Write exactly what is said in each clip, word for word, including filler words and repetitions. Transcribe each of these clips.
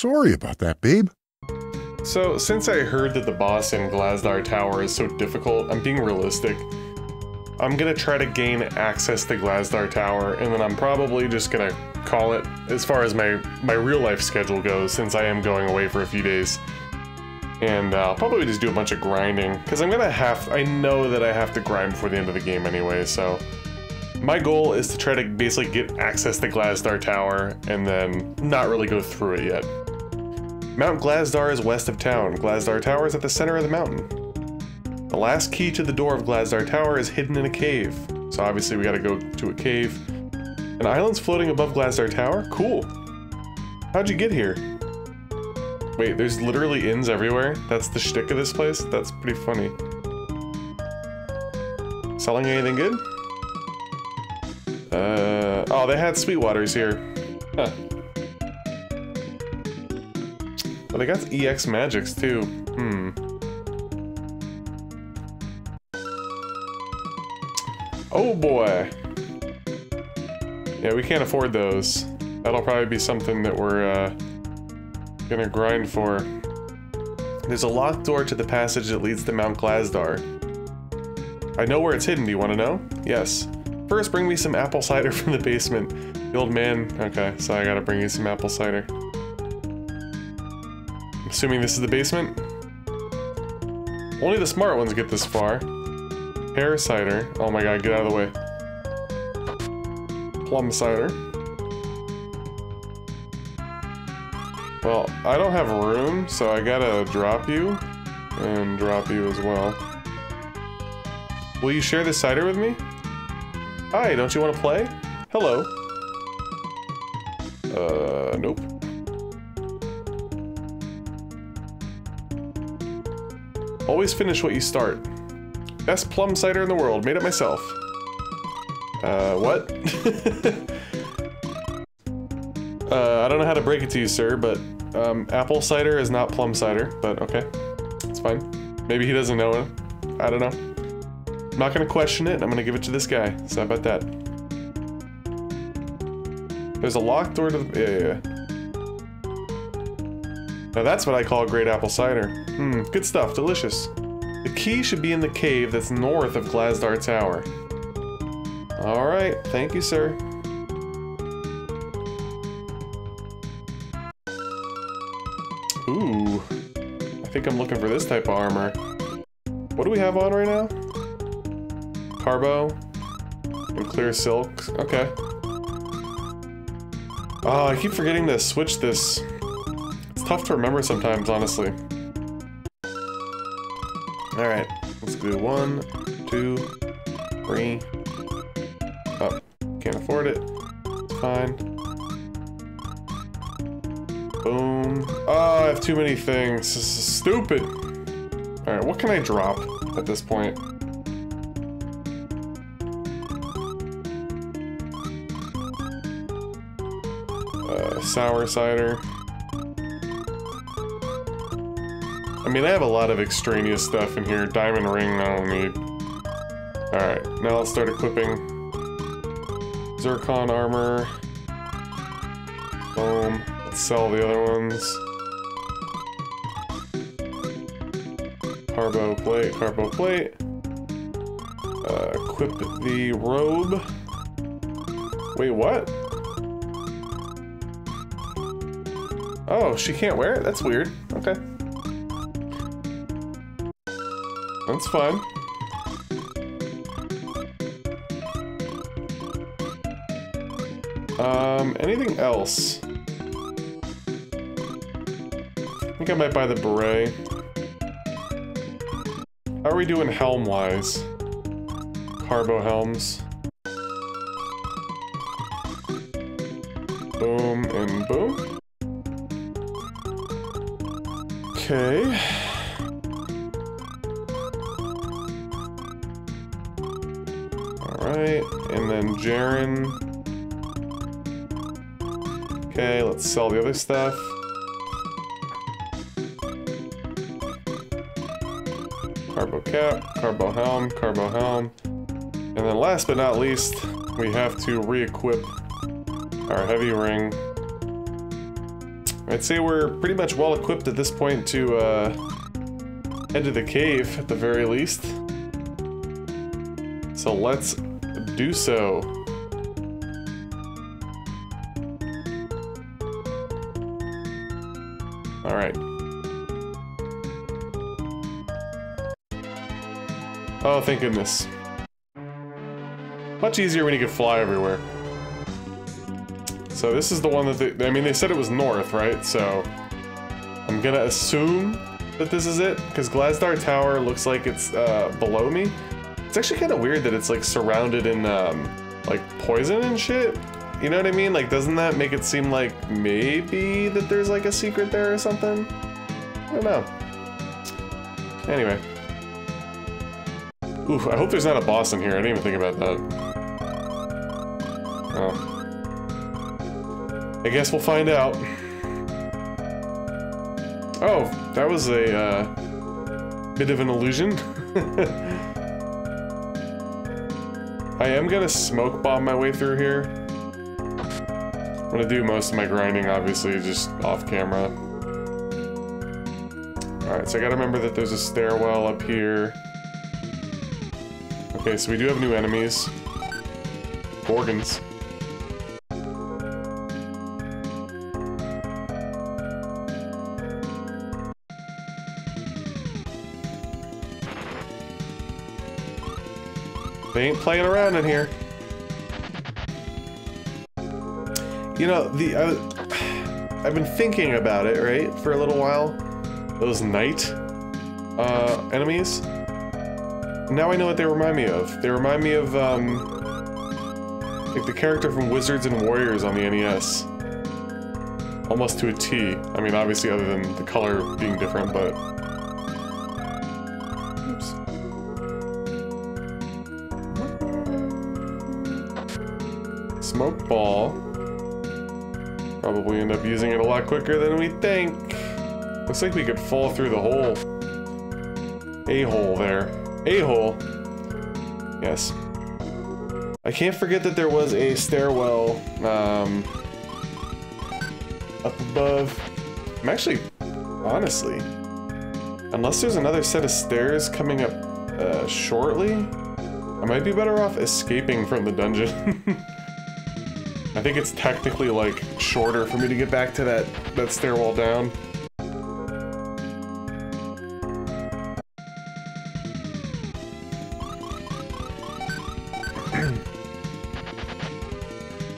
sorry about that, babe. So, since I heard that the boss in Glasdar Tower is so difficult, I'm being realistic. I'm gonna try to gain access to Glasdar Tower, and then I'm probably just gonna call it as far as my, my real-life schedule goes, since I am going away for a few days. And uh, I'll probably just do a bunch of grinding, because I'm gonna have, I know that I have to grind before the end of the game anyway, so. My goal is to try to basically get access to Glasdar Tower, and then not really go through it yet. Mount Glasdar is west of town. Glasdar Tower is at the center of the mountain. The last key to the door of Glasdar Tower is hidden in a cave. So obviously we gotta go to a cave. An island's floating above Glasdar Tower? Cool. How'd you get here? Wait, there's literally inns everywhere? That's the shtick of this place? That's pretty funny. Selling anything good? Uh, oh, they had Sweetwaters here. Huh. Oh, they got E X magics too. Hmm. Oh boy. Yeah, we can't afford those. That'll probably be something that we're uh, gonna grind for. There's a locked door to the passage that leads to Mount Glasdar. I know where it's hidden. Do you want to know? Yes. First, bring me some apple cider from the basement. The old man. Okay, so I gotta bring you some apple cider. Assuming this is the basement? Only the smart ones get this far. Pear cider. Oh my god, get out of the way. Plum cider. Well, I don't have room, so I gotta drop you. And drop you as well. Will you share this cider with me? Hi, don't you want to play? Hello. Uh, nope. Always finish what you start. Best plum cider in the world. Made it myself. Uh, what? uh, I don't know how to break it to you, sir, but um, apple cider is not plum cider, but okay. It's fine. Maybe he doesn't know it. I don't know. I'm not going to question it. I'm going to give it to this guy. So how about that? There's a locked door to the... Yeah, yeah, yeah. Now that's what I call great apple cider. Hmm, good stuff, delicious. The key should be in the cave that's north of Glasdar Tower. Alright, thank you, sir. Ooh. I think I'm looking for this type of armor. What do we have on right now? Carbo. And clear silk. Okay. Oh, I keep forgetting to switch this. It's tough to remember sometimes, honestly. Alright, let's do one, two, three. Oh, can't afford it. It's fine. Boom. Oh, I have too many things. This is stupid. Alright, what can I drop at this point? Uh, sour cider. I mean, I have a lot of extraneous stuff in here. Diamond ring, I don't need. Alright, now let's start equipping. Zircon armor. Boom. Let's sell the other ones. Carbo plate, carbo plate. Uh, equip the robe. Wait, what? Oh, she can't wear it? That's weird. Okay. That's fine. Um, anything else? I think I might buy the beret. How are we doing helm-wise? Carbo helms. Boom and boom. Okay. And then Jaren. Okay, let's sell the other stuff. Carbo cap, carbo helm, carbo helm. And then last but not least, we have to re-equip our heavy ring. I'd say we're pretty much well equipped at this point to uh, head to the cave at the very least. So let's do so. All right. Oh, thank goodness. Much easier when you could fly everywhere. So this is the one that they... I mean, they said it was north, right? So I'm gonna assume that this is it, because Glasdar Tower looks like it's uh, below me. It's actually kind of weird that it's like surrounded in um, like poison and shit. You know what I mean? Like, doesn't that make it seem like maybe that there's like a secret there or something? I don't know. Anyway. Ooh, I hope there's not a boss in here. I didn't even think about that. Oh. I guess we'll find out. Oh, that was a uh, bit of an illusion. I am gonna smoke bomb my way through here. I'm gonna do most of my grinding, obviously, just off camera. Alright, so I gotta remember that there's a stairwell up here. Okay, so we do have new enemies. Gorgons. They ain't playing around in here. You know, the uh, I've been thinking about it, right, for a little while. Those night uh, enemies. Now I know what they remind me of. They remind me of, um, like the character from Wizards and Warriors on the N E S. Almost to a T. I mean, obviously other than the color being different, but... Oops. Smoke ball. Probably end up using it a lot quicker than we think. Looks like we could fall through the hole. A hole there. A-hole. Yes. I can't forget that there was a stairwell um, up above. I'm actually, honestly, unless there's another set of stairs coming up uh, shortly, I might be better off escaping from the dungeon. I think it's technically like shorter for me to get back to that, that stairwell down.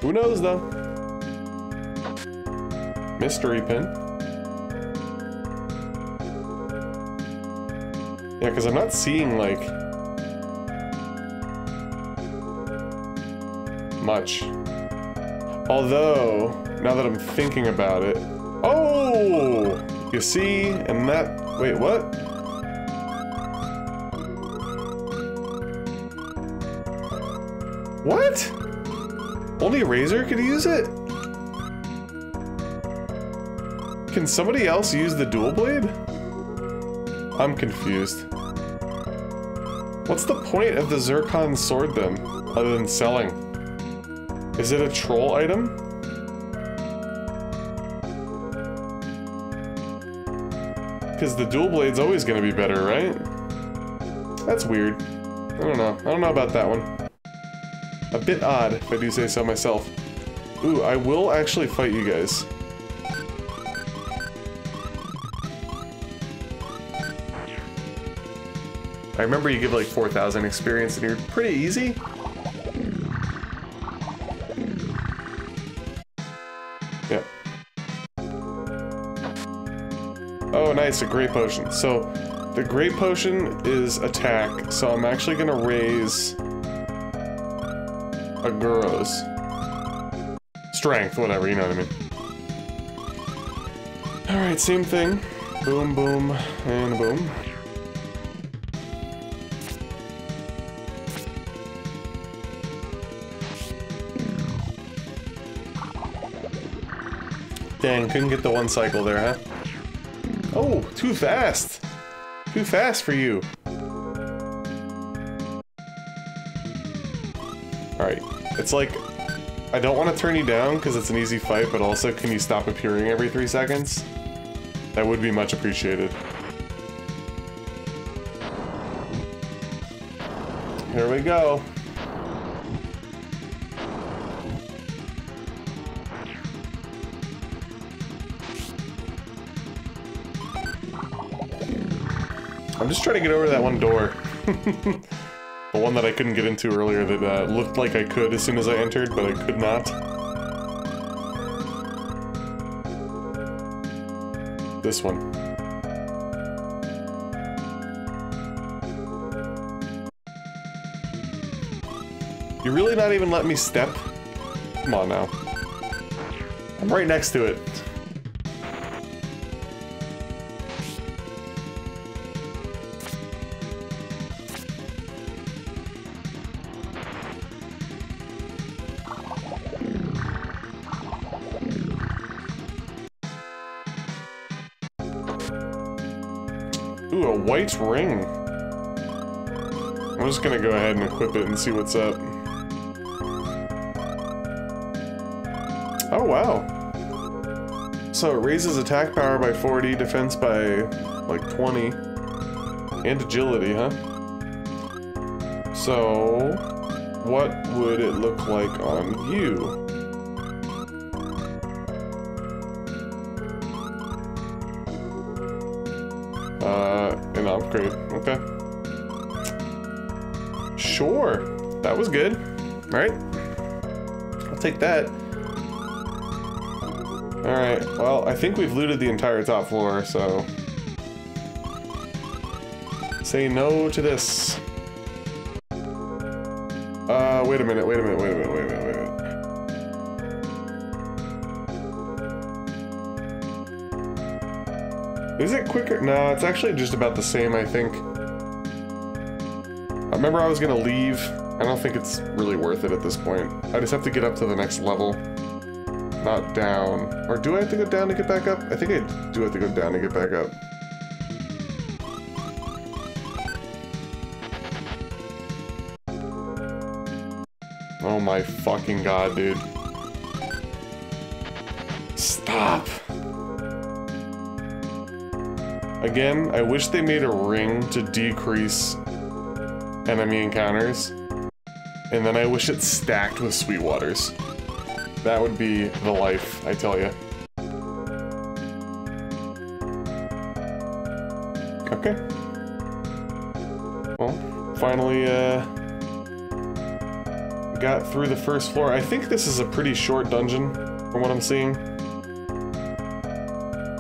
Who knows, though? Mystery pin. Yeah, because I'm not seeing, like... much. Although, now that I'm thinking about it... Oh! You see, and that... Wait, what? What? Only Razor could use it? Can somebody else use the dual blade? I'm confused. What's the point of the Zircon sword then, other than selling? Is it a troll item? Because the dual blade's always gonna be better, right? That's weird. I don't know. I don't know about that one. A bit odd, if I do say so myself. Ooh, I will actually fight you guys. I remember you give like four thousand experience and you're pretty easy. Yeah. Oh, nice, a Great Potion. So, the Great Potion is attack, so I'm actually gonna raise... Aguro's. Strength, whatever, you know what I mean. Alright, same thing. Boom, boom, and boom. Dang, couldn't get the one cycle there, huh? Oh, too fast! Too fast for you! It's like I don't want to turn you down because it's an easy fight, but also can you stop appearing every three seconds? That would be much appreciated. Here we go. I'm just trying to get over that one door. The one that I couldn't get into earlier that uh, looked like I could as soon as I entered, but I could not. This one. You're really not even letting me step? Come on now. I'm right next to it. White ring. I'm just gonna go ahead and equip it and see what's up. Oh wow. So it raises attack power by forty, defense by like twenty, and agility, huh? So what would it look like on you? Great. Okay. Sure. That was good. All right. I'll take that. All right. Well, I think we've looted the entire top floor, so say no to this. Uh, wait a minute. Wait a minute. Wait a minute. Wait a minute. Wait a minute. Is it quicker? No, it's actually just about the same, I think. I remember I was gonna leave. I don't think it's really worth it at this point. I just have to get up to the next level. Not down. Or do I have to go down to get back up? I think I do have to go down to get back up. Oh my fucking god, dude. Stop. Again, I wish they made a ring to decrease enemy encounters, and then I wish it stacked with Sweetwaters. That would be the life, I tell you. Okay. Well, finally uh, got through the first floor. I think this is a pretty short dungeon, from what I'm seeing.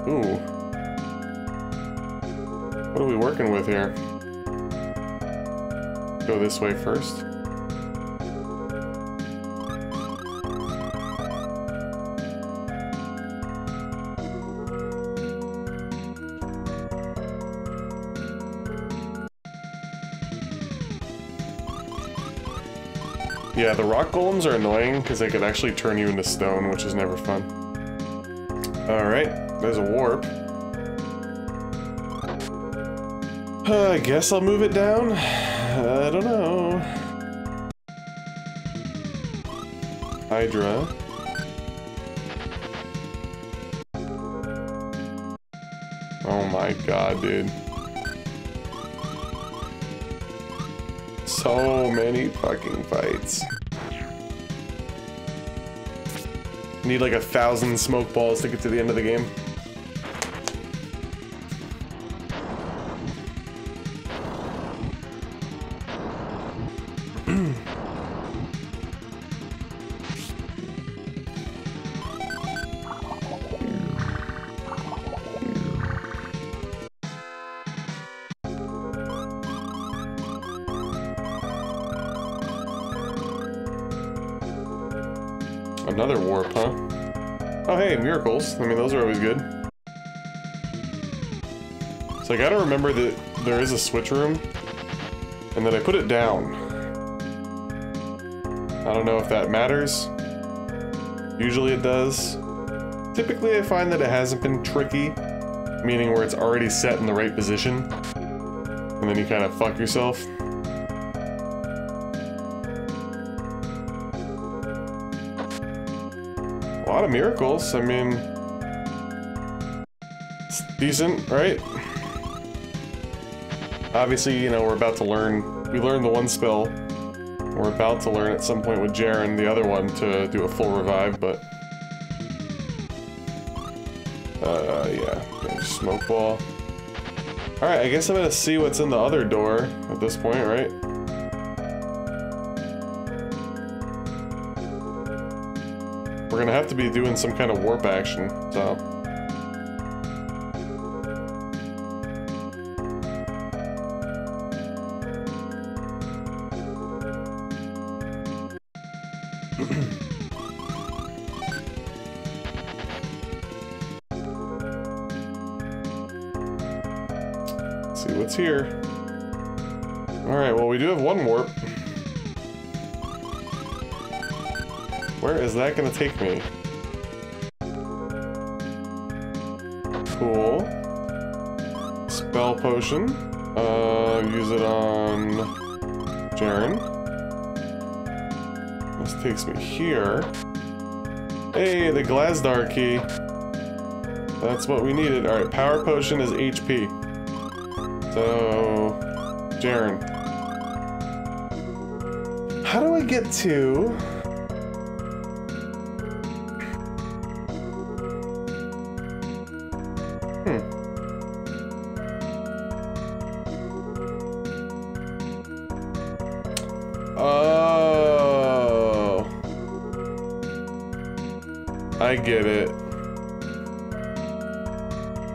Ooh. What are we working with here? Go this way first. Yeah, the rock golems are annoying because they could actually turn you into stone, which is never fun. Alright, there's a warp. Uh, I guess I'll move it down? I don't know. Hydra. Oh my god, dude. So many fucking fights. Need like a thousand smoke balls to get to the end of the game. Another warp, huh? Oh hey, miracles. I mean, those are always good. So I gotta remember that there is a switch room, and that I put it down. I don't know if that matters. Usually it does. Typically I find that it hasn't been tricky, meaning where it's already set in the right position, and then you kind of fuck yourself. lot of miracles. I mean, it's decent, right? Obviously, you know, we're about to learn. We learned the one spell. We're about to learn at some point with Jaren the other one to do a full revive, but... Uh, yeah. Smoke ball. Alright, I guess I'm gonna see what's in the other door at this point, right? We're gonna have to be doing some kind of warp action, so... here. Alright, well, we do have one warp. Where is that gonna take me? Cool. Spell potion. Uh, use it on Jaren. This takes me here. Hey, the Glasdar key. That's what we needed. Alright, power potion is H P. So, Jaren. How do I get to... Hmm. Oh. I get it.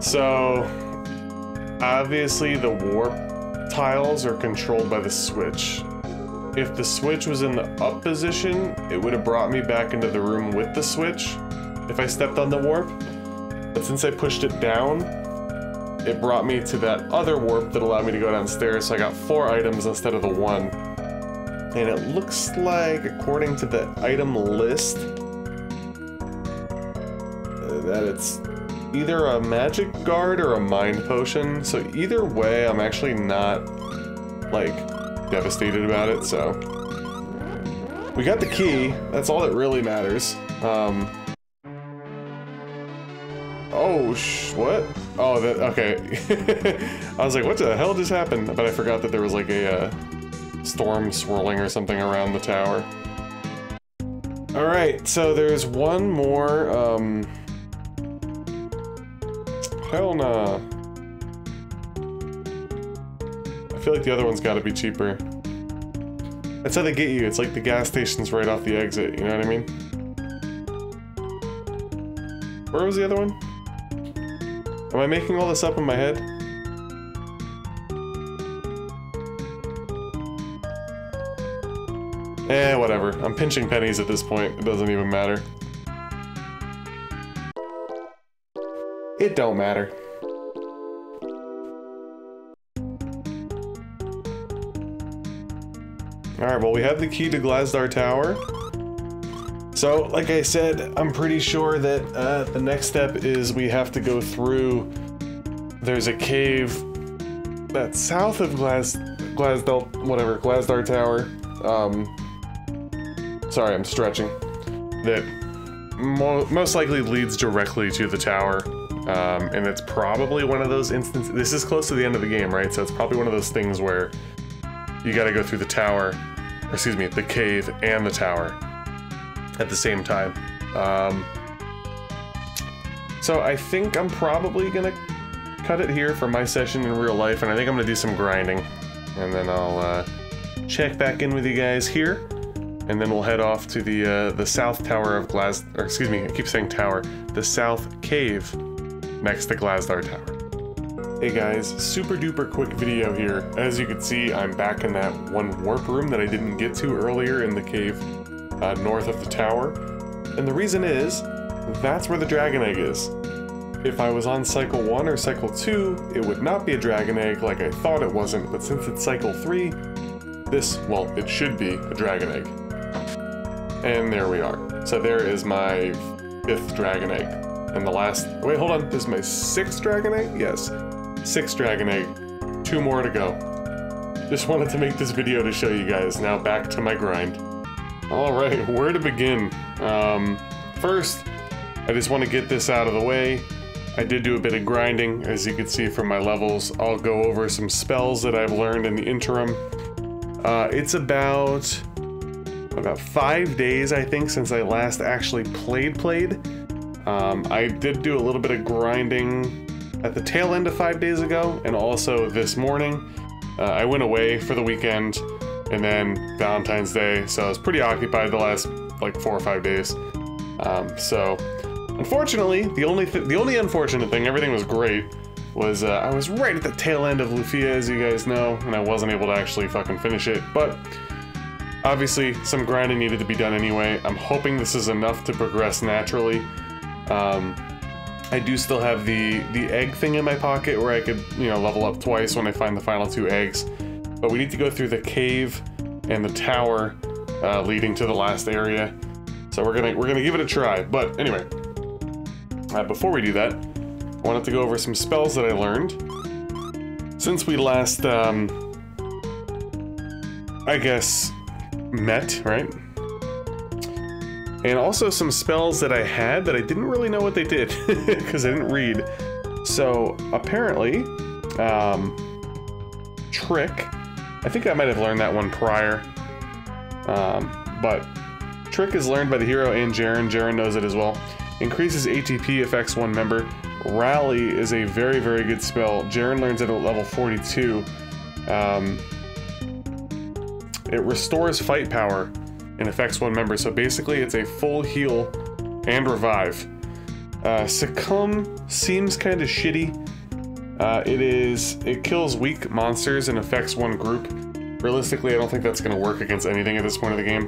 So... Obviously, the warp tiles are controlled by the switch. If the switch was in the up position, it would have brought me back into the room with the switch if I stepped on the warp. But since I pushed it down, it brought me to that other warp that allowed me to go downstairs, so I got four items instead of the one. And it looks like, according to the item list, that it's... either a magic guard or a mind potion, so either way I'm actually not like devastated about it. So we got the key, that's all that really matters. Um oh sh what oh that okay I was like, what the hell just happened? But I forgot that there was like a uh, storm swirling or something around the tower. All right, so there's one more um Hell nah. I feel like the other one's gotta be cheaper. That's how they get you, it's like the gas station's right off the exit, you know what I mean? Where was the other one? Am I making all this up in my head? Eh, whatever. I'm pinching pennies at this point, it doesn't even matter. It don't matter. Alright, well, we have the key to Glasdar Tower. So, like I said, I'm pretty sure that uh, the next step is we have to go through... There's a cave that's south of Glas... Glasdar... whatever, Glasdar Tower. Um, sorry, I'm stretching. That mo most likely leads directly to the tower. Um, and it's probably one of those instances, this is close to the end of the game, right? So it's probably one of those things where you gotta go through the tower, or excuse me, the cave and the tower at the same time. Um, so I think I'm probably gonna cut it here for my session in real life, and I think I'm gonna do some grinding. And then I'll uh, check back in with you guys here, and then we'll head off to the, uh, the south tower of Glas- or excuse me, I keep saying tower, the south cave. Next to Glasdar Tower. Hey guys, super duper quick video here. As you can see, I'm back in that one warp room that I didn't get to earlier in the cave uh, north of the tower. And the reason is, that's where the dragon egg is. If I was on cycle one or cycle two, it would not be a dragon egg like I thought it wasn't, but since it's cycle three, this, well, it should be a dragon egg. And there we are. So there is my fifth dragon egg. And the last, wait, hold on, this is my sixth dragon egg? Yes, sixth dragon egg, two more to go. Just wanted to make this video to show you guys. Now back to my grind. All right, where to begin? Um, first, I just want to get this out of the way. I did do a bit of grinding, as you can see from my levels. I'll go over some spells that I've learned in the interim. Uh, it's about about five days, I think, since I last actually played played. Um, I did do a little bit of grinding at the tail end of five days ago, and also this morning. Uh, I went away for the weekend, and then Valentine's Day, so I was pretty occupied the last like four or five days. Um, so, unfortunately, the only th the only unfortunate thing, everything was great, was uh, I was right at the tail end of Lufia, as you guys know, and I wasn't able to actually fucking finish it, but obviously some grinding needed to be done anyway. I'm hoping this is enough to progress naturally. Um, I do still have the, the egg thing in my pocket where I could, you know, level up twice when I find the final two eggs. But we need to go through the cave and the tower uh, leading to the last area. So we're gonna we're gonna give it a try. But anyway, uh, before we do that, I wanted to go over some spells that I learned since we last, um, I guess, met, right? And also some spells that I had that I didn't really know what they did because I didn't read. So apparently, um, Trick, I think I might have learned that one prior, um, but Trick is learned by the hero and Jaren. Jaren knows it as well. Increases A T P, affects one member. Rally is a very, very good spell. Jaren learns it at level forty-two. Um, it restores fight power and affects one member, so basically it's a full heal and revive. Uh, Succumb seems kind of shitty. Uh, it is, it kills weak monsters and affects one group. Realistically, I don't think that's gonna work against anything at this point of the game.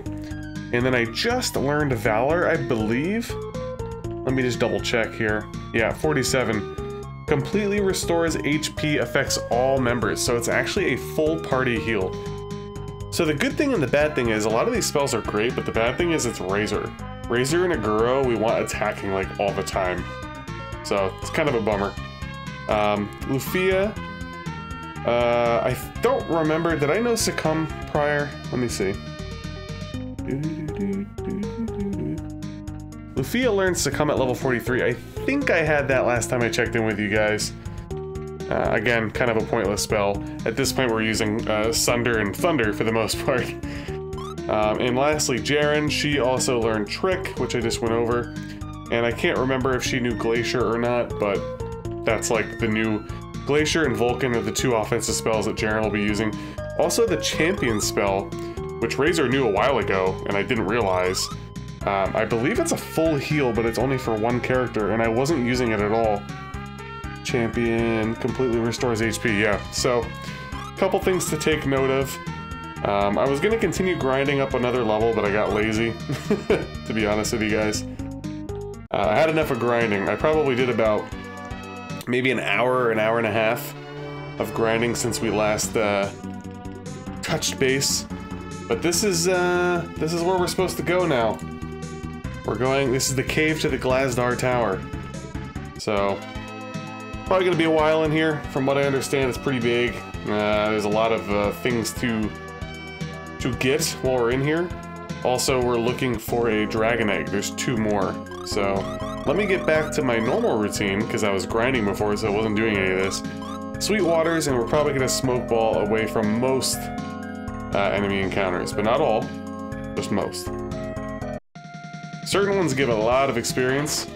And then I just learned Valor, I believe. Let me just double check here. Yeah, forty-seven. Completely restores H P, affects all members, so it's actually a full party heal. So the good thing and the bad thing is a lot of these spells are great, but the bad thing is it's Razor. Razor and Aguro we want attacking like all the time. So it's kind of a bummer. Um, Lufia, uh, I don't remember, did I know Succumb prior? Let me see. Lufia learns Succumb at level forty-three. I think I had that last time I checked in with you guys. Uh, again, kind of a pointless spell. At this point, we're using uh, Sunder and Thunder for the most part. Um, and lastly, Jaren, she also learned Trick, which I just went over. And I can't remember if she knew Glacier or not, but that's like the new... Glacier and Vulcan are the two offensive spells that Jaren will be using. Also the Champion spell, which Razor knew a while ago, and I didn't realize. Um, I believe it's a full heal, but it's only for one character, and I wasn't using it at all. Champion completely restores H P, yeah. So, a couple things to take note of. Um, I was going to continue grinding up another level, but I got lazy, to be honest with you guys. Uh, I had enough of grinding. I probably did about maybe an hour or an hour and a half of grinding since we last uh, touched base. But this is, uh, this is where we're supposed to go now. We're going, this is the cave to the Glasdar Tower. So... probably gonna be a while in here. From what I understand, it's pretty big. Uh, there's a lot of uh, things to to get while we're in here. Also, we're looking for a dragon egg. There's two more. So let me get back to my normal routine because I was grinding before, so I wasn't doing any of this. Sweet waters, and we're probably gonna smoke ball away from most uh, enemy encounters, but not all, just most. Certain ones give a lot of experience.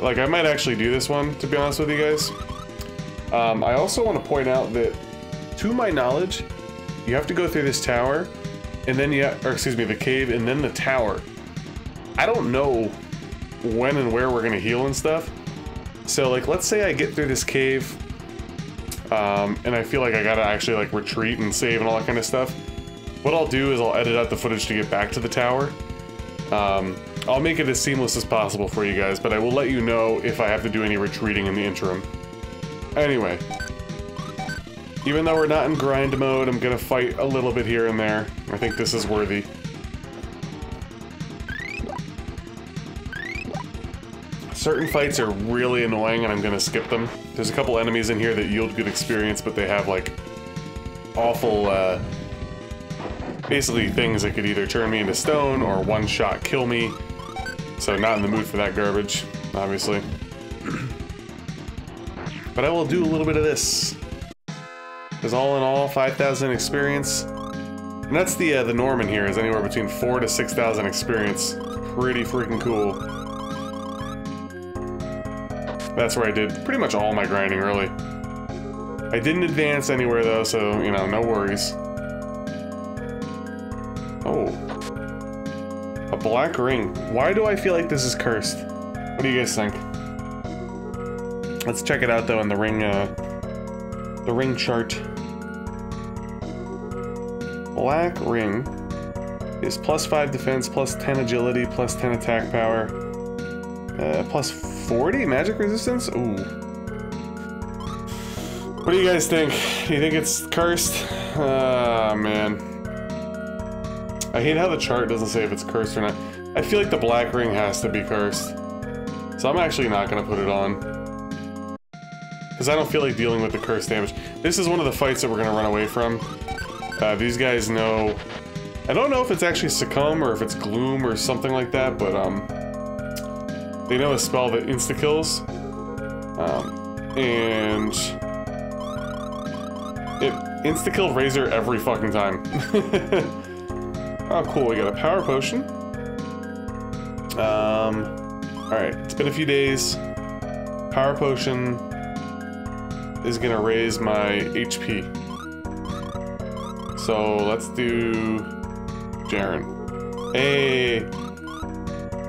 Like, I might actually do this one, to be honest with you guys. Um, I also want to point out that, to my knowledge, you have to go through this tower, and then you have, or excuse me, the cave, and then the tower. I don't know when and where we're going to heal and stuff. So, like, let's say I get through this cave, um, and I feel like I gotta actually, like, retreat and save and all that kind of stuff. What I'll do is I'll edit out the footage to get back to the tower. Um... I'll make it as seamless as possible for you guys, but I will let you know if I have to do any retreating in the interim. Anyway. Even though we're not in grind mode, I'm gonna fight a little bit here and there. I think this is worthy. Certain fights are really annoying and I'm gonna skip them. There's a couple enemies in here that yield good experience, but they have, like, awful, uh... basically things that could either turn me into stone or one-shot kill me. So not in the mood for that garbage, obviously. But I will do a little bit of this. Because all in all, five thousand experience. And that's the uh, the norm in here, is anywhere between four to six thousand experience. Pretty freaking cool. That's where I did pretty much all my grinding, really. I didn't advance anywhere, though, so, you know, no worries. Oh. A black ring. Why do I feel like this is cursed? What do you guys think? Let's check it out, though, in the ring, uh... the ring chart. Black ring is plus five defense, plus ten agility, plus ten attack power, uh, plus forty magic resistance? Ooh. What do you guys think? You think it's cursed? Ah, uh, man. I hate how the chart doesn't say if it's cursed or not. I feel like the black ring has to be cursed. So I'm actually not going to put it on. Because I don't feel like dealing with the curse damage. This is one of the fights that we're going to run away from. Uh, these guys know... I don't know if it's actually Succumb or if it's Gloom or something like that, but, um... they know a spell that insta-kills. Um, and... it insta-killed Razor every fucking time. Oh, cool, we got a power potion. Um, alright, it's been a few days. Power potion is gonna raise my H P. So, let's do... Jaren. Hey!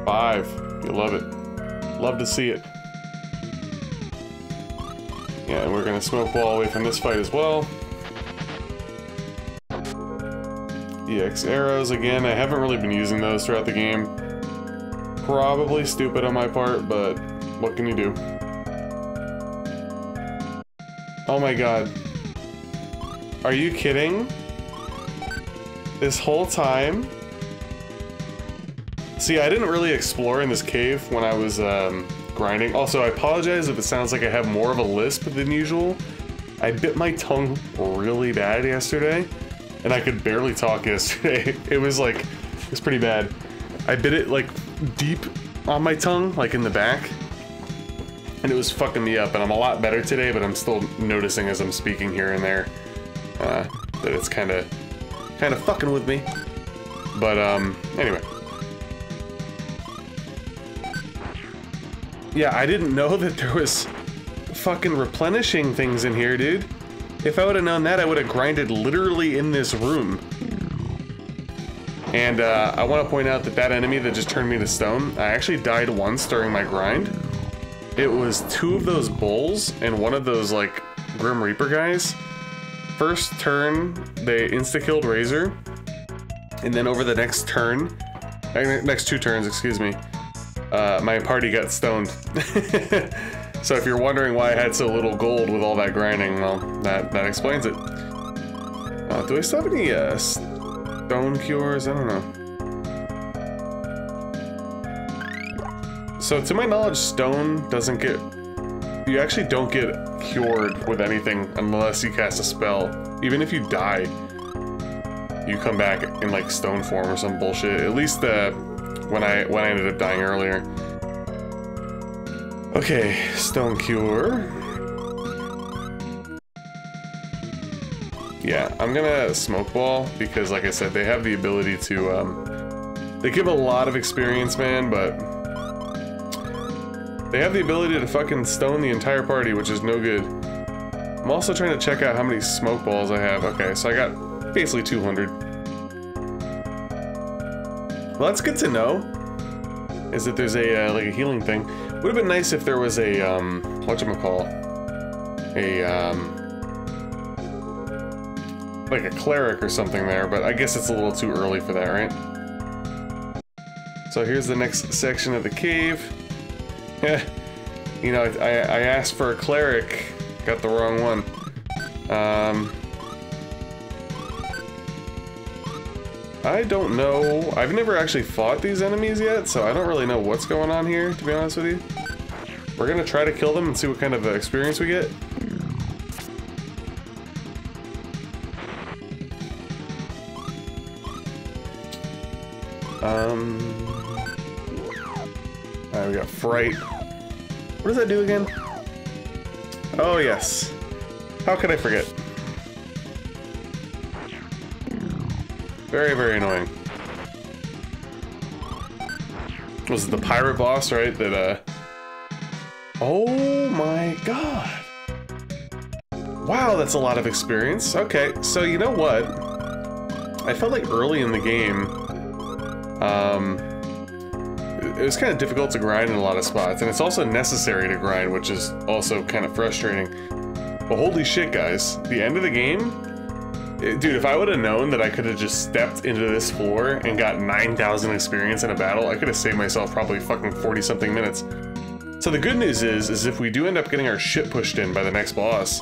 Five. You love it. Love to see it. Yeah, we're gonna smoke wall away from this fight as well. E X arrows again. I haven't really been using those throughout the game. Probably stupid on my part, but what can you do? Oh my god. Are you kidding? This whole time? See, I didn't really explore in this cave when I was um, grinding. Also, I apologize if it sounds like I have more of a lisp than usual. I bit my tongue really bad yesterday. And I could barely talk yesterday. It was like, it was pretty bad. I bit it like deep on my tongue, like in the back. And it was fucking me up, and I'm a lot better today, but I'm still noticing as I'm speaking here and there uh, that it's kind of, kind of fucking with me. But um, anyway. Yeah, I didn't know that there was fucking replenishing things in here, dude. If I would have known that, I would have grinded literally in this room. And uh, I want to point out that that enemy that just turned me to stone, I actually died once during my grind. It was two of those bulls and one of those, like, Grim Reaper guys. First turn, they insta-killed Razor. And then over the next turn, next two turns, excuse me, uh, my party got stoned. So if you're wondering why I had so little gold with all that grinding, well, that, that explains it. Uh, do I still have any uh, stone cures? I don't know. So to my knowledge, stone doesn't get... You actually don't get cured with anything unless you cast a spell. Even if you die, you come back in like stone form or some bullshit. At least uh, when I when I ended up dying earlier. Okay, stone cure. Yeah, I'm gonna smoke ball because, like I said, they have the ability to, um... they give a lot of experience, man, but... they have the ability to fucking stone the entire party, which is no good. I'm also trying to check out how many smoke balls I have. Okay, so I got basically two hundred. Well, that's good to know. Is that there's a, uh, like, a healing thing. Would've been nice if there was a, um, whatchamacall, a, um, like a cleric or something there, but I guess it's a little too early for that, right? So here's the next section of the cave. You know, I, I asked for a cleric, got the wrong one. Um... I don't know. I've never actually fought these enemies yet, so I don't really know what's going on here, to be honest with you. We're gonna try to kill them and see what kind of experience we get. Um... Uh, we got fright. What does that do again? Oh, yes. How could I forget? Very, very annoying. Was it the pirate boss, right? That, uh... oh my god. Wow, that's a lot of experience. Okay, so you know what? I felt like early in the game, um, it was kind of difficult to grind in a lot of spots, and it's also necessary to grind, which is also kind of frustrating. But holy shit, guys. The end of the game? It, dude, if I would have known that I could have just stepped into this floor and got nine thousand experience in a battle, I could have saved myself probably fucking forty-something minutes. So the good news is, is if we do end up getting our shit pushed in by the next boss,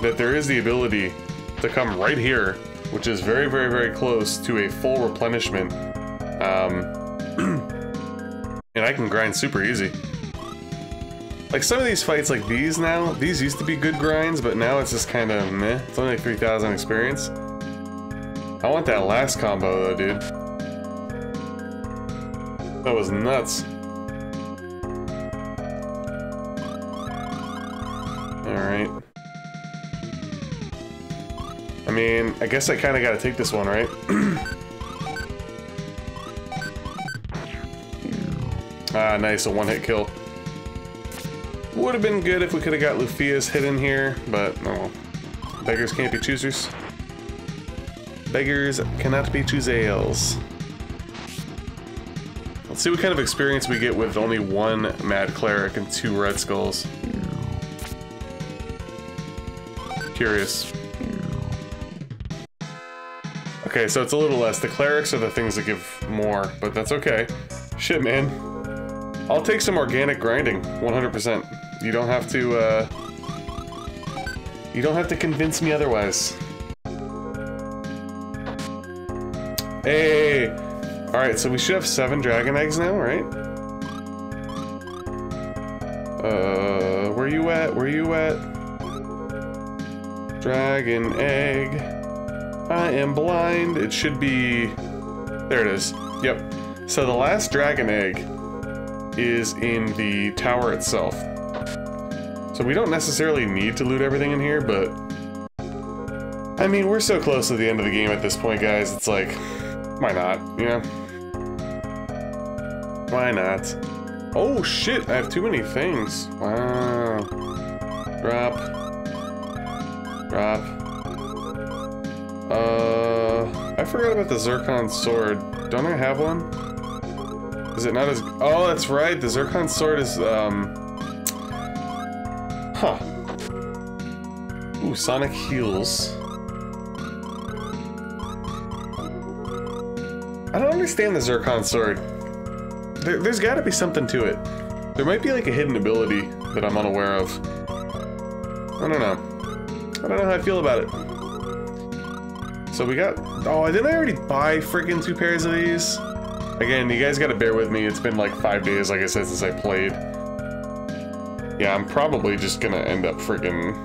that there is the ability to come right here, which is very, very, very close to a full replenishment. Um, and I can grind super easy. Like some of these fights like these now, these used to be good grinds, but now it's just kind of meh. It's only like three thousand experience. I want that last combo though, dude. That was nuts. Alright. I mean, I guess I kind of got to take this one, right? Ah, nice, a one-hit kill. Would have been good if we could have got Lufia's hit in here, but no. Beggars can't be choosers. Beggars cannot be choosers. Let's see what kind of experience we get with only one Mad Cleric and two Red Skulls. Curious. Okay, so it's a little less. The clerics are the things that give more, but that's okay. Shit, man. I'll take some organic grinding, one hundred percent. You don't have to, uh... you don't have to convince me otherwise. Hey! Alright, so we should have seven dragon eggs now, right? Uh, where you at? Where you at? Dragon egg. I am blind. It should be... there it is. Yep. So the last dragon egg is in the tower itself. So we don't necessarily need to loot everything in here, but... I mean, we're so close to the end of the game at this point, guys. It's like, why not, you know? Why not? Oh, shit! I have too many things. Wow. Drop. Drop. Uh... I forgot about the Zircon Sword. Don't I have one? Is it not as... oh, that's right! The Zircon Sword is, um... huh. Ooh, Sonic Heals. I don't understand the Zircon Sword. There, there's gotta be something to it. There might be like a hidden ability that I'm unaware of. I don't know. I don't know how I feel about it. So we got... oh, didn't I already buy freaking two pairs of these? Again, you guys gotta bear with me. It's been like five days, like I said, since I played. Yeah, I'm probably just gonna end up friggin',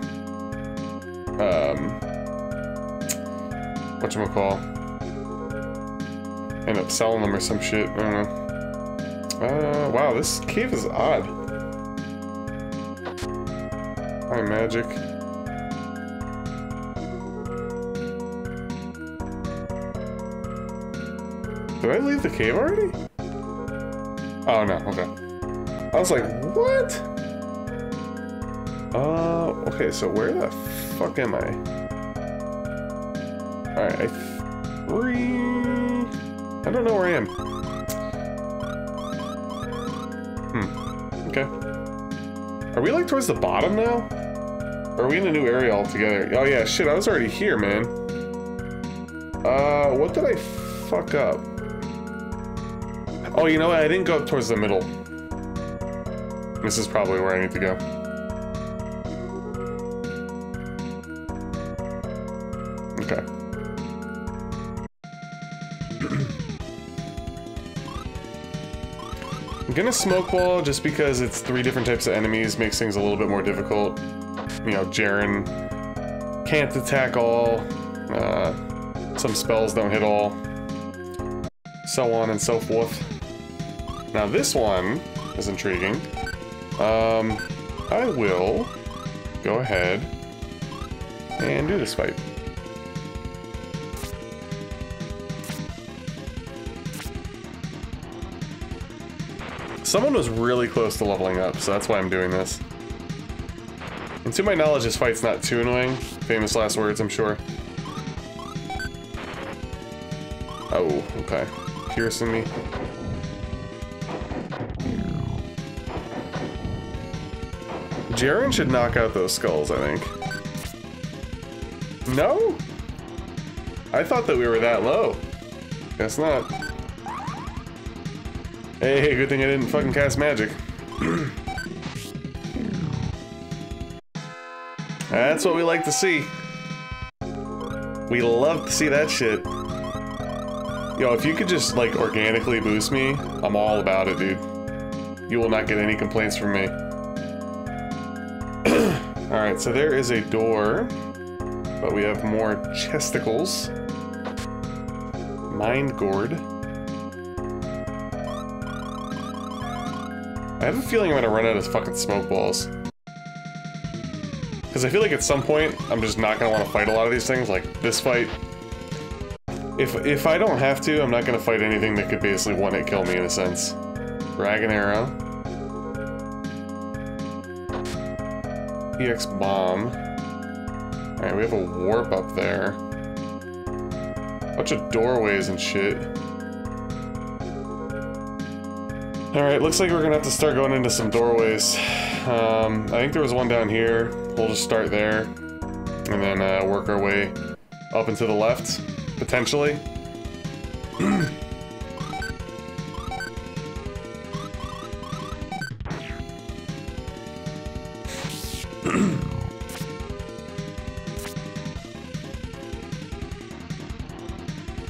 um, whatchamacall, end up selling them or some shit, I don't know. Uh, wow, this cave is odd. Hi, magic. Did I leave the cave already? Oh, no, okay. I was like, what? Uh, okay, so where the fuck am I? Alright, I... three... I don't know where I am. Hmm. Okay. Are we, like, towards the bottom now? Or are we in a new area altogether? Oh, yeah, shit, I was already here, man. Uh, what did I fuck up? Oh, you know what? I didn't go up towards the middle. This is probably where I need to go. I'm gonna smoke ball just because it's three different types of enemies, makes things a little bit more difficult. You know, Jaren can't attack all, uh, some spells don't hit all, so on and so forth. Now this one is intriguing. Um, I will go ahead and do this fight. Someone was really close to leveling up, so that's why I'm doing this. And to my knowledge, this fight's not too annoying. Famous last words, I'm sure. Oh, okay. Piercing me. Jaren should knock out those skulls, I think. No? I thought that we were that low. Guess not. Hey, hey, good thing I didn't fucking cast magic. That's what we like to see. We love to see that shit. Yo, if you could just, like, organically boost me, I'm all about it, dude. You will not get any complaints from me. Alright, so there is a door, but we have more chesticles. Mind gourd. I have a feeling I'm gonna run out of fucking smoke balls. Because I feel like at some point, I'm just not gonna want to fight a lot of these things, like this fight. If if I don't have to, I'm not gonna fight anything that could basically one-hit kill me in a sense. Dragon arrow. E X bomb. Alright, we have a warp up there. Bunch of doorways and shit. Alright, looks like we're gonna have to start going into some doorways. Um, I think there was one down here. We'll just start there. And then uh, work our way up and to the left, potentially.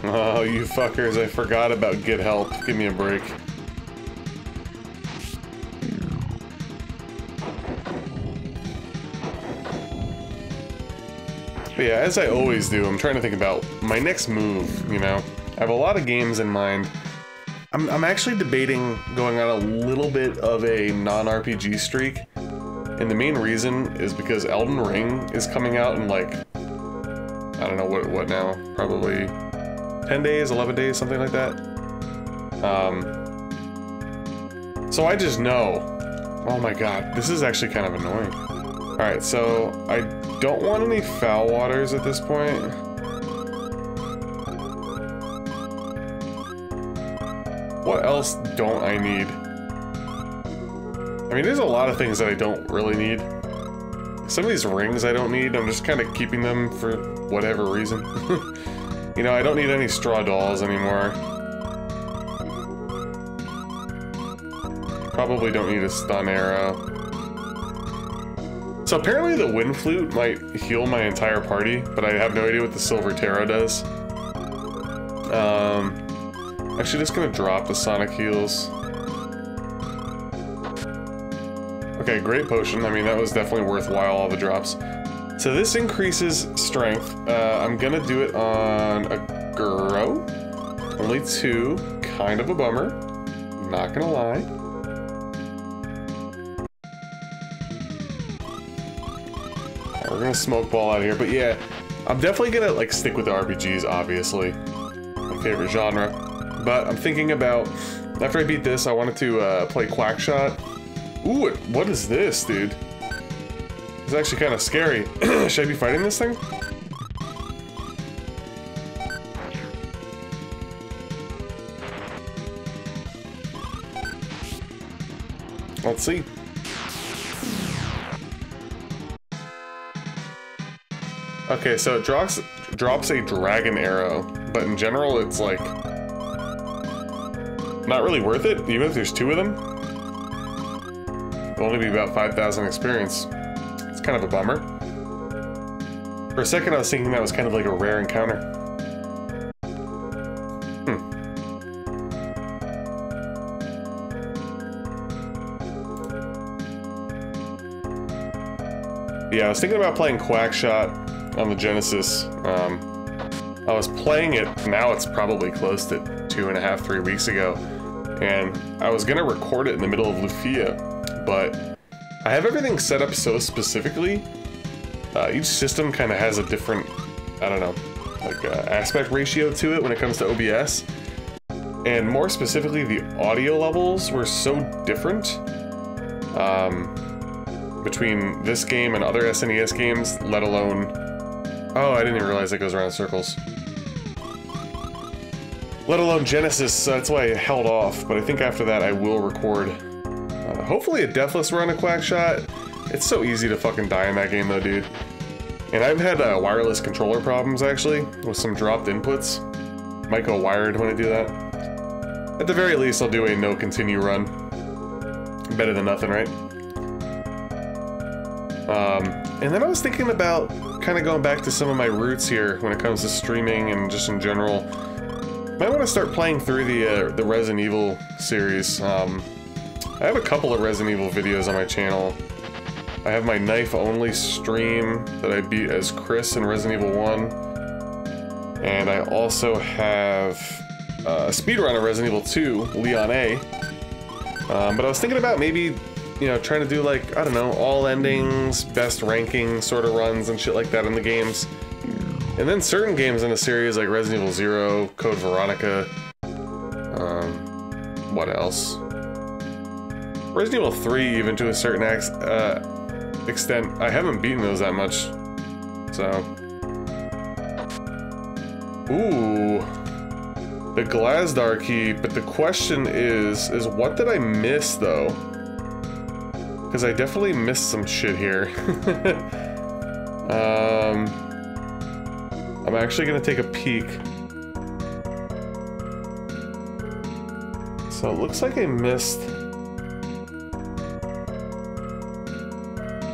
Oh, you fuckers, I forgot about get help. Give me a break. But yeah, as I always do, I'm trying to think about my next move, you know? I have a lot of games in mind. I'm, I'm actually debating going on a little bit of a non-R P G streak. And the main reason is because Elden Ring is coming out in like... I don't know, what what now? Probably ten days, eleven days, something like that. Um, so I just know. Oh my god, this is actually kind of annoying. Alright, so I don't want any foul waters at this point. What else don't I need? I mean, there's a lot of things that I don't really need. Some of these rings I don't need, I'm just kind of keeping them for whatever reason. You know, I don't need any straw dolls anymore. Probably don't need a stun arrow. So apparently the wind flute might heal my entire party, but I have no idea what the silver tarot does. Um, actually just gonna drop the sonic heals. Okay, great potion. I mean, that was definitely worthwhile, all the drops. So this increases strength. Uh, I'm gonna do it on a Guro. Only two, kind of a bummer, not gonna lie. We're gonna smoke ball out here, but yeah, I'm definitely gonna like stick with the R P Gs, obviously. My favorite genre. But I'm thinking about, after I beat this, I wanted to uh, play Quackshot. Ooh, what is this, dude? It's actually kind of scary. Should I be fighting this thing? Let's see. Okay, so it drops, drops a dragon arrow, but in general it's like not really worth it, even if there's two of them. It'll only be about five thousand experience. It's kind of a bummer. For a second I was thinking that was kind of like a rare encounter. Hmm. Yeah, I was thinking about playing Quackshot on the Genesis. um, I was playing it, now it's probably close to two and a half, three weeks ago, and I was gonna record it in the middle of Lufia, but I have everything set up so specifically. Uh, each system kind of has a different, I don't know, like uh, aspect ratio to it when it comes to O B S. And more specifically, the audio levels were so different um, between this game and other S N E S games, let alone... Oh, I didn't even realize it goes around in circles. Let alone Genesis, so that's why I held off, but I think after that I will record. Uh, hopefully a deathless run of Quackshot. It's so easy to fucking die in that game though, dude. And I've had uh, wireless controller problems actually, with some dropped inputs. Might go wired when I do that. At the very least, I'll do a no continue run. Better than nothing, right? Um, and then I was thinking about kind of going back to some of my roots here when it comes to streaming and just in general. Might want to start playing through the uh, the Resident Evil series. Um, I have a couple of Resident Evil videos on my channel. I have my knife only stream that I beat as Chris in Resident Evil one. And I also have... Uh, speedrun of Resident Evil two, Leon A. Um, but I was thinking about maybe, you know, trying to do like, I don't know, all endings, best ranking sort of runs and shit like that in the games. And then certain games in the series like Resident Evil zero, Code Veronica, um, what else? Resident Evil three even to a certain ex uh, extent. I haven't beaten those that much, so. Ooh. The Glasdar key, but the question is, is what did I miss though? Because I definitely missed some shit here. um, I'm actually gonna take a peek. So it looks like I missed.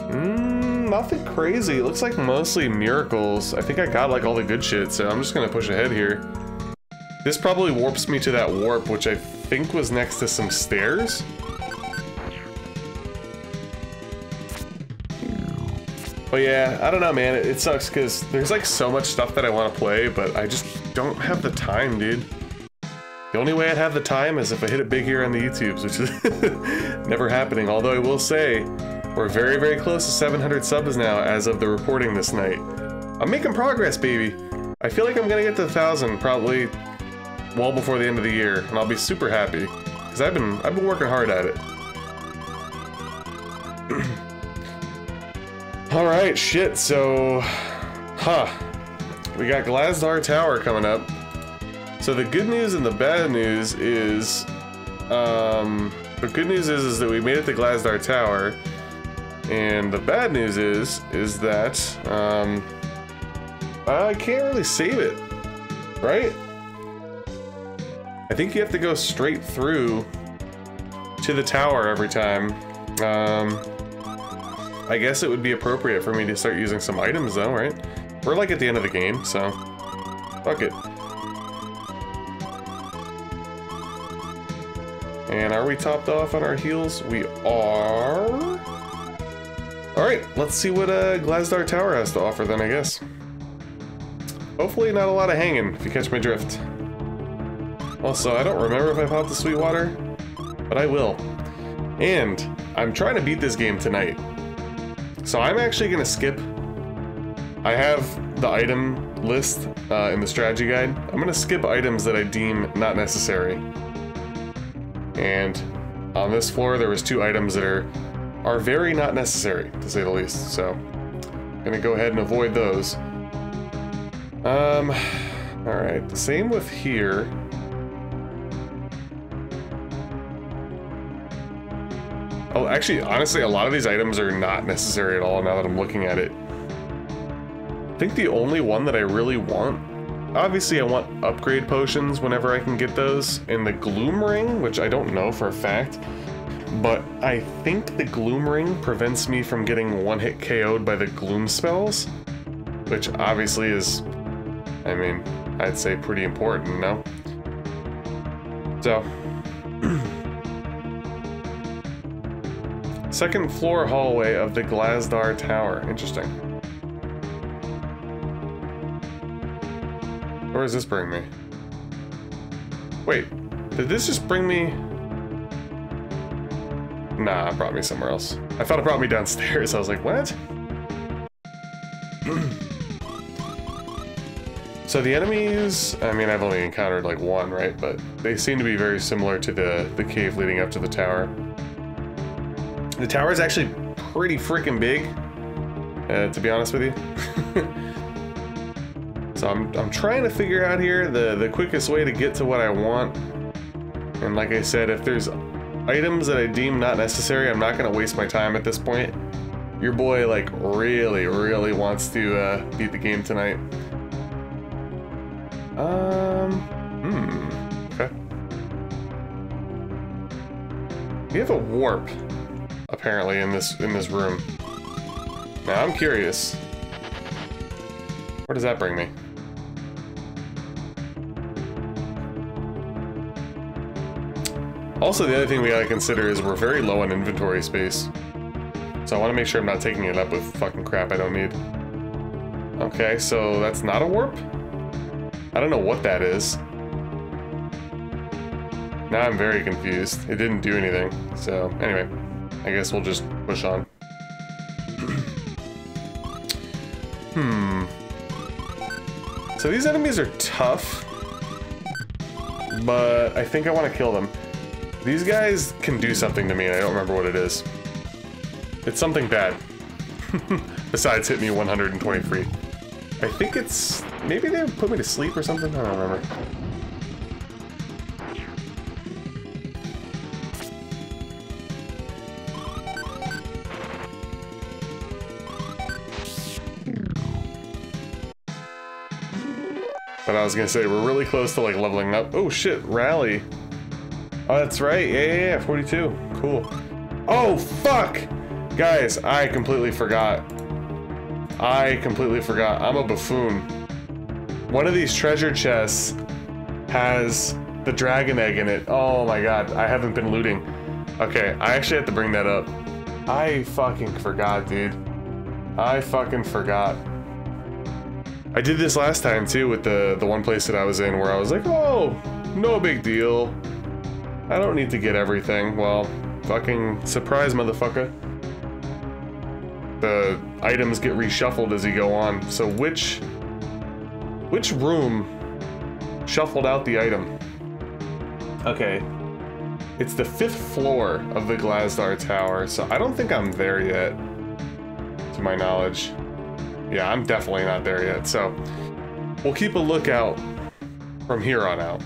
Mm, nothing crazy. It looks like mostly miracles. I think I got like all the good shit, so I'm just gonna push ahead here. This probably warps me to that warp, which I think was next to some stairs. But yeah, I don't know, man. It, it sucks because there's like so much stuff that I want to play, but I just don't have the time, dude. The only way I'd have the time is if I hit it big here on the YouTubes, which is never happening. Although I will say, we're very, very close to seven hundred subs now as of the recording this night. I'm making progress, baby. I feel like I'm gonna get to one thousand probably well before the end of the year, and I'll be super happy because I've been I've been working hard at it. All right, shit. So, huh? We got Glasdar Tower coming up. So the good news and the bad news is, um, the good news is is that we made it to Glasdar Tower, and the bad news is is that um, I can't really save it, right? I think you have to go straight through to the tower every time. Um, I guess it would be appropriate for me to start using some items though, right? We're like at the end of the game, so fuck it. And are we topped off on our heels? We are. All right, let's see what uh, Glasdar Tower has to offer then, I guess. Hopefully not a lot of hanging, if you catch my drift. Also, I don't remember if I popped the Sweetwater, but I will. And I'm trying to beat this game tonight. So I'm actually gonna skip. I have the item list uh, in the strategy guide. I'm gonna skip items that I deem not necessary. And on this floor, there was two items that are, are very not necessary, to say the least. So I'm gonna go ahead and avoid those. Um, alright, same with here. Oh, actually, honestly, a lot of these items are not necessary at all now that I'm looking at it. I think the only one that I really want... Obviously, I want upgrade potions whenever I can get those, and the Gloom Ring, which I don't know for a fact, but I think the Gloom Ring prevents me from getting one-hit K O'd by the Gloom spells, which obviously is... I mean, I'd say pretty important, no? So. Second floor hallway of the Glasdar Tower. Interesting. Where does this bring me? Wait, did this just bring me... Nah, it brought me somewhere else. I thought it brought me downstairs. I was like, what? So the enemies, I mean, I've only encountered like one, right? But they seem to be very similar to the, the cave leading up to the tower. The tower is actually pretty freaking big, uh, to be honest with you. So I'm, I'm trying to figure out here the, the quickest way to get to what I want. And like I said, if there's items that I deem not necessary, I'm not gonna waste my time at this point. Your boy like really, really wants to uh, beat the game tonight. Um, hmm, okay. We have a warp, apparently, in this, in this room. Now, I'm curious. Where does that bring me? Also, the other thing we gotta consider is we're very low on inventory space. So I wanna make sure I'm not taking it up with fucking crap I don't need. Okay, so that's not a warp? I don't know what that is. Now I'm very confused. It didn't do anything. So anyway, I guess we'll just push on. Hmm. So these enemies are tough, but I think I want to kill them. These guys can do something to me, and I don't remember what it is. It's something bad. Besides hit me one hundred twenty-three. I think it's... maybe they put me to sleep or something? I don't remember. But I was gonna say, we're really close to like leveling up. Oh shit, rally. Oh, that's right. Yeah, yeah, yeah, forty-two. Cool. Oh, fuck! Guys, I completely forgot. I completely forgot. I'm a buffoon. One of these treasure chests has the dragon egg in it. Oh my god, I haven't been looting. Okay, I actually have to bring that up. I fucking forgot, dude. I fucking forgot. I did this last time too with the, the one place that I was in where I was like, oh, no big deal. I don't need to get everything. Well, fucking surprise, motherfucker. The items get reshuffled as you go on. So which which room shuffled out the item? Okay. It's the fifth floor of the Glasdar Tower, so I don't think I'm there yet, to my knowledge. Yeah, I'm definitely not there yet, so we'll keep a lookout from here on out.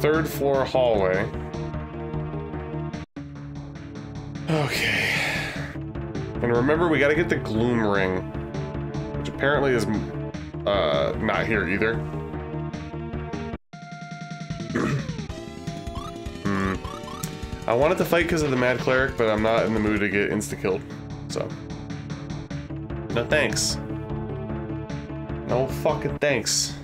Third floor hallway. Okay. And remember, we gotta get the gloom ring, which apparently is uh, not here either. Hmm. I wanted to fight because of the Mad Cleric, but I'm not in the mood to get insta-killed, so. No thanks. No fucking thanks.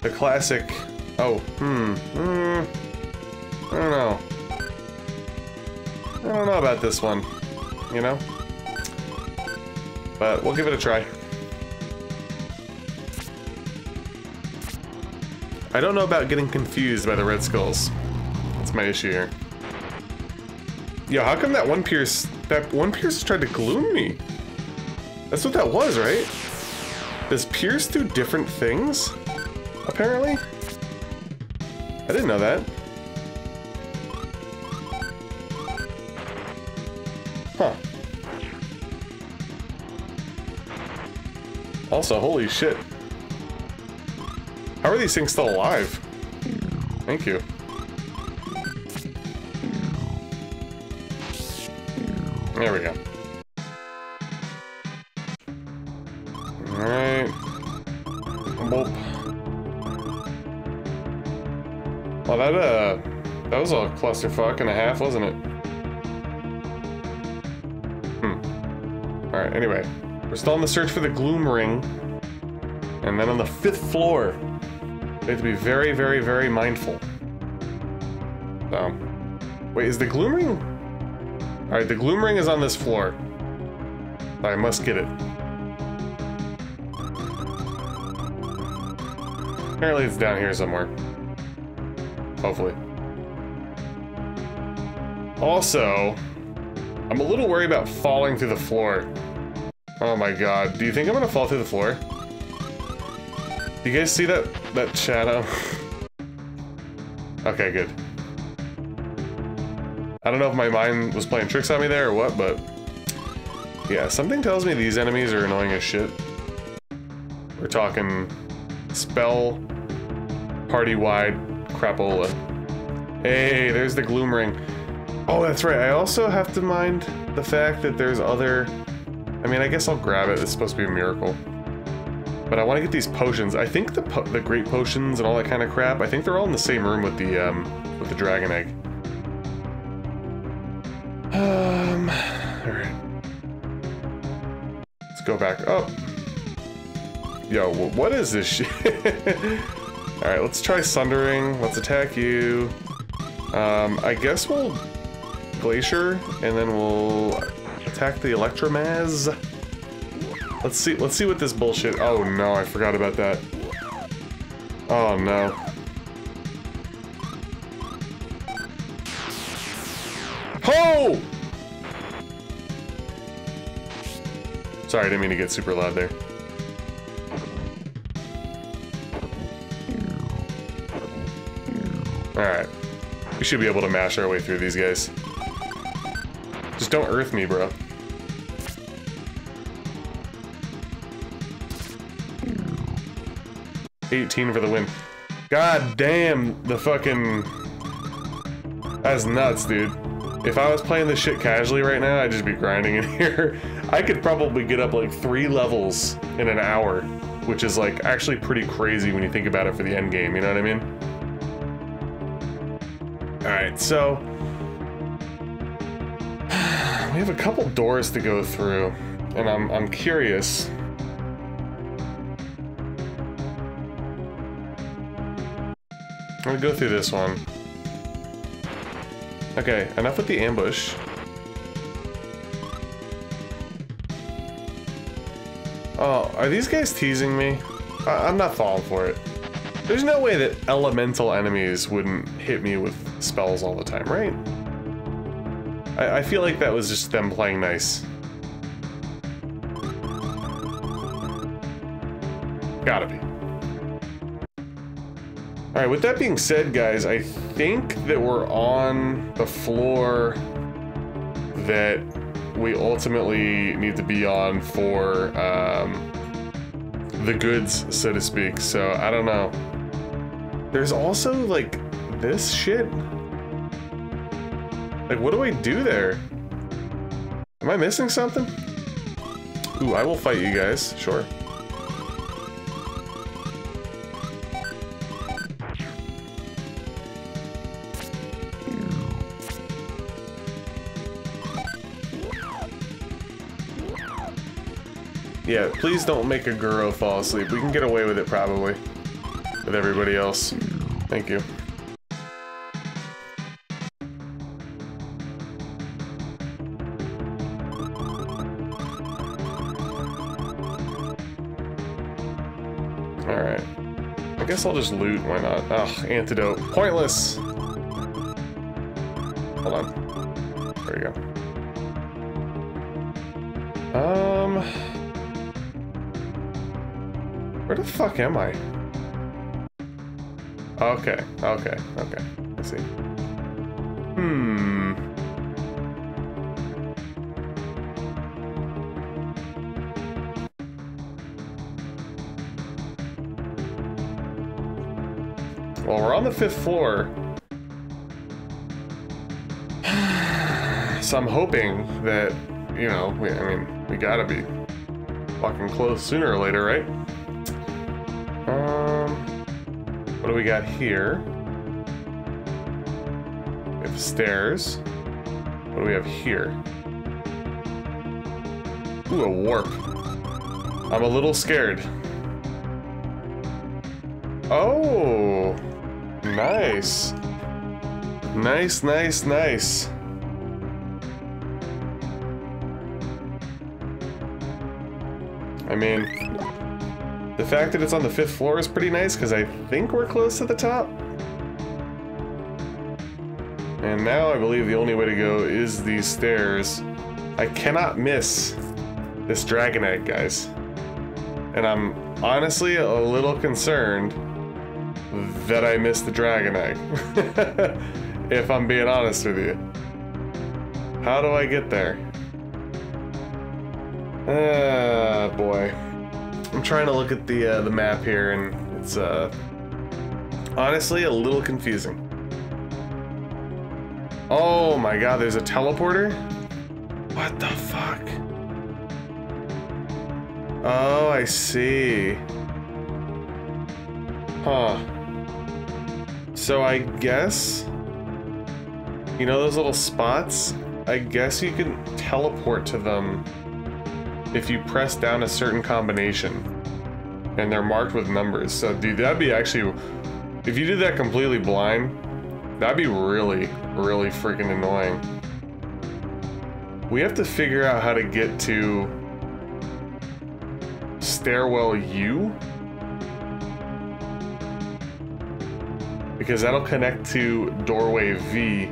The classic... oh, hmm, hmm, I don't know. I don't know about this one, you know? But we'll give it a try. I don't know about getting confused by the Red Skulls. That's my issue here. Yo, how come that one pierce, that one pierce tried to gloom me? That's what that was, right? Does pierce do different things? Apparently? I didn't know that. Huh. Also, holy shit. How are these things still alive? Thank you. There we go. Alright. Boop. Well, that, uh, that was a clusterfuck and a half, wasn't it? Alright, anyway, we're still on the search for the gloom ring, and then on the fifth floor, we have to be very, very, very mindful. So, wait, is the gloom ring? Alright, the gloom ring is on this floor. I must get it. Apparently it's down here somewhere. Hopefully. Also, I'm a little worried about falling through the floor. Oh my god. Do you think I'm gonna fall through the floor? Do you guys see that, that shadow? Okay, good. I don't know if my mind was playing tricks on me there or what, but... yeah, something tells me these enemies are annoying as shit. We're talking... spell... party-wide... crapola. Hey, there's the gloom ring. Oh, that's right, I also have to mind the fact that there's other... I mean, I guess I'll grab it, it's supposed to be a miracle. But I want to get these potions. I think the po the great potions and all that kind of crap, I think they're all in the same room with the, um, with the dragon egg. Um, alright. Let's go back up. Yo, what is this shit? Alright, let's try Sundering. Let's attack you. Um, I guess we'll Glacier, and then we'll attack the Electromaz. Let's see, let's see what this bullshit... oh no, I forgot about that. Oh no. Ho! Sorry, I didn't mean to get super loud there. Alright. We should be able to mash our way through these guys. Just don't earth me, bro. eighteen for the win. God damn, the fucking... that's nuts, dude. If I was playing this shit casually right now, I'd just be grinding in here. I could probably get up like three levels in an hour, which is like actually pretty crazy when you think about it for the end game, you know what I mean? Alright, so... we have a couple doors to go through, and I'm, I'm curious. I'm gonna go through this one. Okay, enough with the ambush. Oh, are these guys teasing me? I I'm not falling for it. There's no way that elemental enemies wouldn't hit me with spells all the time, right? I, I feel like that was just them playing nice. Gotta be. Alright, with that being said, guys, I think that we're on the floor that we ultimately need to be on for um, the goods, so to speak, so I don't know. There's also, like, this shit. Like, what do I do there? Am I missing something? Ooh, I will fight you guys, sure. Yeah, please don't make a Guro fall asleep. We can get away with it, probably. With everybody else. Thank you. Alright. I guess I'll just loot, why not? Ugh, antidote. Pointless! Hold on. There we go. Um... Where the fuck am I? Okay, okay, okay. I see. Hmm. Well, we're on the fifth floor. So I'm hoping that, you know, we, I mean, we gotta be fucking close sooner or later, right? What do we got here? We have stairs. What do we have here? Ooh, a warp. I'm a little scared. Oh! Nice. Nice, nice, nice. I mean... The fact that it's on the fifth floor is pretty nice, because I think we're close to the top. And now I believe the only way to go is these stairs. I cannot miss this dragon egg, guys. And I'm honestly a little concerned that I missed the dragon egg. If I'm being honest with you. How do I get there? Ah, boy. I'm trying to look at the, uh, the map here, and it's uh, honestly a little confusing. Oh my god, there's a teleporter? What the fuck? Oh, I see. Huh. So I guess, you know those little spots? I guess you can teleport to them if you press down a certain combination, and they're marked with numbers. So dude, that'd be actually, if you do that completely blind, that'd be really, really freaking annoying. We have to figure out how to get to stairwell U, because that'll connect to doorway V,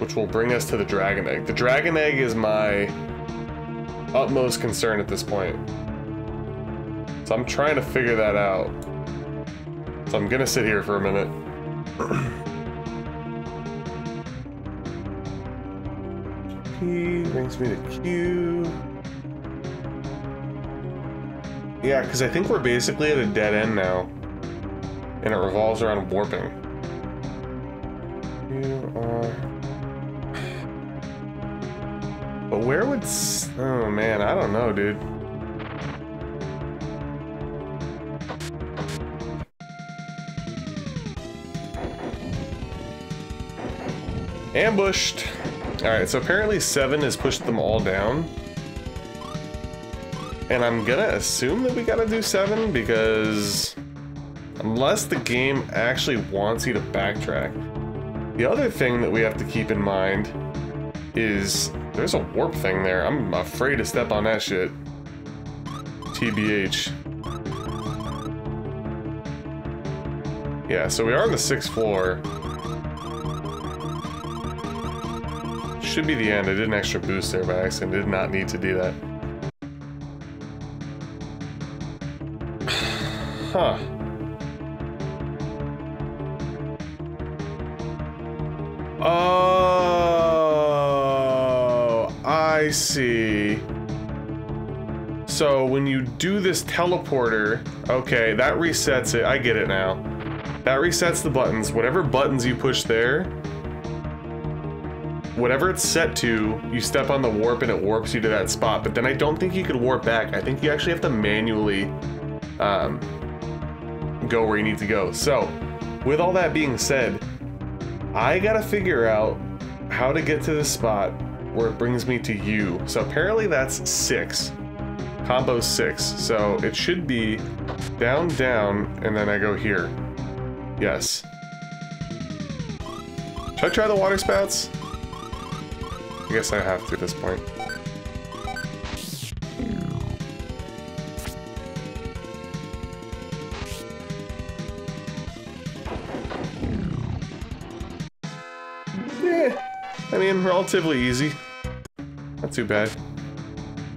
which will bring us to the dragon egg. The dragon egg is my utmost concern at this point. So I'm trying to figure that out. So I'm gonna sit here for a minute. P brings me to Q. Yeah, because I think we're basically at a dead end now. And it revolves around warping. You are... But where would... S oh, man, I don't know, dude. Ambushed! Alright, so apparently seven has pushed them all down. And I'm gonna assume that we gotta do seven, because... unless the game actually wants you to backtrack. The other thing that we have to keep in mind is... there's a warp thing there. I'm afraid to step on that shit. T B H. Yeah, so we are on the sixth floor. Should be the end. I did an extra boost there by accident. Did not need to do that. Huh. Oh. Uh... I see. So when you do this teleporter, okay, that resets it. I get it now. That resets the buttons. Whatever buttons you push there, whatever it's set to, you step on the warp and it warps you to that spot. But then I don't think you could warp back. I think you actually have to manually um, go where you need to go. So with all that being said, I gotta figure out how to get to this spot where it brings me to you. So apparently that's six. Combo six. So it should be down, down, and then I go here. Yes. Should I try the water spouts? I guess I have to at this point. I mean, relatively easy. Not too bad.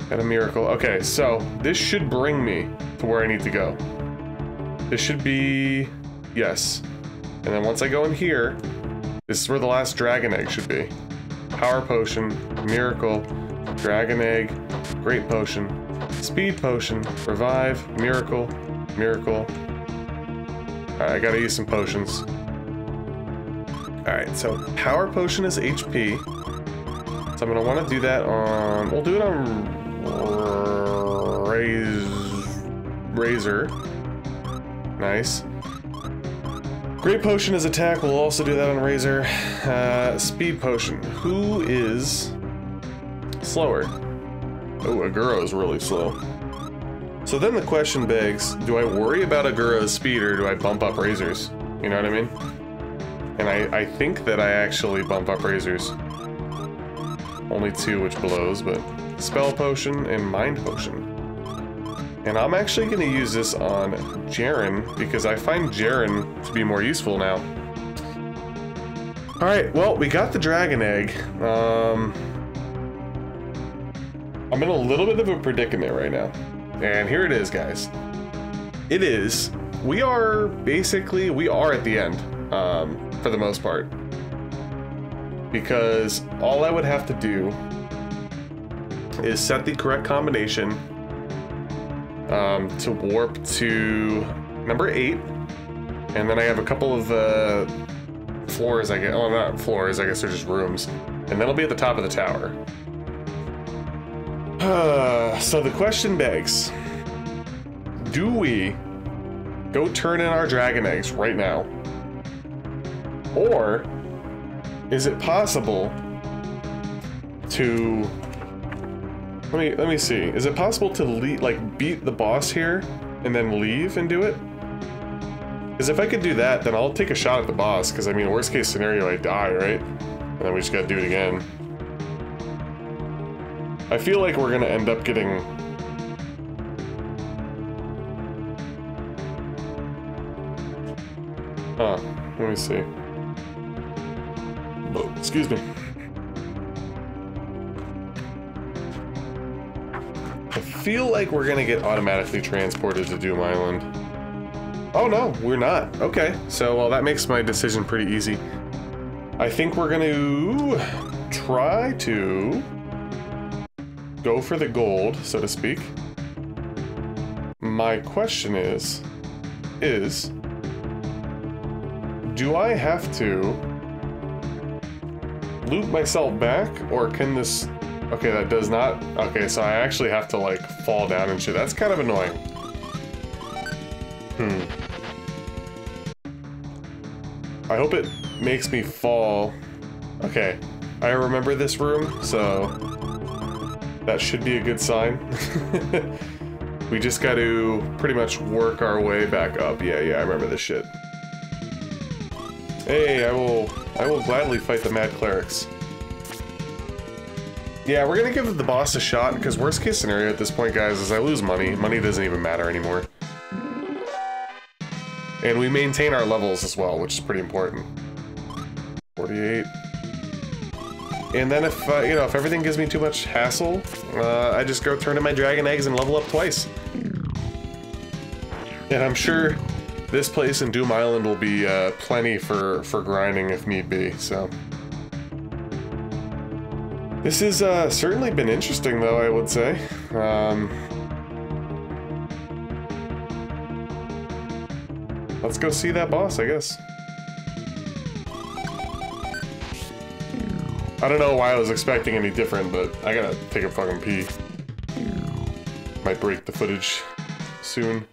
Got a miracle. Okay, so this should bring me to where I need to go. This should be... yes. And then once I go in here, this is where the last dragon egg should be. Power potion, miracle, dragon egg, great potion, speed potion, revive, miracle, miracle. Alright, I gotta use some potions. Alright, so power potion is H P, so I'm going to want to do that on, we'll do it on Razor, nice. Great potion is attack, we'll also do that on Razor. Uh, speed potion, who is slower? Oh, Aguro is really slow. So then the question begs, do I worry about Aguro's speed or do I bump up Razor's? You know what I mean? And I, I think that I actually bump up Razors. Only two, which blows, but... spell potion and mind potion. And I'm actually going to use this on Jaren, because I find Jaren to be more useful now. Alright, well, we got the dragon egg. Um, I'm in a little bit of a predicament right now. And here it is, guys. It is. We are basically, we are at the end, um, for the most part. Because all I would have to do is set the correct combination um, to warp to number eight. And then I have a couple of uh, floors, I guess. Oh, not floors, I guess they're just rooms. And that'll be at the top of the tower. Uh, so the question begs, do we go turn in our dragon eggs right now? Or is it possible to, let me, let me see. Is it possible to leave, like beat the boss here and then leave and do it? Because if I could do that, then I'll take a shot at the boss. Because I mean, worst case scenario, I die, right? And then we just gotta do it again. I feel like we're gonna end up getting Huh, let me see. Oh, excuse me. I feel like we're gonna get automatically transported to Doom Island. Oh no, we're not. Okay, so well, that makes my decision pretty easy. I think we're gonna try to go for the gold, so to speak. My question is, is... do I have to loop myself back, or can this... Okay, that does not... Okay, so I actually have to, like, fall down and shit. That's kind of annoying. Hmm. I hope it makes me fall. Okay, I remember this room, so that should be a good sign. We just got to pretty much work our way back up. Yeah, yeah, I remember this shit. Hey, I will I will gladly fight the Mad Clerics. Yeah, we're gonna give the boss a shot, because worst case scenario at this point, guys, is I lose money. Money doesn't even matter anymore. And we maintain our levels as well, which is pretty important. forty-eight. And then if, uh, you know, if everything gives me too much hassle, uh, I just go turn in my dragon eggs and level up twice. And I'm sure this place in Doom Island will be uh, plenty for, for grinding if need be, so. This has uh, certainly been interesting, though, I would say. Um, let's go see that boss, I guess. I don't know why I was expecting any different, but I gotta take a fucking pee. Might break the footage soon.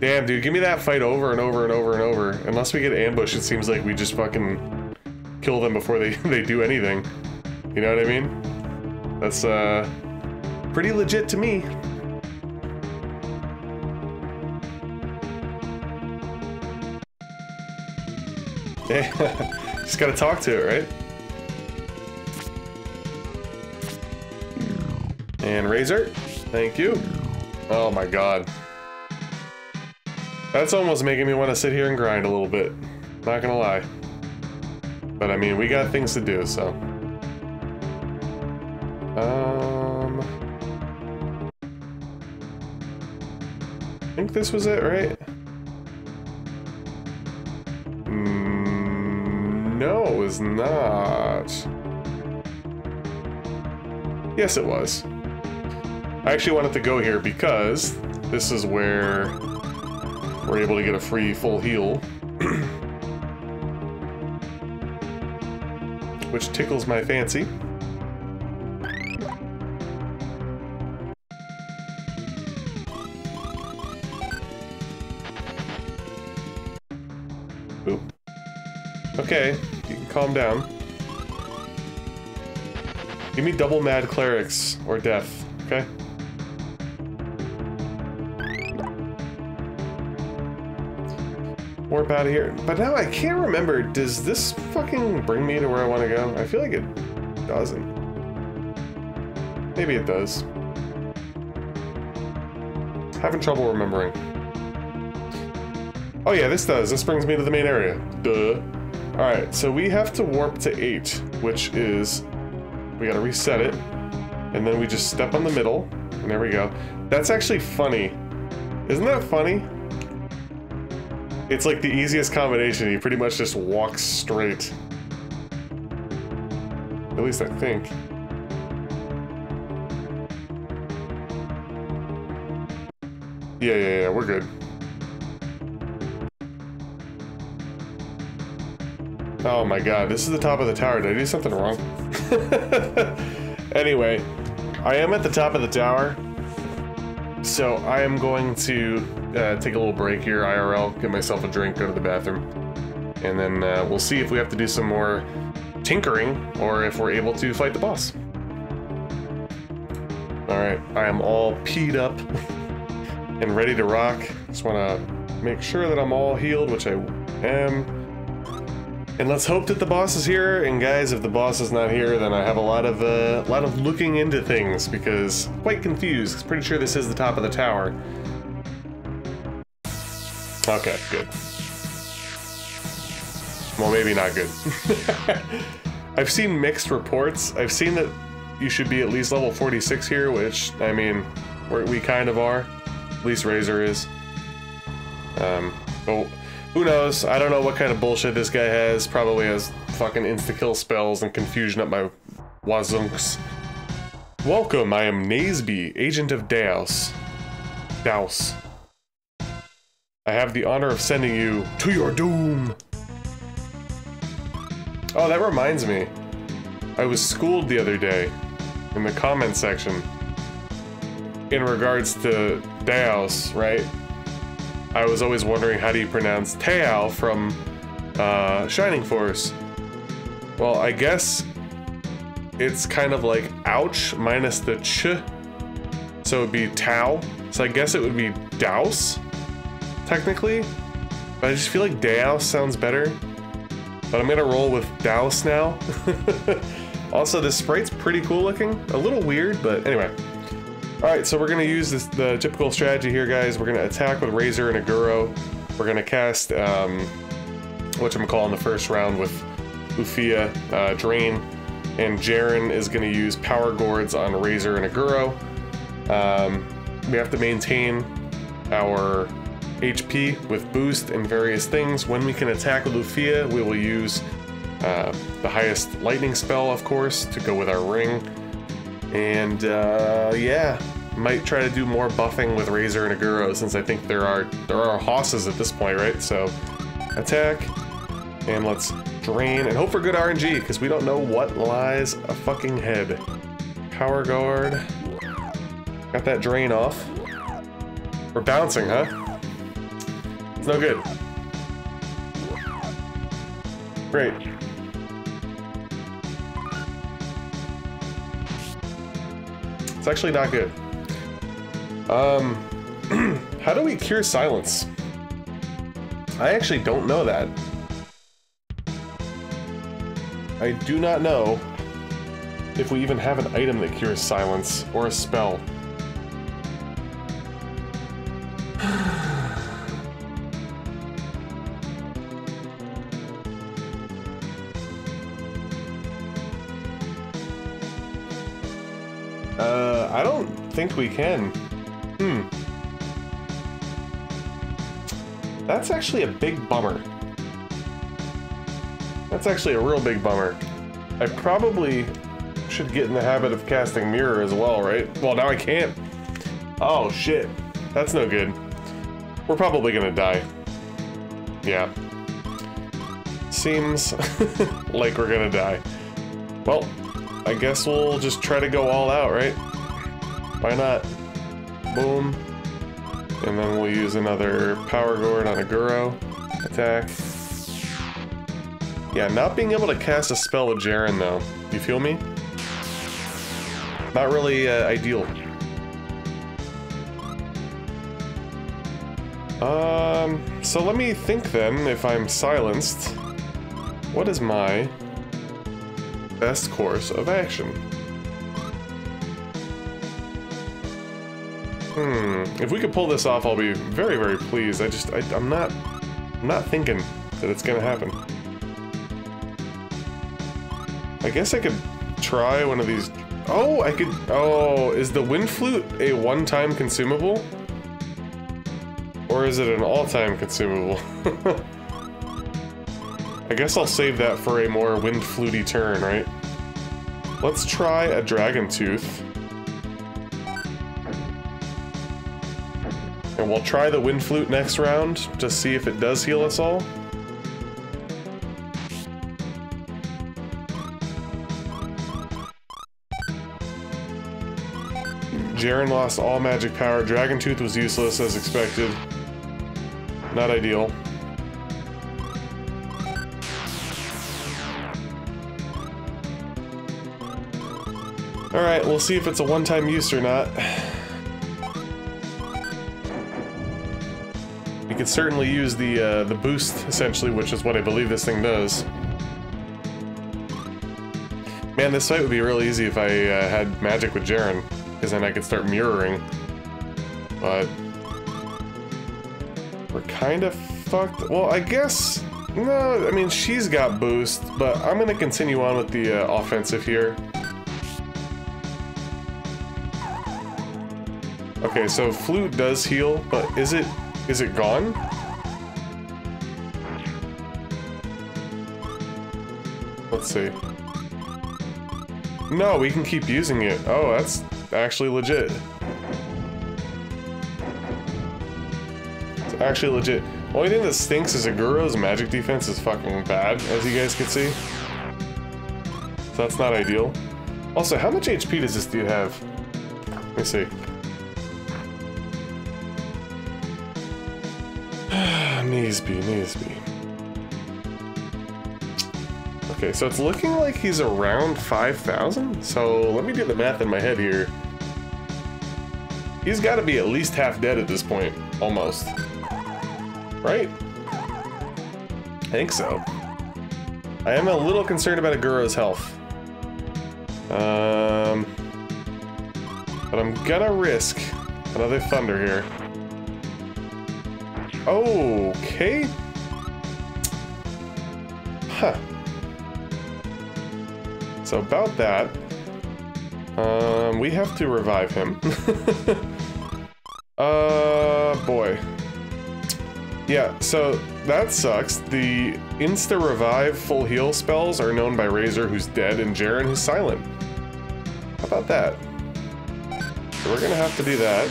Damn, dude, give me that fight over and over and over and over. Unless we get ambushed, it seems like we just fucking kill them before they, they do anything. You know what I mean? That's, uh, pretty legit to me. Yeah, just gotta talk to it, right? And Razor, thank you. Oh my god. That's almost making me want to sit here and grind a little bit. Not gonna lie. But I mean, we got things to do, so. Um. I think this was it, right? Mm, no, it was not. Yes, it was. I actually wanted to go here because this is where we're able to get a free full heal, which tickles my fancy. Oop. Okay, you can calm down. Give me double Mad Clerics or death, okay? Warp out of here. But now I can't remember, does this fucking bring me to where I want to go? I feel like it doesn't. Maybe it does. Having trouble remembering. Oh yeah, this does. This brings me to the main area. Duh. Alright, so we have to warp to eight, which is... we gotta reset it. And then we just step on the middle. And there we go. That's actually funny. Isn't that funny? It's like the easiest combination. You pretty much just walk straight. At least I think. Yeah, yeah, yeah, we're good. Oh my god, this is the top of the tower. Did I do something wrong? Anyway, I am at the top of the tower. So I am going to uh, take a little break here, I R L, get myself a drink, go to the bathroom. And then uh, we'll see if we have to do some more tinkering or if we're able to fight the boss. Alright, I am all peed up and ready to rock. Just want to make sure that I'm all healed, which I am. And let's hope that the boss is here, and guys, if the boss is not here, then I have a lot of uh, a lot of looking into things, because I'm quite confused. I'm pretty sure this is the top of the tower. Okay, good. Well, maybe not good. I've seen mixed reports. I've seen that you should be at least level forty-six here, which, I mean, we're, we kind of are. At least Razor is. Um, oh. Who knows? I don't know what kind of bullshit this guy has. Probably has fucking insta-kill spells and confusion up my wazunks. Welcome, I am Nazeby, agent of Daos. Daos. I have the honor of sending you to your doom. Oh, that reminds me. I was schooled the other day in the comment section in regards to Daos, right? I was always wondering, how do you pronounce Teal from uh, Shining Force? Well, I guess it's kind of like ouch minus the ch, so it would be Tao. So I guess it would be Daos, technically. But I just feel like Daos sounds better. But I'm gonna roll with Daos now. Also, this sprite's pretty cool looking. A little weird, but anyway. Alright, so we're going to use this, the typical strategy here, guys. We're going to attack with Razor and Aguro. We're going to cast, um, whatchamacallit in the first round with Lufia, uh, Drain, and Jaren is going to use Power Gourds on Razor and Aguro. Um, we have to maintain our H P with Boost and various things. When we can attack with Lufia, we will use uh, the highest Lightning spell, of course, to go with our Ring. And, uh, yeah, might try to do more buffing with Razor and Aguro, since I think there are there are hosses at this point, right? So, attack, and let's drain, and hope for good R N G, because we don't know what lies a fucking head. Power guard. Got that drain off. We're bouncing, huh? It's no good. Great. It's actually not good. Um, how do we cure silence? I actually don't know that. I do not know if we even have an item that cures silence or a spell. Think we can. Hmm. That's actually a big bummer. That's actually a real big bummer. I probably should get in the habit of casting Mirror as well, right? Well, now I can't. Oh, shit. That's no good. We're probably gonna die. Yeah. Seems like we're gonna die. Well, I guess we'll just try to go all out, right? Why not? Boom. And then we'll use another Power Gourd on Aguro. Attack. Yeah, not being able to cast a spell with Jaren, though. You feel me? Not really uh, ideal. Um, so let me think then, if I'm silenced, what is my best course of action? Hmm. If we could pull this off, I'll be very, very pleased. I just, I, I'm not, I'm not thinking that it's gonna happen. I guess I could try one of these. Oh, I could. Oh, is the wind flute a one-time consumable? Or is it an all-time consumable? I guess I'll save that for a more wind flutey turn, right? Let's try a dragon tooth. And we'll try the wind flute next round to see if it does heal us all. Jaren lost all magic power. Dragon Tooth was useless as expected. Not ideal. Alright, we'll see if it's a one-time use or not. You can certainly use the uh, the boost, essentially, which is what I believe this thing does. Man, this fight would be real easy if I uh, had magic with Jaren, because then I could start mirroring. But we're kind of fucked. Well, I guess no. I mean, she's got boost, but I'm gonna continue on with the uh, offensive here. Okay, so flute does heal, but is it? Is it gone? Let's see. No, we can keep using it. Oh, that's actually legit. It's actually legit. Only thing that stinks is Aguro's magic defense is fucking bad, as you guys can see. So that's not ideal. Also, how much H P does this dude have? Let me see. Nazeby, Nazeby. Okay, so it's looking like he's around five thousand. So let me do the math in my head here. He's got to be at least half dead at this point, almost. Right? I think so. I am a little concerned about Aguro's health. Um, but I'm gonna risk another thunder here. Okay. Huh. So about that, um, we have to revive him. uh, boy. Yeah, so that sucks. The insta-revive full heal spells are known by Razor, who's dead, and Jaren, who's silent. How about that? So we're gonna have to do that.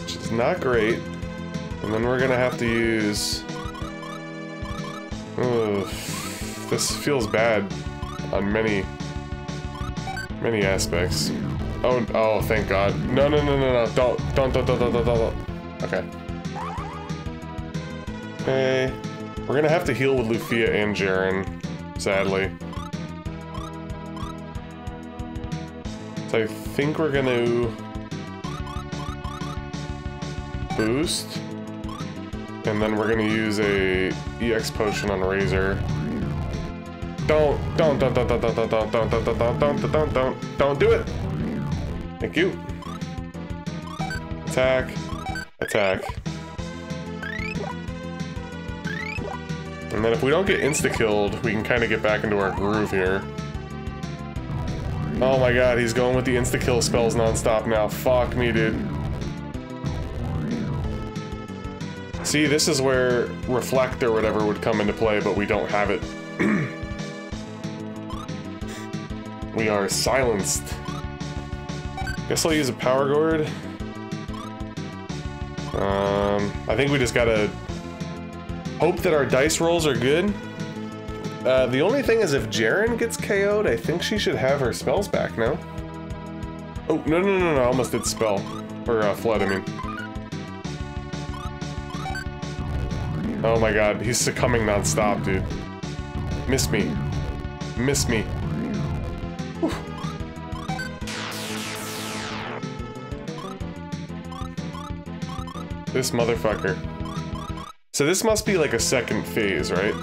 Which is not great. And then we're gonna have to use... Ugh, this feels bad on many, many aspects. Oh, oh, thank God! No, no, no, no, no! Don't, don't, don't, don't, don't, don't, don't. Okay. Okay. We're gonna have to heal with Lufia and Jaren, sadly. So I think we're gonna boost. And then we're gonna use a E X potion on Razor. Don't, don't, don't, don't, don't, don't, don't, don't, don't, don't, don't, don't, don't, don't do it. Thank you. Attack, attack. And then if we don't get insta killed, we can kind of get back into our groove here. Oh my God, he's going with the insta kill spells nonstop now. Fuck me, dude. See, this is where Reflect or whatever would come into play, but we don't have it. We are silenced. Guess I'll use a power gourd. Um, I think we just gotta hope that our dice rolls are good. Uh, the only thing is if Jaren gets K O'd, I think she should have her spells back now. Oh, no, no, no, no, I almost did spell. Or uh, flood, I mean. Oh my God, he's succumbing non-stop, dude. Miss me. Miss me. Whew. This motherfucker. So this must be like a second phase, right?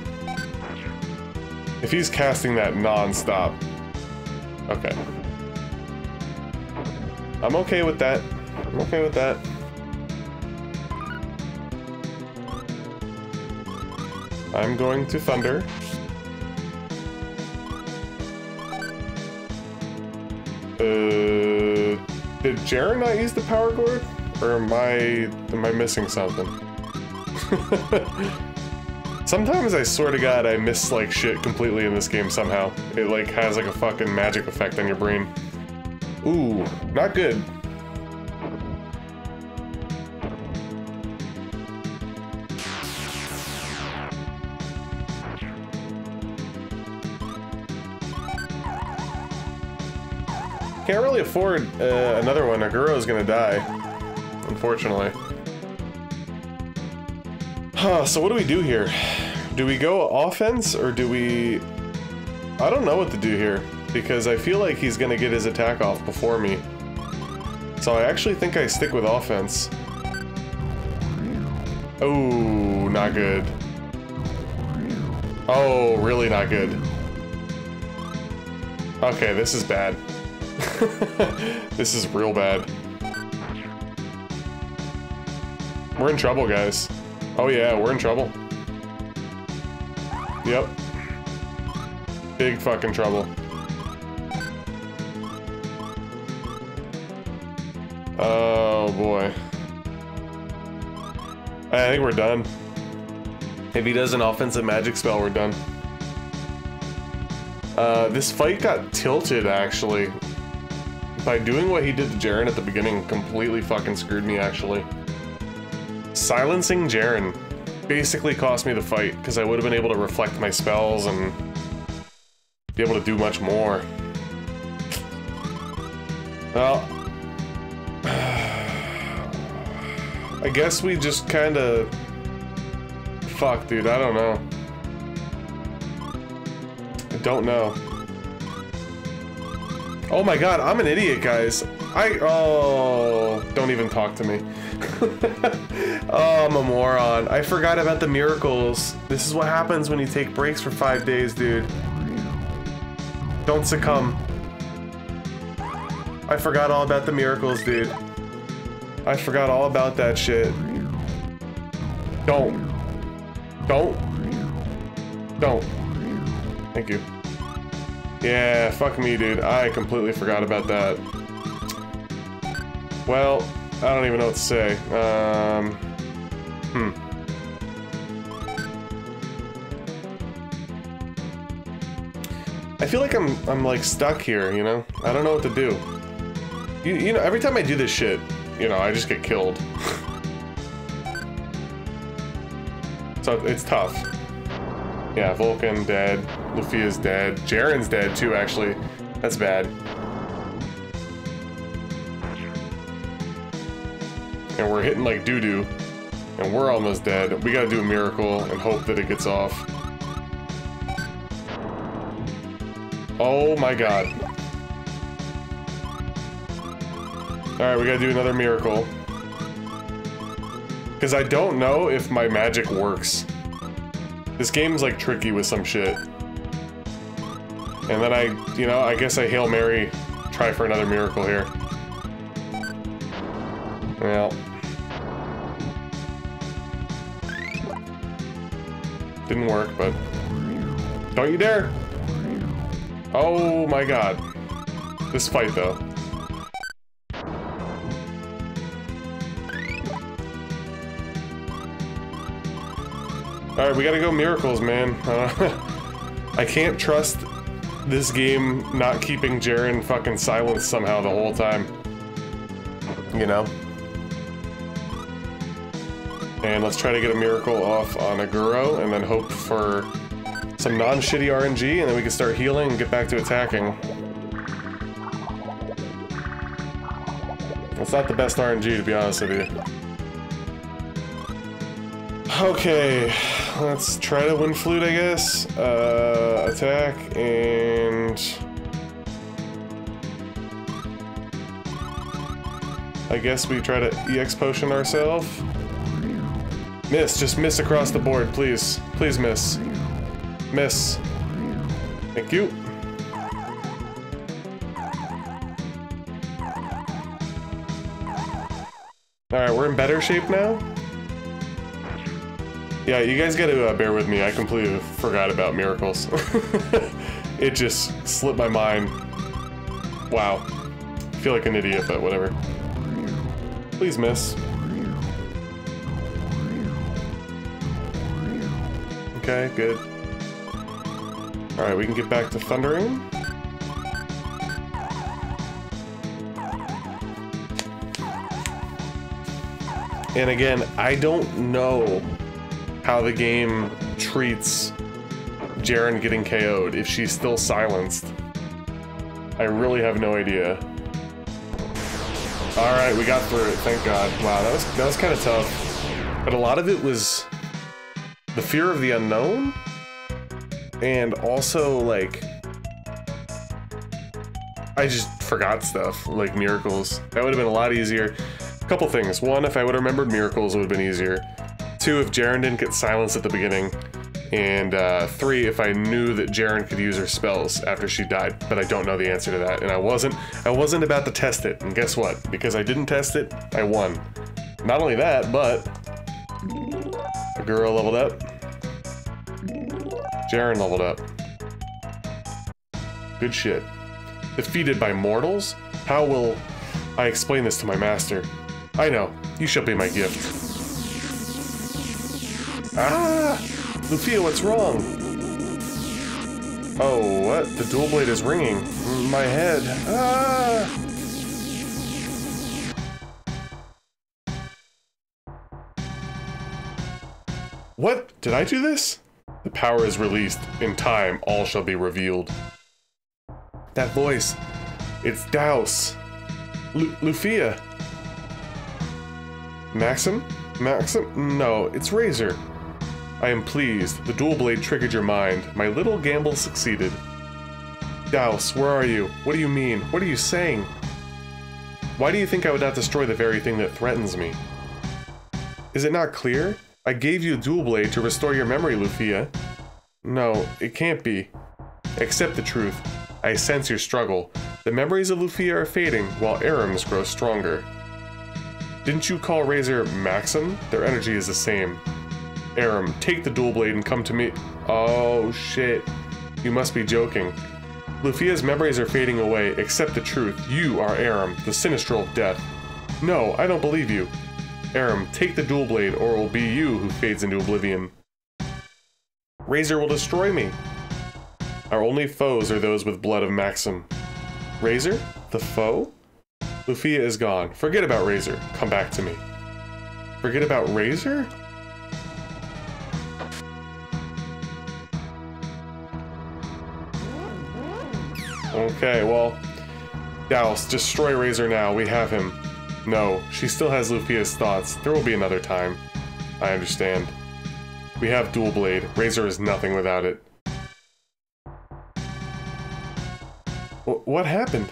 If he's casting that non-stop. Okay. I'm okay with that. I'm okay with that. I'm going to thunder. Uh, did Jaren not use the power gourd? Or am I, am I missing something? Sometimes I swear to God I miss like shit completely in this game somehow. It like has like a fucking magic effect on your brain. Ooh, not good. Can't really afford uh, another one. Aguro's gonna die, unfortunately. Huh, so what do we do here? Do we go offense or do we... I don't know what to do here because I feel like he's gonna get his attack off before me. So I actually think I stick with offense. Oh, not good. Oh, really not good. Okay, this is bad. This is real bad. We're in trouble, guys. Oh yeah, we're in trouble. Yep. Big fucking trouble. Oh boy. I think we're done. If he does an offensive magic spell, we're done. Uh, this fight got tilted, actually. By doing what he did to Jaren at the beginning completely fucking screwed me, actually. Silencing Jaren basically cost me the fight, because I would have been able to reflect my spells and be able to do much more. Well, I guess we just kind of... Fuck, dude, I don't know. I don't know. Oh my god, I'm an idiot, guys. I- oh... Don't even talk to me. Oh, I'm a moron. I forgot about the miracles. This is what happens when you take breaks for five days, dude. Don't succumb. I forgot all about the miracles, dude. I forgot all about that shit. Don't. Don't. Don't. Thank you. Yeah, fuck me, dude. I completely forgot about that. Well, I don't even know what to say. Um, hmm. I feel like I'm, I'm like stuck here, you know? I don't know what to do. You, you know, every time I do this shit, you know, I just get killed. So it's tough. Yeah, Vulcan dead. Lufia's dead. Jaren's dead too, actually. That's bad. And we're hitting like doo-doo. And we're almost dead. We gotta do a miracle and hope that it gets off. Oh my god. Alright, we gotta do another miracle. Because I don't know if my magic works. This game's like tricky with some shit. And then I, you know, I guess I Hail Mary, try for another miracle here. Well. Didn't work, but... Don't you dare! Oh my god. This fight, though. Alright, we gotta go miracles, man. Uh, I can't trust this game not keeping Jaren fucking silenced somehow the whole time. You know? And let's try to get a miracle off on Aguro, and then hope for some non-shitty R N G, and then we can start healing and get back to attacking. It's not the best R N G, to be honest with you. Okay. Let's try to wind flute, I guess. Uh, attack and... I guess we try to E X potion ourselves. Miss, just miss across the board, please. Please miss. Miss. Thank you. Alright, we're in better shape now? Yeah, you guys gotta uh, bear with me. I completely forgot about miracles. It just slipped my mind. Wow. I feel like an idiot, but whatever. Please miss. Okay, good. Alright, we can get back to thundering. And again, I don't know how the game treats Jaren getting K O'd, if she's still silenced. I really have no idea. Alright, we got through it, thank God. Wow, that was, that was kind of tough. But a lot of it was the fear of the unknown, and also, like, I just forgot stuff, like miracles. That would have been a lot easier. Couple things. One, if I would have remembered miracles, it would have been easier. Two, if Jaren didn't get silenced at the beginning. And uh, three, if I knew that Jaren could use her spells after she died, but I don't know the answer to that. And I wasn't, I wasn't about to test it. And guess what? Because I didn't test it, I won. Not only that, but the girl leveled up. Jaren leveled up. Good shit. Defeated by mortals? How will I explain this to my master? I know. You shall be my gift. Ah! Lufia, what's wrong? Oh, what? The dual blade is ringing. My head. Ah! What? Did I do this? The power is released. In time, all shall be revealed. That voice. It's Daos. Lu Lufia. Maxim? Maxim? No, it's Razor. I am pleased. The dual blade triggered your mind. My little gamble succeeded. Daos, where are you? What do you mean? What are you saying? Why do you think I would not destroy the very thing that threatens me? Is it not clear? I gave you a dual blade to restore your memory, Lufia. No, it can't be. Accept the truth. I sense your struggle. The memories of Lufia are fading, while Aram's grow stronger. Didn't you call Razor Maxim? Their energy is the same. Aram, take the dual blade and come to me. Oh shit. You must be joking. Lufia's memories are fading away. Accept the truth. You are Aram, the Sinistral of Death. No, I don't believe you. Aram, take the dual blade or it will be you who fades into oblivion. Razor will destroy me. Our only foes are those with blood of Maxim. Razor? The foe? Lufia is gone. Forget about Razor. Come back to me. Forget about Razor? Okay, well... Daos, destroy Razor now. We have him. No, she still has Lufia's thoughts. There will be another time. I understand. We have Dual Blade. Razor is nothing without it. What happened?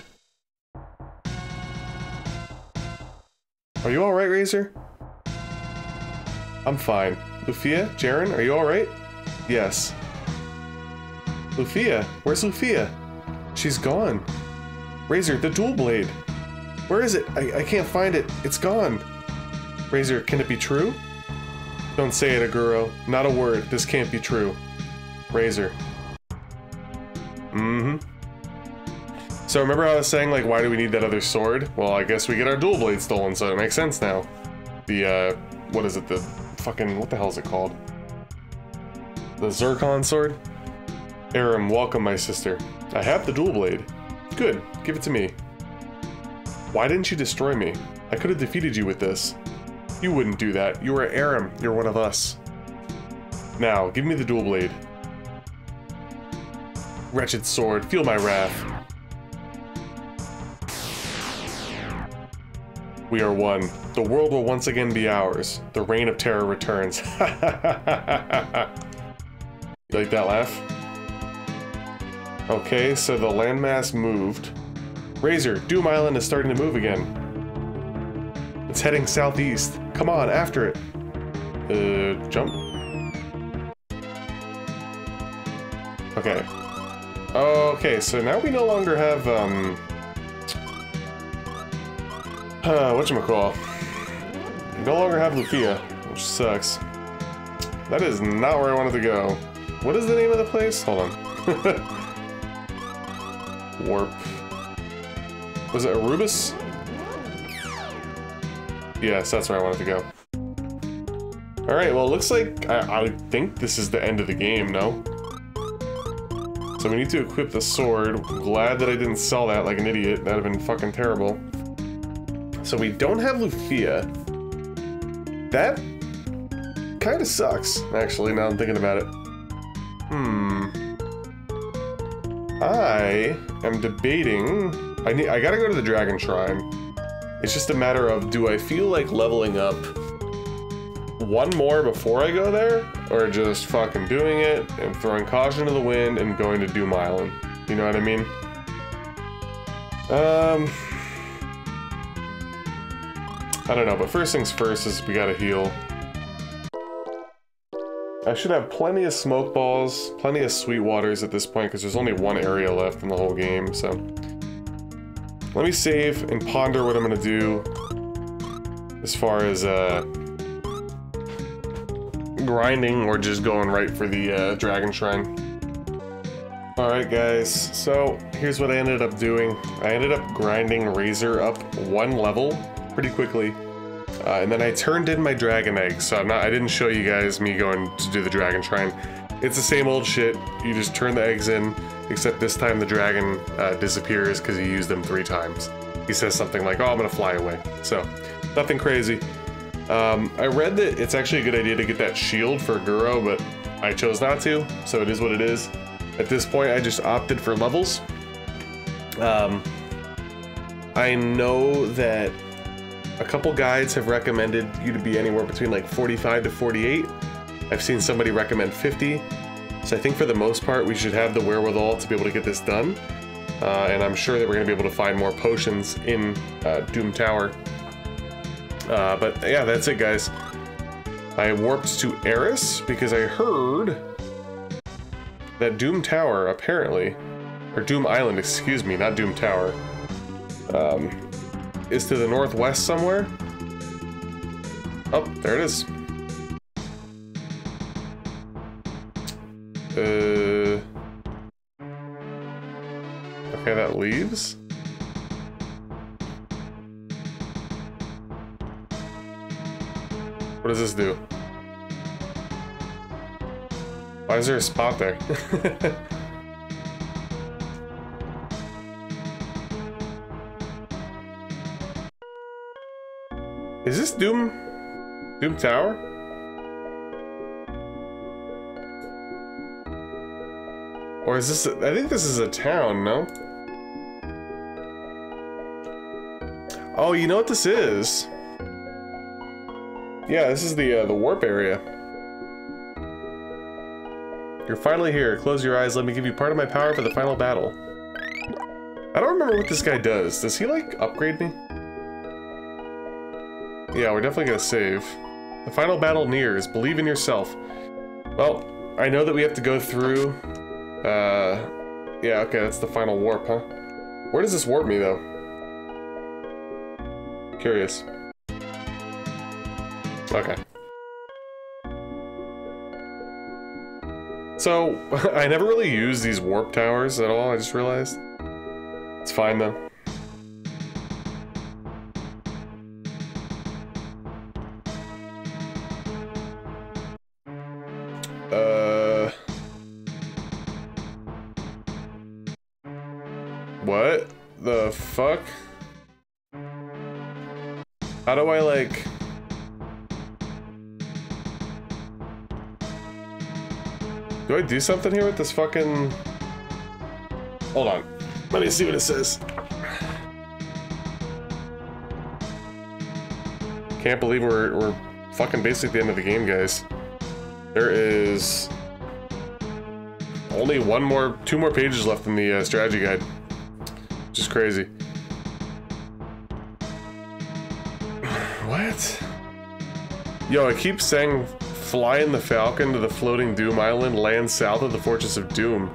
Are you alright, Razor? I'm fine. Lufia? Jaren, are you alright? Yes. Lufia? Where's Lufia? She's gone. Razor, the dual blade. Where is it? I, I can't find it. It's gone. Razor, can it be true? Don't say it, Aguro. Not a word. This can't be true. Razor. Mm-hmm. So remember how I was saying, like, why do we need that other sword? Well, I guess we get our dual blade stolen, so it makes sense now. The, uh, what is it? The fucking, what the hell is it called? The Zircon sword? Aram, welcome, my sister. I have the dual blade. Good, give it to me. Why didn't you destroy me? I could have defeated you with this. You wouldn't do that. You are Aram. You're one of us. Now, give me the dual blade. Wretched sword, feel my wrath. We are one. The world will once again be ours. The reign of terror returns. You like that laugh? Okay, so the landmass moved. Razor, Doom Island is starting to move again. It's heading southeast. Come on, after it. Uh, jump. Okay. Okay, so now we no longer have, um... Uh, whatchamacall? no longer have Lufia, which sucks. That is not where I wanted to go. What is the name of the place? Hold on. Warp. Was it Arubis? Yes, that's where I wanted to go. Alright, well, it looks like I, I think this is the end of the game, no? So we need to equip the sword. Glad that I didn't sell that like an idiot. That'd have been fucking terrible. So we don't have Lufia. That kind of sucks, actually, now I'm thinking about it. Hmm. I am debating. I need, I gotta go to the Dragon Shrine. It's just a matter of, do I feel like leveling up one more before I go there, or just fucking doing it and throwing caution to the wind and going to Doom Island? You know what I mean? Um, I don't know, but first things first is we gotta heal. I should have plenty of smoke balls, plenty of sweet waters at this point, because there's only one area left in the whole game, so. Let me save and ponder what I'm gonna do as far as uh, grinding or just going right for the uh, Dragon Shrine. Alright guys, so here's what I ended up doing. I ended up grinding Razor up one level pretty quickly. Uh, and then I turned in my dragon egg, so I'm not, I didn't show you guys me going to do the Dragon Shrine. It's the same old shit. You just turn the eggs in, except this time the dragon uh, disappears because you used them three times. He says something like, oh, I'm gonna fly away. So, nothing crazy. Um, I read that it's actually a good idea to get that shield for Guro, but I chose not to, so it is what it is. At this point, I just opted for levels. Um, I know that a couple guides have recommended you to be anywhere between like forty-five to forty-eight. I've seen somebody recommend fifty. So I think for the most part, we should have the wherewithal to be able to get this done. Uh, and I'm sure that we're gonna be able to find more potions in uh, Doom Tower. Uh, but yeah, that's it guys. I warped to Eris because I heard that Doom Tower apparently, or Doom Island, excuse me, not Doom Tower. Um, is to the northwest somewhere. Oh, there it is. Uh, okay, that leaves. What does this do? Why is there a spot there? Is this Doom? Doom Tower? Or is this... A, I think this is a town, no? Oh, you know what this is? Yeah, this is the, uh, the warp area. You're finally here. Close your eyes. Let me give you part of my power for the final battle. I don't remember what this guy does. Does he, like, upgrade me? Yeah, we're definitely gonna save. The final battle nears. Believe in yourself. Well, I know that we have to go through... Uh... Yeah, okay, that's the final warp, huh? Where does this warp me, though? Curious. Okay. So, I never really used these warp towers at all, I just realized. It's fine, though. What the fuck? How do I like... Do I do something here with this fucking... Hold on. Let me see what it says. Can't believe we're, we're fucking basically at the end of the game, guys. There is... Only one more, two more pages left in the uh, strategy guide. Just crazy. What? Yo, I keep saying fly in the Falcon to the floating Doom Island, land south of the Fortress of Doom.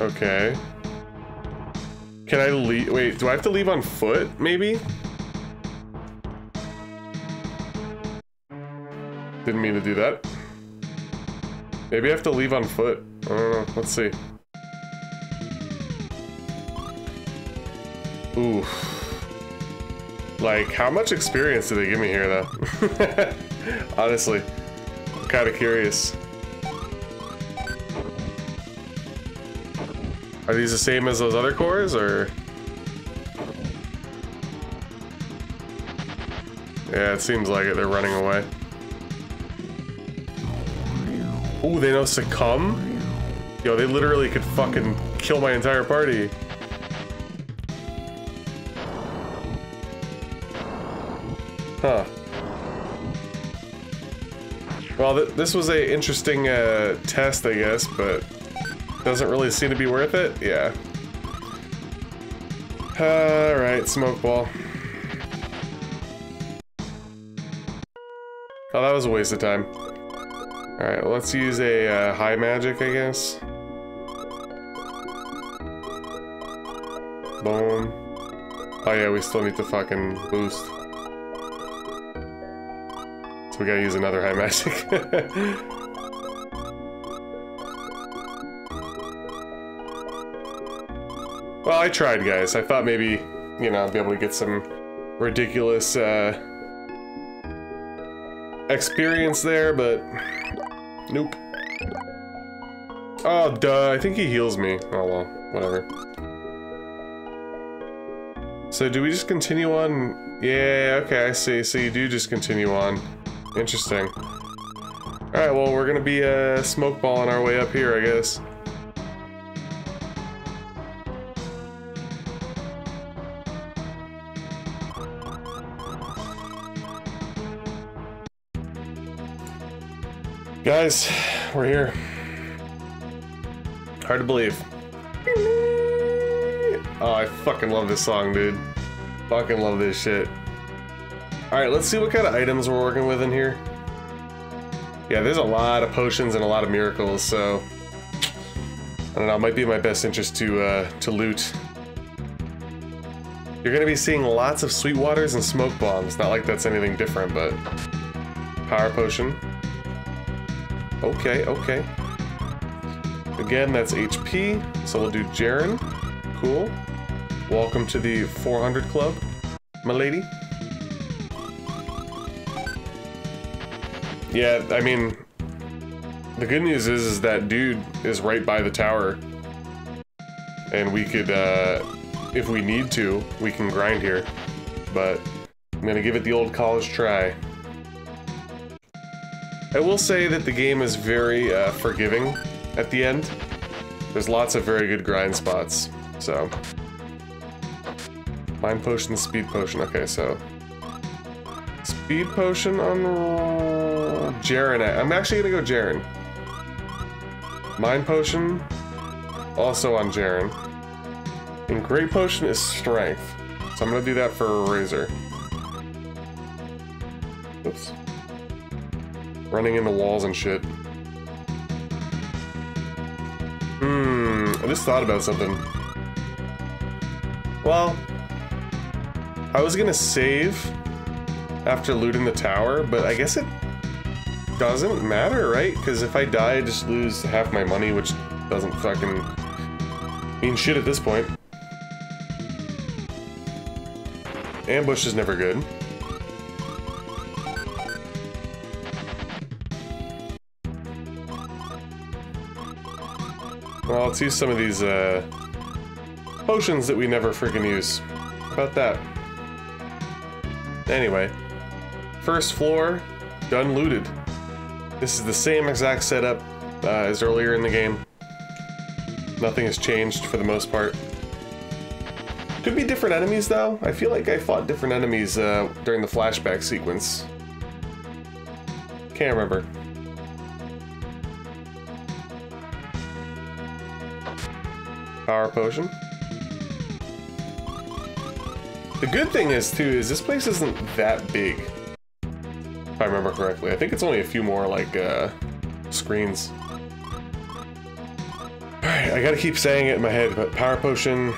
Okay. Can I leave? Wait, do I have to leave on foot, maybe? Didn't mean to do that. Maybe I have to leave on foot. I don't know. Let's see. Ooh. Like, how much experience did they give me here, though? Honestly. I'm kind of curious. Are these the same as those other cores, or...? Yeah, it seems like it. They're running away. Ooh, they know succumb? Yo, they literally could fucking kill my entire party. Huh. Well, th this was a interesting uh, test, I guess, but... doesn't really seem to be worth it? Yeah. Alright, smoke ball. Oh, that was a waste of time. Alright, well, let's use a uh, high magic, I guess. Boom. Oh yeah, we still need to fucking boost. So we gotta use another high magic. Well, I tried, guys. I thought maybe, you know, I'd be able to get some ridiculous uh, experience there, but nope. Oh, duh. I think he heals me. Oh, well, whatever. So do we just continue on? Yeah, okay, I see. So you do just continue on. Interesting. All right, well, we're going to be uh, smoke balling our way up here, I guess. Guys, we're here. Hard to believe. Oh, I fucking love this song, dude. Fucking love this shit. Alright, let's see what kind of items we're working with in here. Yeah, there's a lot of potions and a lot of miracles, so... I don't know, it might be in my best interest to, uh, to loot. You're gonna be seeing lots of sweet waters and smoke bombs. Not like that's anything different, but... Power potion. Okay, okay. Again, that's H P, so we'll do Jaren. Cool. Welcome to the four hundred Club, my lady. Yeah, I mean, the good news is, is that dude is right by the tower. And we could, uh, if we need to, we can grind here. But I'm gonna give it the old college try. I will say that the game is very uh, forgiving at the end. There's lots of very good grind spots, so. Mind potion, speed potion, okay, so. Speed potion on Jaren, I'm actually gonna go Jaren. Mind potion, also on Jaren. And great potion is strength, so I'm gonna do that for Razor. Oops. Running into walls and shit. Hmm, I just thought about something. Well, I was gonna save after looting the tower, but I guess it doesn't matter, right? Because if I die, I just lose half my money, which doesn't fucking mean shit at this point. Ambush is never good. Well, let's use some of these, uh, potions that we never freaking use. How about that? Anyway. First floor, done looted. This is the same exact setup, uh, as earlier in the game. Nothing has changed for the most part. Could be different enemies, though. I feel like I fought different enemies, uh, during the flashback sequence. Can't remember. Power potion. The good thing is, too, is this place isn't that big. If I remember correctly. I think it's only a few more, like, uh, screens. Alright, I gotta keep saying it in my head, but power potion.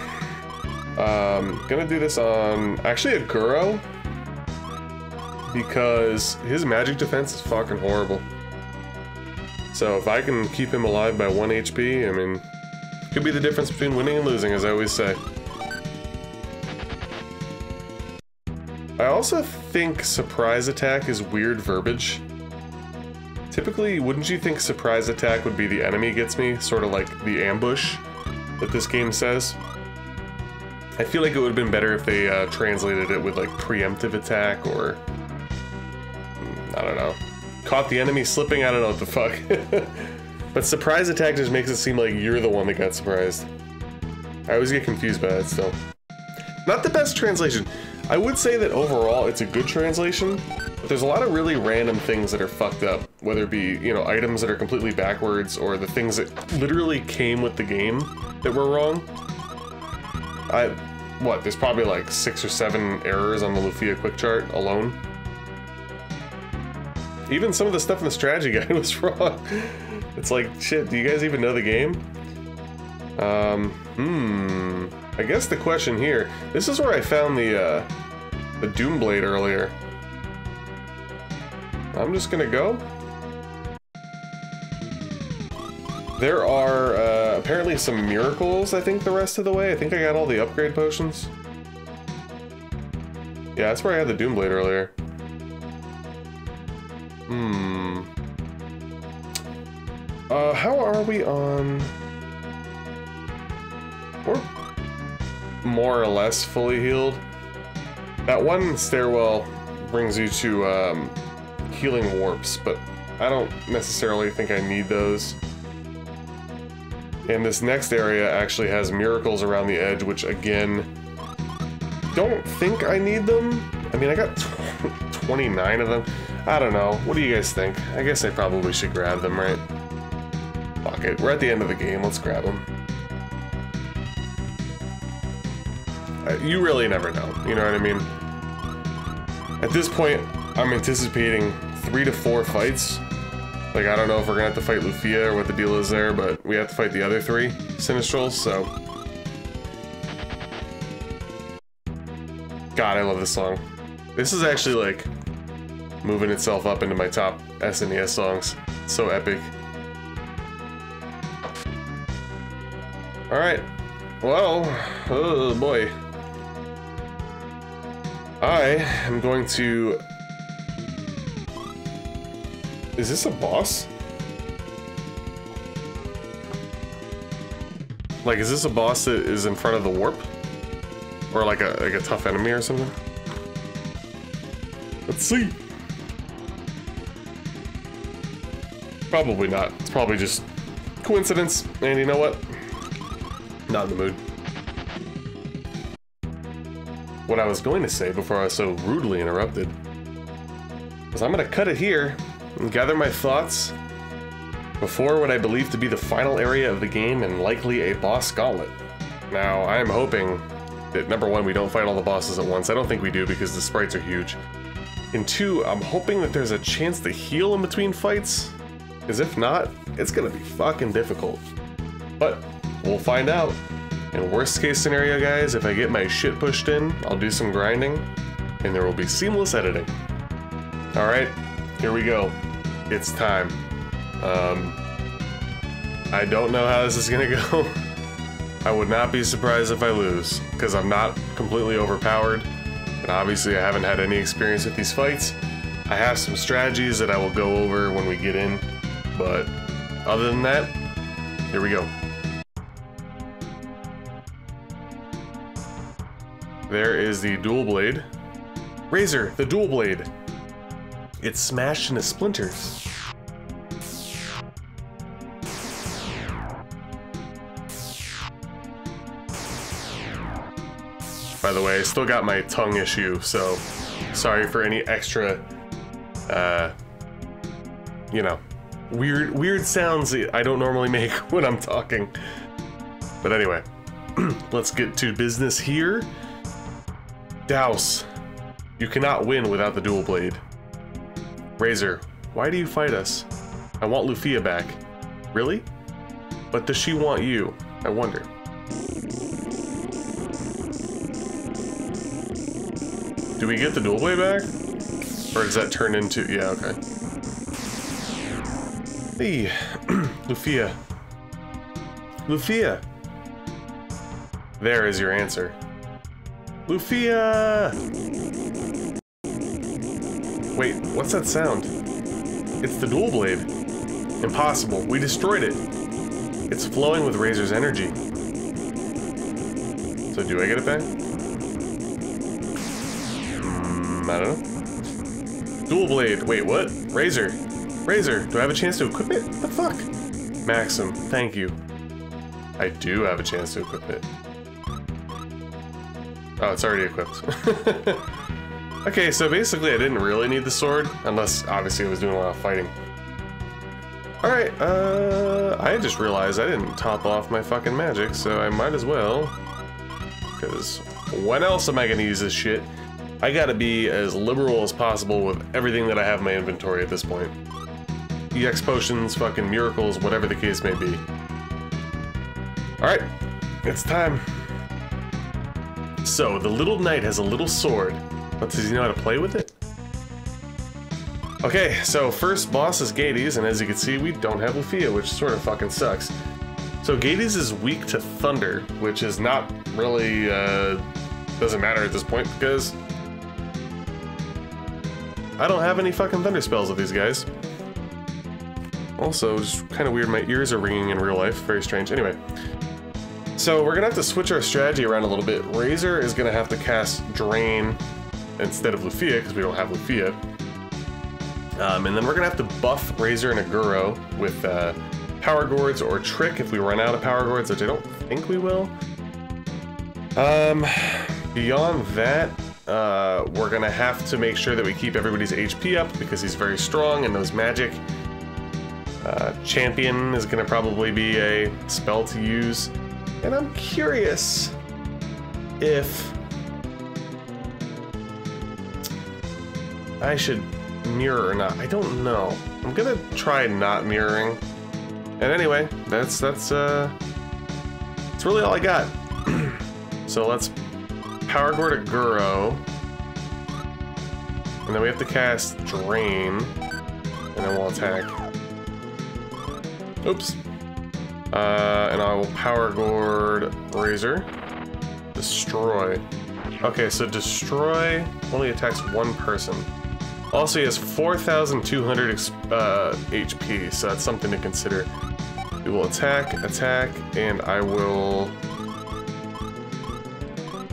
Um, gonna do this on actually a Guro, because his magic defense is fucking horrible. So if I can keep him alive by one H P, I mean, could be the difference between winning and losing, as I always say. I also think surprise attack is weird verbiage. Typically, wouldn't you think surprise attack would be the enemy gets me, sort of like the ambush that this game says? I feel like it would have been better if they uh, translated it with like preemptive attack or, I don't know, caught the enemy slipping, I don't know what the fuck. But surprise attack just makes it seem like you're the one that got surprised. I always get confused by that still. Not the best translation. I would say that overall it's a good translation, but there's a lot of really random things that are fucked up, whether it be, you know, items that are completely backwards or the things that literally came with the game that were wrong. I, what, there's probably like six or seven errors on the Lufia quick chart alone. Even some of the stuff in the strategy guide was wrong. It's like, shit, do you guys even know the game? Um, hmm. I guess the question here, this is where I found the, uh, the Doom Blade earlier. I'm just gonna go. There are, uh, apparently some miracles, I think, the rest of the way. I think I got all the upgrade potions. Yeah, that's where I had the Doom Blade earlier. Hmm. Uh, how are we on? We're more or less fully healed. That one stairwell brings you to um, healing warps, but I don't necessarily think I need those. And this next area actually has miracles around the edge, which again, don't think I need them. I mean, I got twenty-nine of them. I don't know. What do you guys think? I guess I probably should grab them, right? Fuck it. We're at the end of the game. Let's grab them. Uh, you really never know. You know what I mean? At this point, I'm anticipating three to four fights. Like, I don't know if we're going to have to fight Lufia or what the deal is there, but we have to fight the other three Sinistrals, so... God, I love this song. This is actually, like... moving itself up into my top S N E S songs. So epic. Alright. Well, oh boy. I am going to... Is this a boss? Like, is this a boss that is in front of the warp? Or like a, like a tough enemy or something? Let's see. Probably not. It's probably just coincidence, and you know what? Not in the mood. What I was going to say before I was so rudely interrupted was I'm going to cut it here and gather my thoughts before what I believe to be the final area of the game and likely a boss gauntlet. Now, I am hoping that, number one, we don't fight all the bosses at once. I don't think we do because the sprites are huge. And two, I'm hoping that there's a chance to heal in between fights. Because if not, it's gonna be fucking difficult. But we'll find out. And worst case scenario, guys, if I get my shit pushed in, I'll do some grinding, and there will be seamless editing. Alright, here we go. It's time. Um, I don't know how this is gonna go. I would not be surprised if I lose, because I'm not completely overpowered, and obviously I haven't had any experience with these fights. I have some strategies that I will go over when we get in. But other than that, here we go. There is the dual blade. Razor, the dual blade. It's smashed into splinters. By the way, I still got my tongue issue, so sorry for any extra, uh, you know. Weird, weird sounds that I don't normally make when I'm talking. But anyway, let's get to business here. Daos, you cannot win without the dual blade. Razor, why do you fight us? I want Lufia back. Really? But does she want you? I wonder. Do we get the dual way back? Or does that turn into... yeah, okay. Hey, Lufia. Lufia! There is your answer. Lufia! Wait, what's that sound? It's the dual blade. Impossible. We destroyed it. It's flowing with Razor's energy. So do I get it back? Mm, I don't know. Dual blade. Wait, what? Razor. Razor, do I have a chance to equip it? What the fuck? Maxim, thank you. I do have a chance to equip it. Oh, it's already equipped. Okay, so basically I didn't really need the sword, unless obviously I was doing a lot of fighting. Alright, uh, I just realized I didn't top off my fucking magic, so I might as well. Because when else am I going to use this shit? I gotta be as liberal as possible with everything that I have in my inventory at this point. E X potions, fucking miracles, whatever the case may be. Alright, it's time. So, the little knight has a little sword. But does he know how to play with it? Okay, so first boss is Gades, and as you can see, we don't have Lufia, which sort of fucking sucks. So Gades is weak to thunder, which is not really, uh, doesn't matter at this point, because I don't have any fucking thunder spells with these guys. Also, just kind of weird, my ears are ringing in real life, very strange. Anyway. So we're gonna have to switch our strategy around a little bit. Razor is gonna have to cast Drain instead of Lufia, because we don't have Lufia. Um, and then we're gonna have to buff Razor and Aguro with uh, Power Gourds or Trick if we run out of Power Gourds, which I don't think we will. Um, beyond that, uh, we're gonna have to make sure that we keep everybody's H P up because he's very strong and knows magic. Uh, Champion is gonna probably be a spell to use. And I'm curious if I should mirror or not. I don't know. I'm gonna try not mirroring. And anyway, that's that's uh that's really all I got. So let's Power Gourd Aguro. And then we have to cast Drain. And then we'll attack. Oops. Uh, and I will Power Gourd Razor. Destroy. Okay, so Destroy only attacks one person. Also, he has four thousand two hundred uh, H P, so that's something to consider. We will attack, attack, and I will...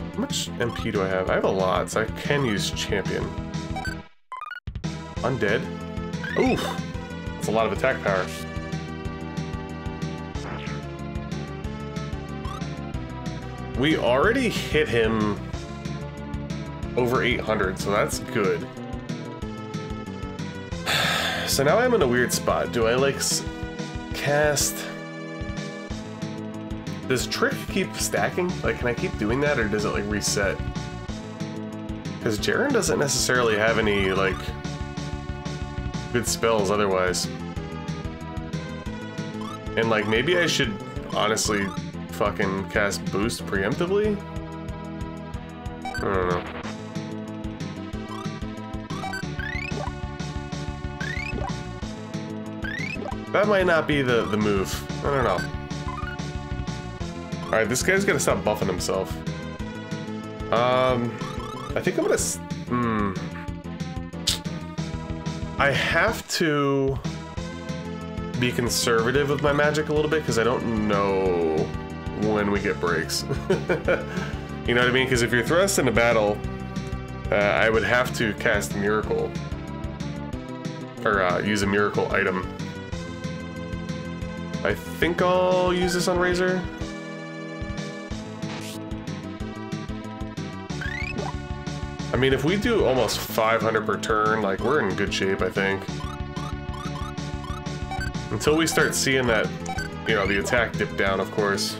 How much M P do I have? I have a lot, so I can use Champion. Undead. Oof! That's a lot of attack power. We already hit him over eight hundred, so that's good. So now I'm in a weird spot. Do I, like, cast... Does Trick keep stacking? Like, can I keep doing that, or does it, like, reset? Because Jaren doesn't necessarily have any, like, good spells otherwise. And, like, maybe I should, honestly, fucking cast Boost preemptively? I don't know. That might not be the, the move. I don't know. Alright, this guy's gotta stop buffing himself. Um, I think I'm gonna... S hmm. I have to be conservative with my magic a little bit, because I don't know when we get breaks. You know what I mean? Because if you're thrust into battle, uh, I would have to cast Miracle. Or uh, use a Miracle item. I think I'll use this on Razor. I mean, if we do almost five hundred per turn, like, we're in good shape, I think. Until we start seeing that, you know, the attack dip down, of course.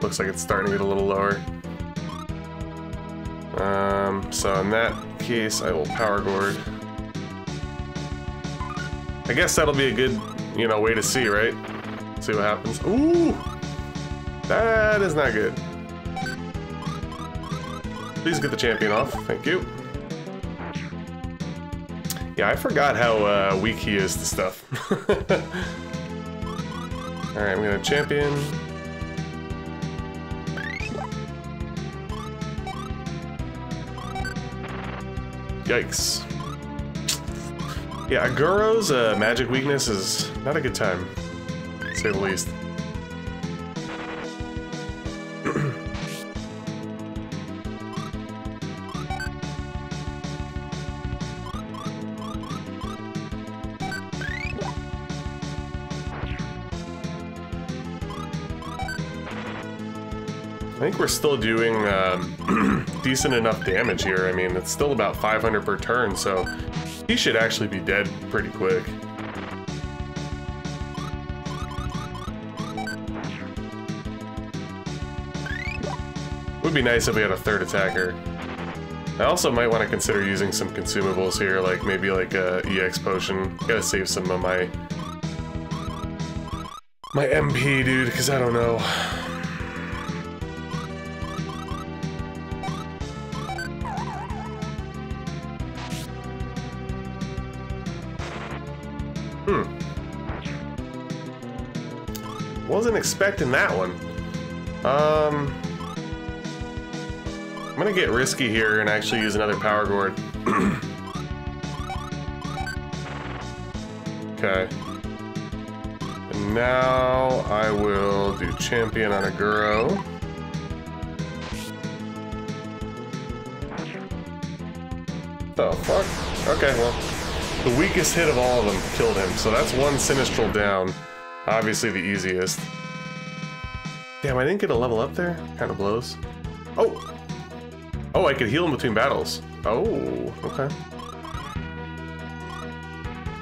Looks like it's starting to get a little lower. Um, so in that case, I will Power Gourd. I guess that'll be a good... you know, way to see, right? see what happens. Ooh! That is not good. Please get the champion off. Thank you. Yeah, I forgot how uh, weak he is to stuff. Alright, I'm gonna champion. Yikes. Yeah, Aguro's uh, magic weakness is not a good time, to say the least. I think we're still doing um, decent enough damage here. I mean, it's still about five hundred per turn, so he should actually be dead pretty quick. Would be nice if we had a third attacker. I also might want to consider using some consumables here, like maybe like a E X potion. Gotta save some of my my M P, dude, because I don't know. Wasn't expecting that one. Um, I'm gonna get risky here and actually use another power gourd. Okay. And now I will do champion on Aguro. The fuck? Okay, well, the weakest hit of all of them killed him, so that's one Sinistral down. Obviously the easiest. Damn, I didn't get a level up there? Kind of blows. Oh! Oh, I could heal him between battles. Oh, okay.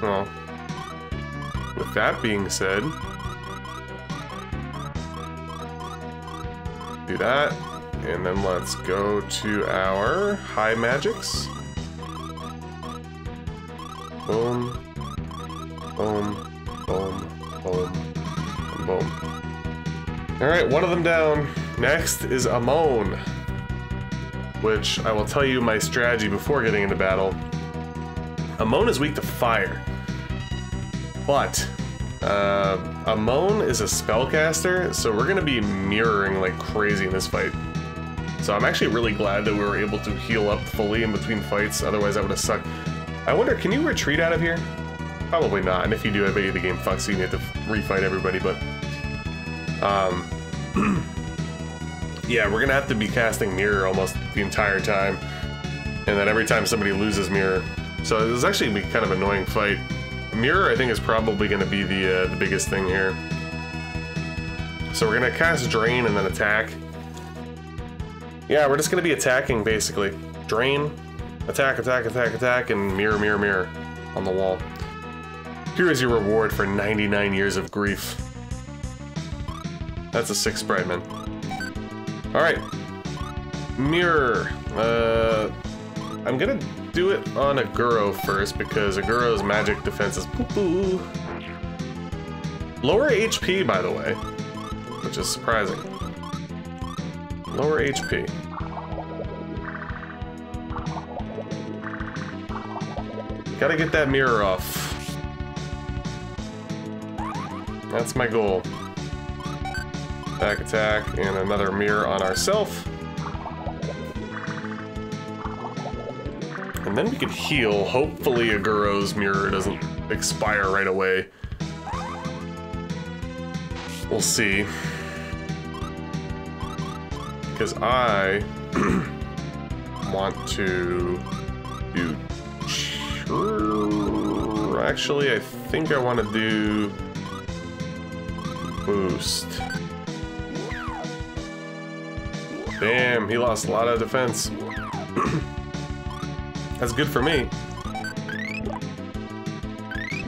Well, with that being said... do that, and then let's go to our high magics. Boom. Boom. Boom. Boom. Boom. Alright, one of them down. Next is Amon, which I will tell you my strategy before getting into battle. Amon is weak to fire, but uh, Amon is a spellcaster, so we're going to be mirroring like crazy in this fight. So I'm actually really glad that we were able to heal up fully in between fights, otherwise that would have sucked. I wonder, can you retreat out of here? Probably not, and if you do, I bet you the game fucks you and you have to refight everybody, but... Um, yeah, we're gonna have to be casting Mirror almost the entire time, and then every time somebody loses Mirror. So this is actually gonna be kind of an annoying fight. Mirror, I think, is probably gonna be the, uh, the biggest thing here. So we're gonna cast Drain and then attack. Yeah, we're just gonna be attacking, basically. Drain, attack, attack, attack, attack, and Mirror, Mirror, Mirror on the wall. Here is your reward for ninety-nine years of grief. That's a six sprite, man. Alright. Mirror. Uh, I'm gonna do it on Aguro first, because Aguro's magic defense is poo-poo. Lower H P, by the way. Which is surprising. Lower H P. Gotta get that mirror off. That's my goal. Attack, attack, and another mirror on ourself. And then we can heal. Hopefully Aguro's mirror doesn't expire right away. We'll see. Because I want to do... Actually, I think I want to do... boost. Damn, he lost a lot of defense. That's good for me.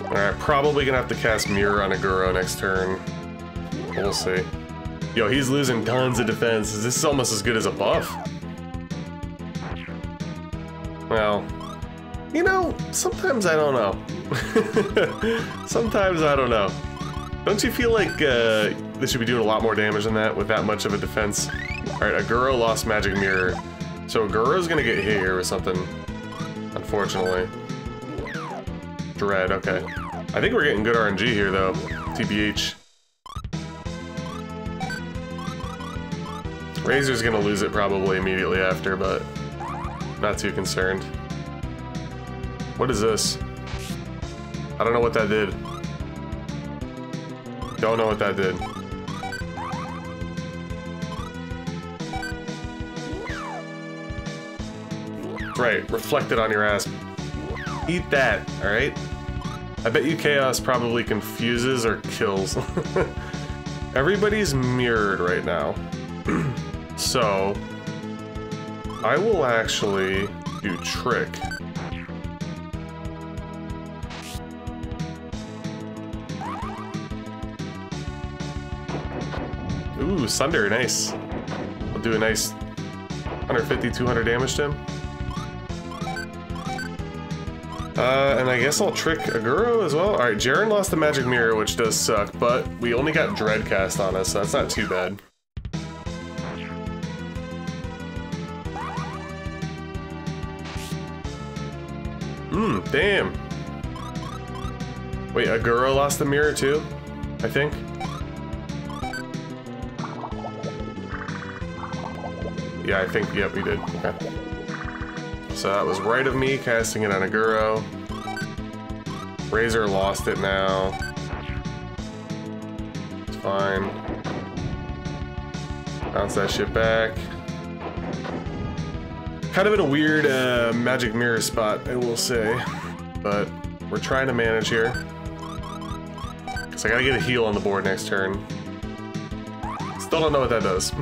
Alright, probably gonna have to cast Mirror on Aguro next turn. We'll see. Yo, he's losing tons of defense. This is almost as good as a buff. Well, you know, sometimes I don't know. Sometimes I don't know. Don't you feel like uh, they should be doing a lot more damage than that with that much of a defense? Alright, Aguro lost Magic Mirror. So Aguro's gonna get hit here with something, unfortunately. Dread, okay. I think we're getting good R N G here, though. T B H. Razor's gonna lose it probably immediately after, but not too concerned. What is this? I don't know what that did. Don't know what that did. Right, reflected on your ass. Eat that, alright? I bet you Chaos probably confuses or kills. Everybody's mirrored right now. So, I will actually do Trick. Ooh, Sunder, nice. I'll do a nice one fifty, two hundred damage to him. Uh, and I guess I'll Trick Aguro as well. Alright, Jaren lost the Magic Mirror, which does suck, but we only got Dreadcast on us, so that's not too bad. Mmm, damn. Wait, Aguro lost the mirror too, I think? Yeah, I think, yep, we did. Okay. So that was right of me, casting it on Aguro. Razor lost it now. It's fine. Bounce that shit back. Kind of in a weird uh, Magic Mirror spot, I will say. But we're trying to manage here. Because I gotta get a heal on the board next turn. Still don't know what that does.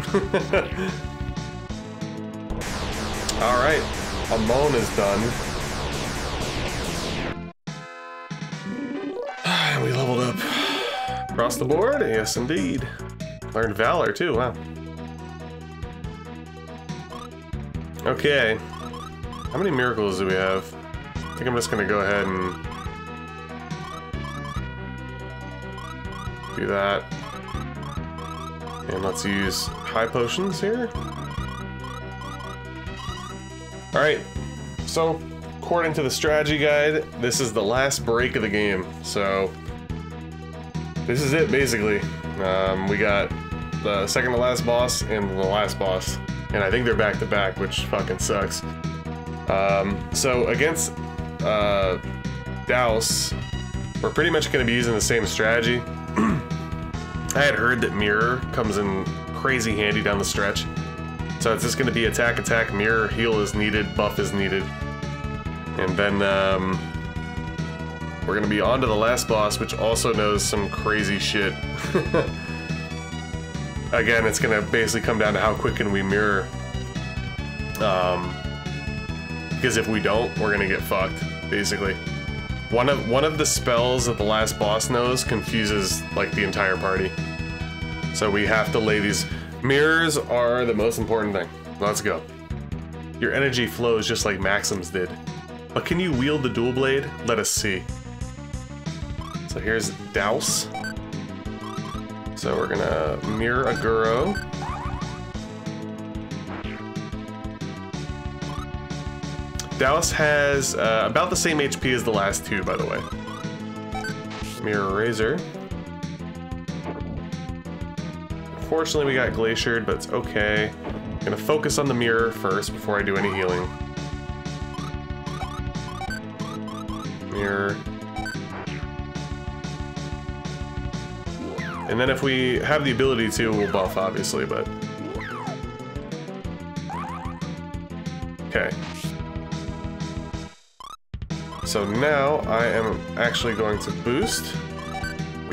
Alright. Amon is done. We leveled up. Across the board? Yes, indeed. Learned Valor, too. Wow. Okay. How many miracles do we have? I think I'm just going to go ahead and do that. And let's use high potions here. Alright, so according to the strategy guide, this is the last break of the game, so this is it basically. Um, we got the second to last boss and the last boss, and I think they're back to back, which fucking sucks. Um, so against uh, Daos, we're pretty much going to be using the same strategy. I had heard that Mirror comes in crazy handy down the stretch. So it's just going to be attack, attack, mirror, heal is needed, buff is needed. And then um, we're going to be on to the last boss, which also knows some crazy shit. Again, it's going to basically come down to how quick can we mirror. Um, because if we don't, we're going to get fucked, basically. One of, one of the spells that the last boss knows confuses like the entire party. So we have to lay these... Mirrors are the most important thing. Let's go. Your energy flows just like Maxim's did. But can you wield the dual blade? Let us see. So here's Daos. So we're gonna mirror Aguro. Daos has uh, about the same H P as the last two, by the way. Mirror Razor. Fortunately, we got glaciered, but it's okay. I'm gonna focus on the mirror first before I do any healing. Mirror. And then if we have the ability to, we'll buff, obviously, but... Okay. So now I am actually going to boost.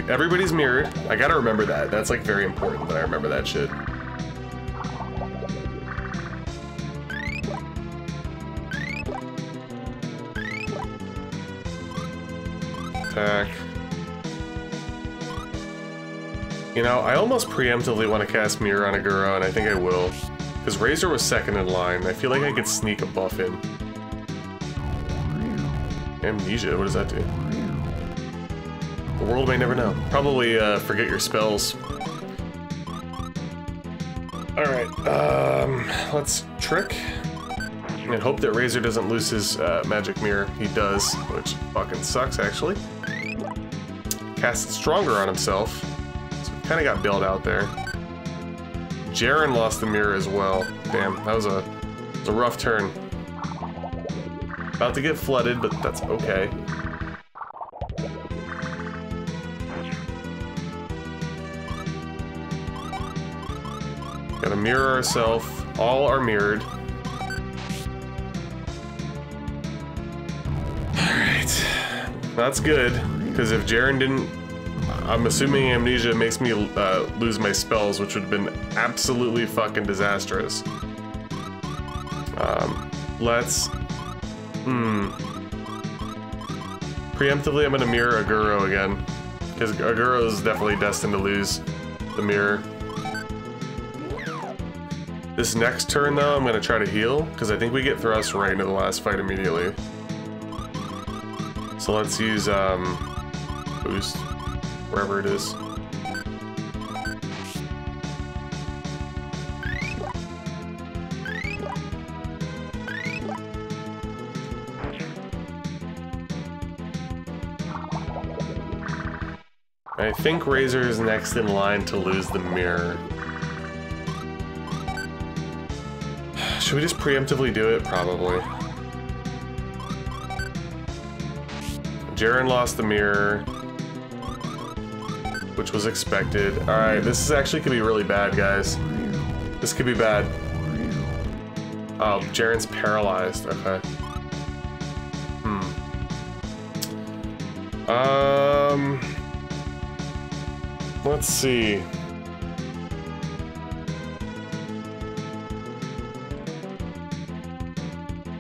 Everybody's mirrored. I gotta remember that. That's like very important that I remember that shit. Attack. You know, I almost preemptively want to cast Mirror on Aguro, and I think I will. Because Razor was second in line. I feel like I could sneak a buff in. Amnesia, what does that do? The world may never know. Probably uh, forget your spells. Alright, um, let's trick. And hope that Razor doesn't lose his uh, magic mirror. He does, which fucking sucks, actually. Cast Stronger on himself. So kind of got bailed out there. Jaren lost the mirror as well. Damn, that was a, that was a rough turn. About to get flooded, but that's okay. Gotta mirror ourselves. All are mirrored. Alright. That's good, because if Jaren didn't... I'm assuming amnesia makes me uh, lose my spells, which would have been absolutely fucking disastrous. Um, let's... Hmm. Preemptively, I'm gonna mirror Aguro again, because Aguro is definitely destined to lose the mirror. This next turn, though, I'm gonna try to heal, because I think we get thrust right into the last fight immediately. So let's use, um, boost, wherever it is. I think Razor is next in line to lose the mirror. Should we just preemptively do it? Probably. Jaren lost the mirror, which was expected. Alright, this is actually could be really bad, guys. This could be bad. Oh, Jaren's paralyzed. Okay. Hmm. Um... Let's see.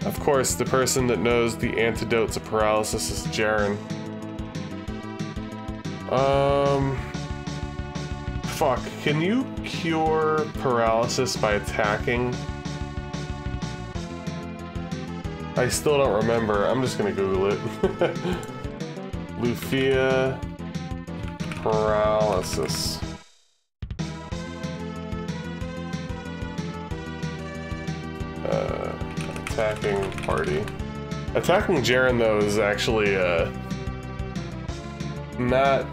Of course, the person that knows the antidote to paralysis is Jaren. Um... Fuck, can you cure paralysis by attacking? I still don't remember. I'm just gonna Google it. Lufia... paralysis. Attacking party. Attacking Jaren, though, is actually uh, not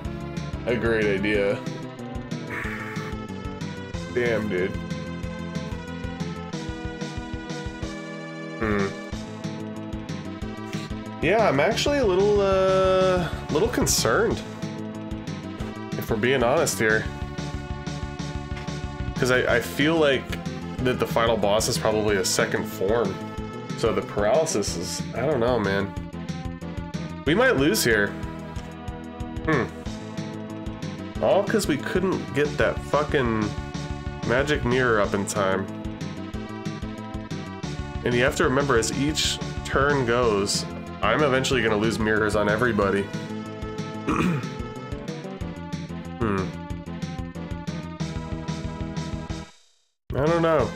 a great idea. Damn, dude. Hmm. Yeah, I'm actually a little, uh, little concerned, if we're being honest here. Because I, I feel like that the final boss is probably a second form. So the paralysis is... I don't know, man. We might lose here. Hmm. All because we couldn't get that fucking magic mirror up in time. And you have to remember, as each turn goes, I'm eventually going to lose mirrors on everybody. Hmm. I don't know.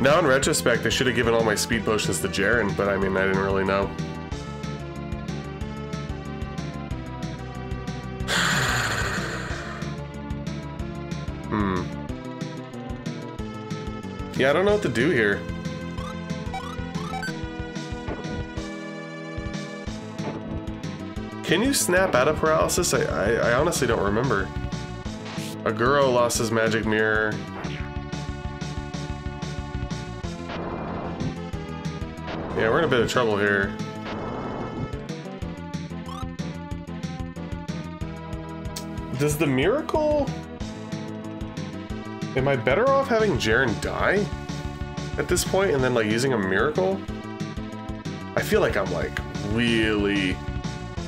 Now, in retrospect, I should have given all my speed potions to Jaren, but I mean, I didn't really know. Hmm. Yeah, I don't know what to do here. Can you snap out of paralysis? I, I, I honestly don't remember. Aguro lost his magic mirror. Yeah, we're in a bit of trouble here. Does the miracle... Am I better off having Jaren die at this point and then, like, using a miracle? I feel like I'm, like, really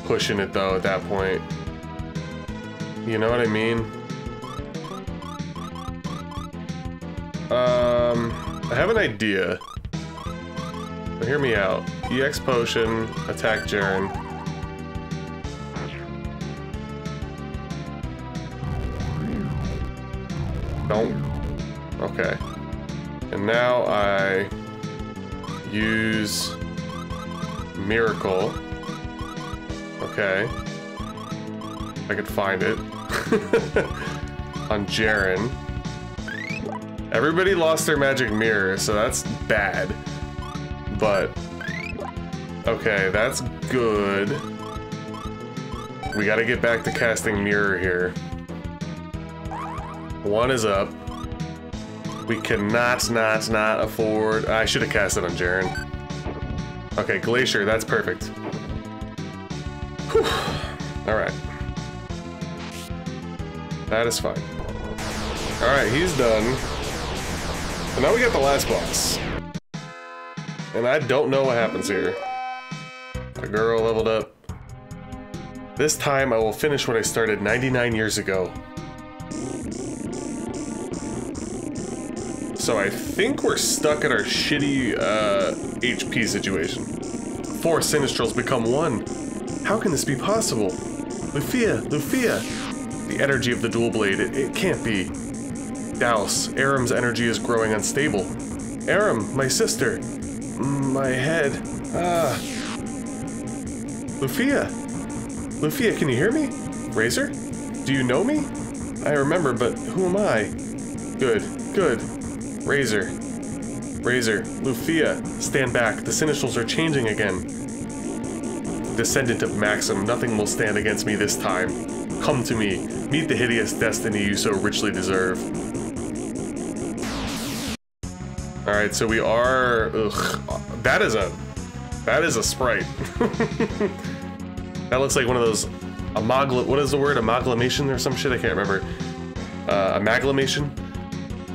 pushing it, though, at that point. You know what I mean? Um, I have an idea. But hear me out. E X potion, attack Jaren. Don't. Okay. And now I use Miracle. Okay. if I could find it, on Jaren. Everybody lost their magic mirror, so that's bad. But, okay, that's good. We gotta get back to casting mirror here. One is up. We cannot, not, not afford... I should have cast it on Jaren. Okay, Glacier, that's perfect. Whew. Alright. That is fine. Alright, he's done. And now we got the last boss. And I don't know what happens here. A girl leveled up. This time I will finish what I started ninety-nine years ago. So I think we're stuck at our shitty uh, H P situation. Four Sinistrals become one. How can this be possible? Lufia, Lufia! The energy of the dual blade, it, it can't be. Daos, Aram's energy is growing unstable. Aram, my sister. My head. Ah. Lufia! Lufia, can you hear me? Razor? Do you know me? I remember, but who am I? Good, good. Razor. Razor. Lufia. Stand back. The Sinistrals are changing again. Descendant of Maxim, nothing will stand against me this time. Come to me. Meet the hideous destiny you so richly deserve. Alright, so we are... Ugh. That is a... That is a sprite. That looks like one of those... Amagla... What is the word? Amalgamation or some shit? I can't remember. Uh, amalgamation?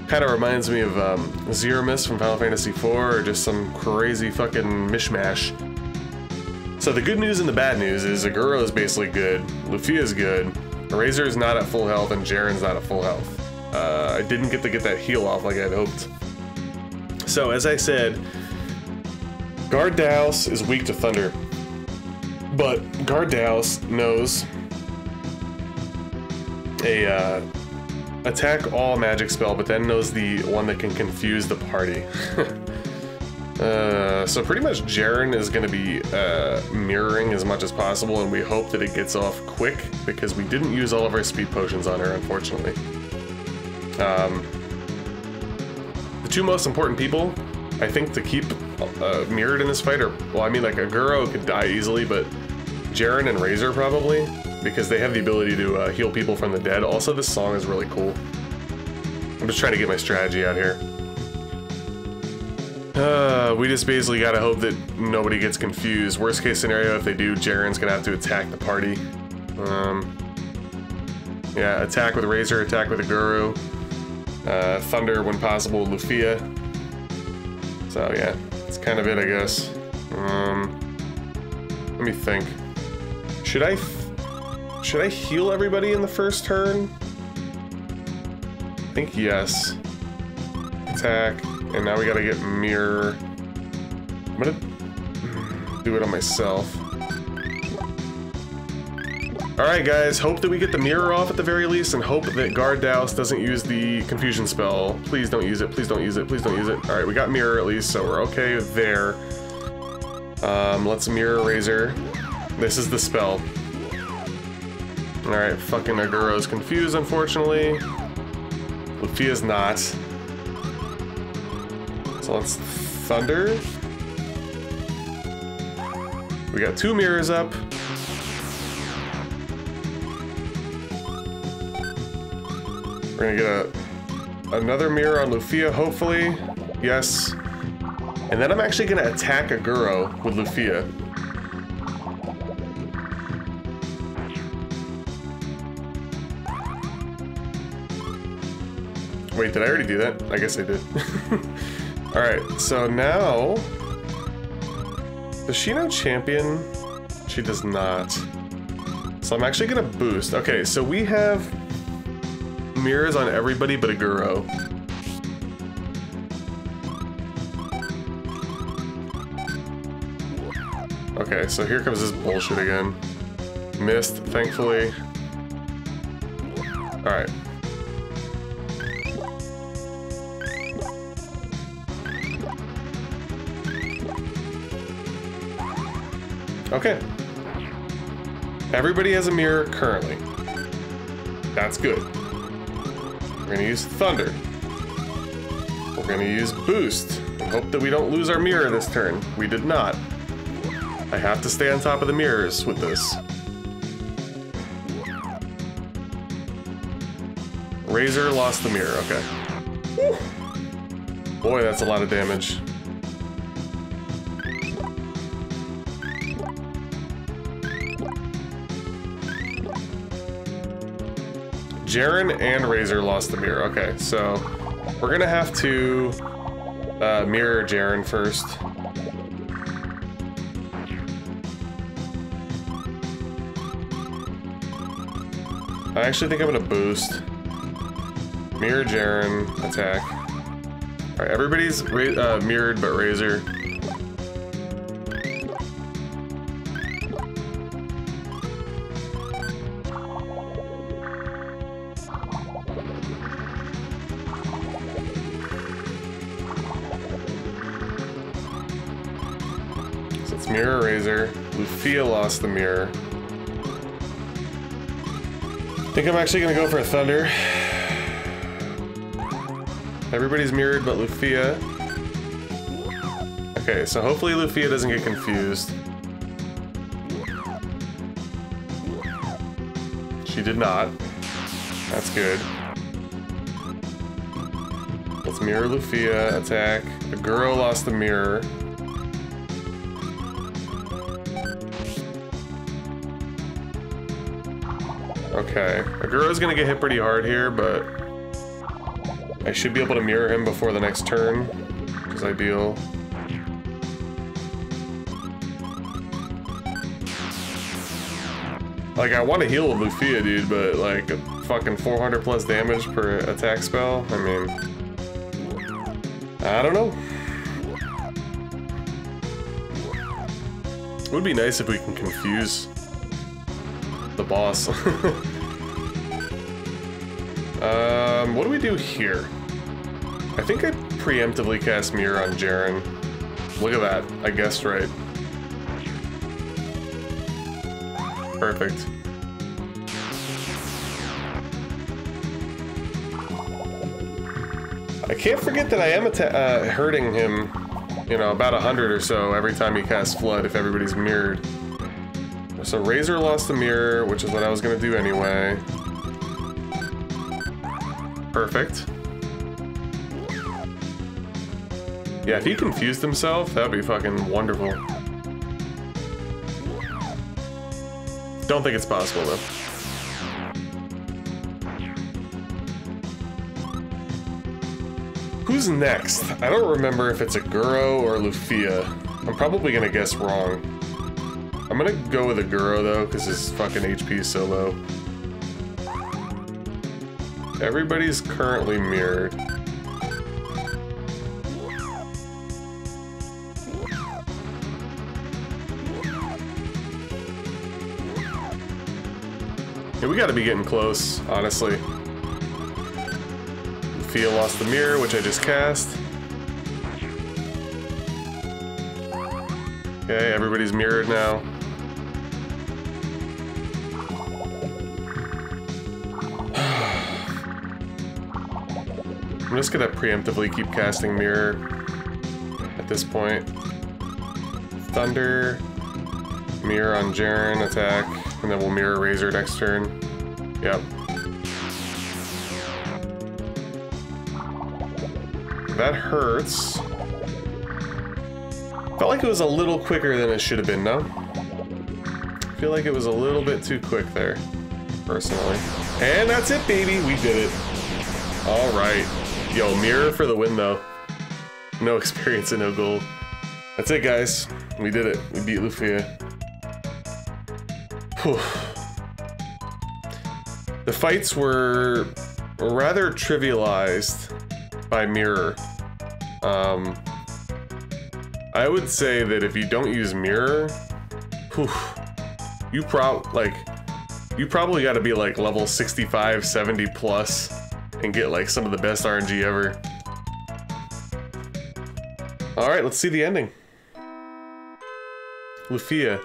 Kind of reminds me of um, Zero Mist from Final Fantasy four, or just some crazy fucking mishmash. So the good news and the bad news is Aguro is basically good, Lufia is good, Razor is not at full health, and Jaren's not at full health. Uh, I didn't get to get that heal off like I had hoped. So as I said, Guard Daos is weak to Thunder, but Guard Daos knows a... Uh, attack all magic spell, but then knows the one that can confuse the party. uh, so pretty much Jaren is going to be uh, mirroring as much as possible, and we hope that it gets off quick, because we didn't use all of our speed potions on her, unfortunately. Um, the two most important people, I think, to keep uh, mirrored in this fight are, well, I mean, like, Aguro could die easily, but Jaren and Razor probably, because they have the ability to uh, heal people from the dead. Also, this song is really cool. I'm just trying to get my strategy out here. Uh, we just basically gotta hope that nobody gets confused. Worst case scenario, if they do, Jaren's gonna have to attack the party. Um, yeah, attack with Razor, attack with Aguro. Uh, Thunder, when possible, Lufia. So yeah, that's kind of it, I guess. Um, let me think. Should I... Should I heal everybody in the first turn? I think yes. Attack. And now we gotta get mirror. I'm gonna do it on myself. Alright guys, hope that we get the mirror off at the very least, and hope that Guard Daos doesn't use the confusion spell. Please don't use it, please don't use it, please don't use it. Alright, we got mirror at least, so we're okay there. Um, let's mirror Razor. This is the spell. Alright, fucking Aguro's confused, unfortunately. Lufia's not. So let's Thunder. We got two mirrors up. We're gonna get a, another mirror on Lufia, hopefully. Yes. And then I'm actually gonna attack Aguro with Lufia. Wait, did I already do that? I guess I did. Alright, so now... Does she know Champion? She does not. So I'm actually gonna boost. Okay, so we have mirrors on everybody but Aguro. Okay, so here comes this bullshit again. Missed, thankfully. Alright. Okay. Everybody has a mirror currently. That's good. We're gonna use Thunder. We're gonna use Boost. And hope that we don't lose our mirror this turn. We did not. I have to stay on top of the mirrors with this. Razor lost the mirror, okay. Woo. Boy, that's a lot of damage. Jaren and Razor lost the mirror, okay, so we're gonna have to uh, mirror Jaren first. I actually think I'm gonna boost. Mirror Jaren, attack. Alright, everybody's ra uh, mirrored but Razor. So it's mirror, Razor. Lufia lost the mirror. I think I'm actually gonna go for a Thunder. Everybody's mirrored but Lufia. Okay, so hopefully Lufia doesn't get confused. She did not. That's good. Let's mirror Lufia, attack. The girl lost the mirror. Okay, Aguro's gonna get hit pretty hard here, but I should be able to mirror him before the next turn, which is ideal. Like, I want to heal Lufia, dude, but like, fucking four hundred plus damage per attack spell? I mean, I don't know. It would be nice if we can confuse the boss. Um, what do we do here? I think I preemptively cast Mirror on Jaren. Look at that. I guessed right. Perfect. I can't forget that I am uh, hurting him, you know, about a hundred or so every time he casts Flood if everybody's mirrored. So Razor lost the mirror, which is what I was going to do anyway. Perfect. Yeah, if he confused himself, that'd be fucking wonderful. Don't think it's possible, though. Who's next? I don't remember if it's Aguro or Lufia. I'm probably gonna guess wrong. I'm gonna go with Aguro, though, because his fucking H P is so low. Everybody's currently mirrored. Yeah, we gotta be getting close, honestly. Fia lost the mirror, which I just cast. Okay, everybody's mirrored now. I'm just gonna preemptively keep casting Mirror at this point. Thunder, Mirror on Jaren, attack, and then we'll Mirror Razor next turn. Yep. That hurts. Felt like it was a little quicker than it should have been, no? I feel like it was a little bit too quick there, personally. And that's it, baby! We did it. Alright. Yo, mirror for the win, though. No experience and no gold. That's it, guys. We did it. We beat Lufia. Whew. The fights were rather trivialized by mirror. Um, I would say that if you don't use mirror, whew, you prob like you probably got to be like level sixty-five, seventy plus. And get like some of the best R N G ever. All right, let's see the ending. Lufia.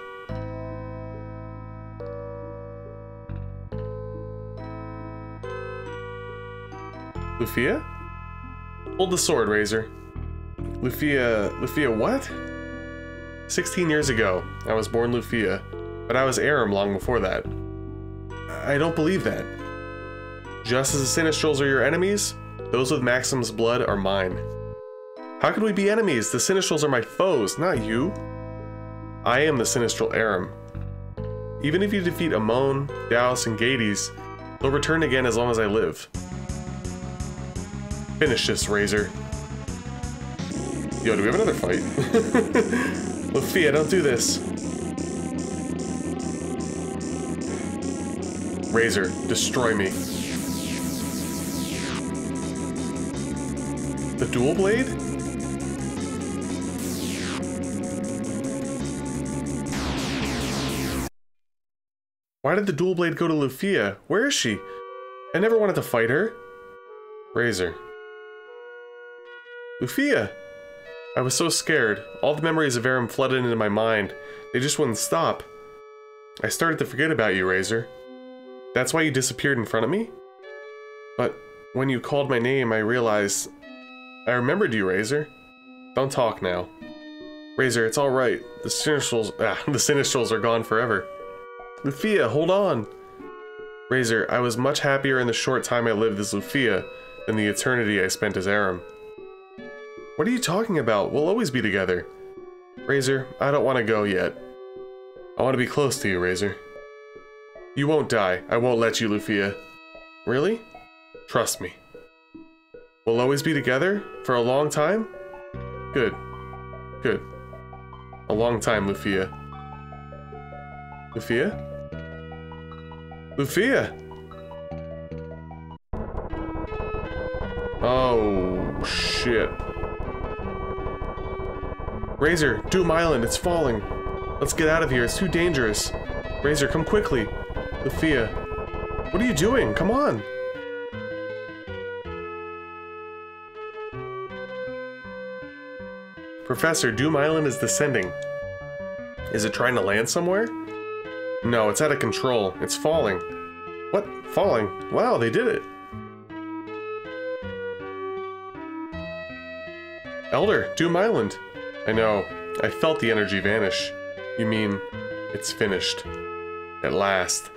Lufia? Hold the sword, Razor. Lufia... Lufia what? Sixteen years ago, I was born Lufia, but I was Aram long before that. I don't believe that. Just as the Sinistrals are your enemies, those with Maxim's blood are mine. How can we be enemies? The Sinistrals are my foes, not you. I am the Sinistral Aram. Even if you defeat Amon, Daos, and Gades, they'll return again as long as I live. Finish this, Razor. Yo, do we have another fight? Lufia, don't do this. Razor, destroy me. The dual blade? Why did the dual blade go to Lufia? Where is she? I never wanted to fight her. Razor. Lufia! I was so scared. All the memories of Aram flooded into my mind. They just wouldn't stop. I started to forget about you, Razor. That's why you disappeared in front of me? But when you called my name, I realized... I remembered you, Razor. Don't talk now. Razor, it's alright. The Sinistrals... Ah, the Sinistrals are gone forever. Lufia, hold on! Razor, I was much happier in the short time I lived as Lufia than the eternity I spent as Aram. What are you talking about? We'll always be together. Razor, I don't want to go yet. I want to be close to you, Razor. You won't die. I won't let you, Lufia. Really? Trust me. We'll always be together? For a long time? Good. Good. A long time, Lufia. Lufia? Lufia! Oh, shit. Razor, Doom Island, it's falling. Let's get out of here, it's too dangerous. Razor, come quickly. Lufia, what are you doing? Come on. Professor, Doom Island is descending. Is it trying to land somewhere? No, it's out of control. It's falling. What? Falling? Wow, they did it. Elder, Doom Island. I know. I felt the energy vanish. You mean, it's finished. At last.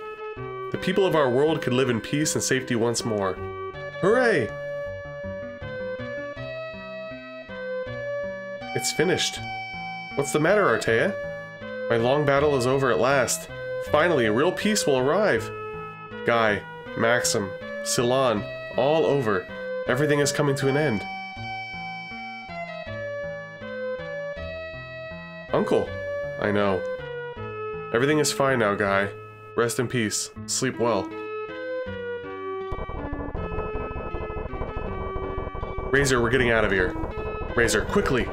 The people of our world could live in peace and safety once more. Hooray! It's finished. What's the matter, Artea? My long battle is over at last. Finally, a real peace will arrive. Guy, Maxim, Silan, all over. Everything is coming to an end. Uncle, I know. Everything is fine now, Guy. Rest in peace. Sleep well. Razor, we're getting out of here. Razor, quickly!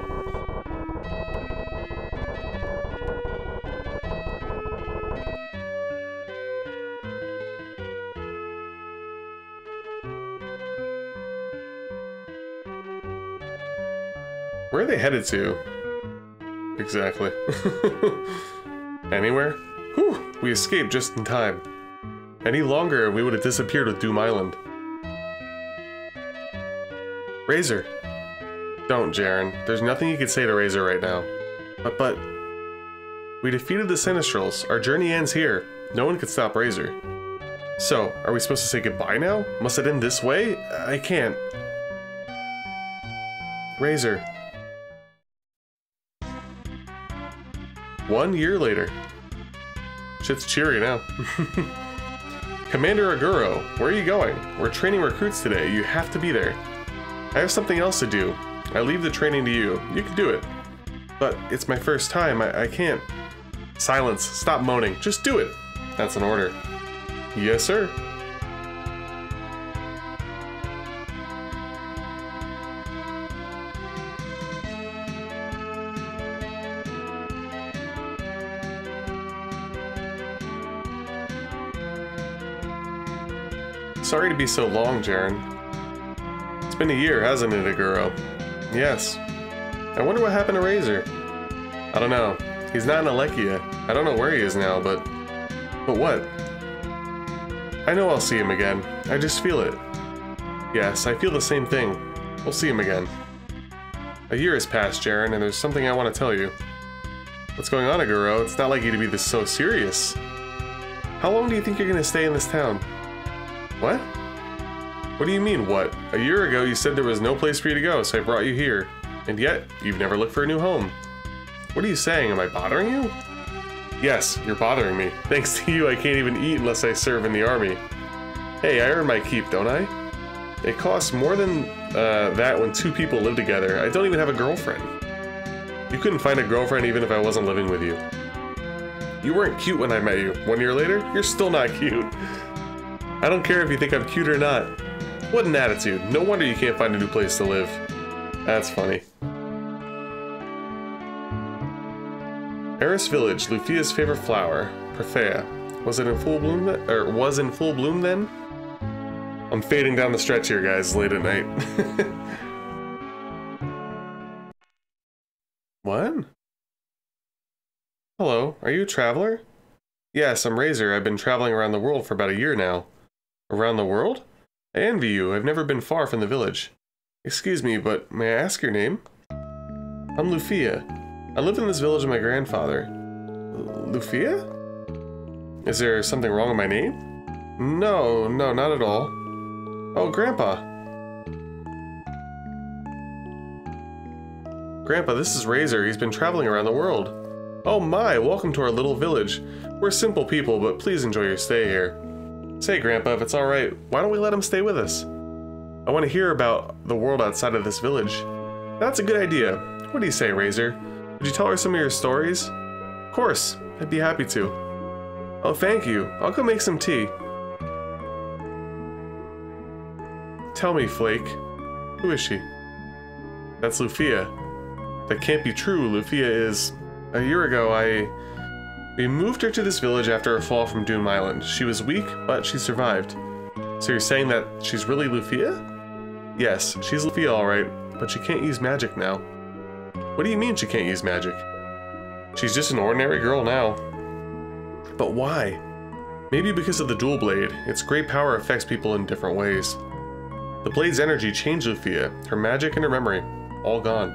Where are they headed to? Exactly. Anywhere? Whew! We escaped just in time. Any longer, we would have disappeared with Doom Island. Razor. Don't, Jaren. There's nothing you can say to Razor right now. But, but... We defeated the Sinistrals. Our journey ends here. No one could stop Razor. So, are we supposed to say goodbye now? Must it end this way? I can't. Razor. One year later. Shit's cheery now. Commander Aguro, where are you going? We're training recruits today. You have to be there. I have something else to do. I leave the training to you. You can do it. But it's my first time. I, I can't. Silence. Stop moaning. Just do it. That's an order. Yes, sir. Sorry to be so long, Jaren. It's been a year, hasn't it, Aguro? Yes. I wonder what happened to Razor. I don't know. He's not in Alekia. I don't know where he is now, but... But what? I know I'll see him again. I just feel it. Yes, I feel the same thing. We'll see him again. A year has passed, Jaren, and there's something I want to tell you. What's going on, Aguro? It's not like you to be this so serious. How long do you think you're going to stay in this town? What? What do you mean, what? A year ago, you said there was no place for you to go, so I brought you here. And yet, you've never looked for a new home. What are you saying? Am I bothering you? Yes, you're bothering me. Thanks to you, I can't even eat unless I serve in the army. Hey, I earn my keep, don't I? It costs more than uh, that when two people live together. I don't even have a girlfriend. You couldn't find a girlfriend even if I wasn't living with you. You weren't cute when I met you. One year later, you're still not cute. I don't care if you think I'm cute or not. What an attitude. No wonder you can't find a new place to live. That's funny. Eris Village, Lufia's favorite flower, Perfea. Was it in full bloom then? Or was in full bloom then? I'm fading down the stretch here, guys, late at night. What? Hello, are you a traveler? Yes, I'm Razor. I've been traveling around the world for about a year now. Around the world? I envy you. I've never been far from the village. Excuse me, but may I ask your name? I'm Lufia. I lived in this village with my grandfather. Lufia? Is there something wrong with my name? No, no, not at all. Oh, Grandpa. Grandpa, this is Razor. He's been traveling around the world. Oh my, welcome to our little village. We're simple people, but please enjoy your stay here. Say, Grandpa, if it's alright, why don't we let him stay with us? I want to hear about the world outside of this village. That's a good idea. What do you say, Razor? Would you tell her some of your stories? Of course, I'd be happy to. Oh, thank you. I'll go make some tea. Tell me, Flake. Who is she? That's Lufia. That can't be true. Lufia is... A year ago, I... We moved her to this village after a fall from Doom Island. She was weak, but she survived. So you're saying that she's really Lufia? Yes, she's Lufia alright, but she can't use magic now. What do you mean she can't use magic? She's just an ordinary girl now. But why? Maybe because of the dual blade. Its great power affects people in different ways. The blade's energy changed Lufia, her magic and her memory, all gone.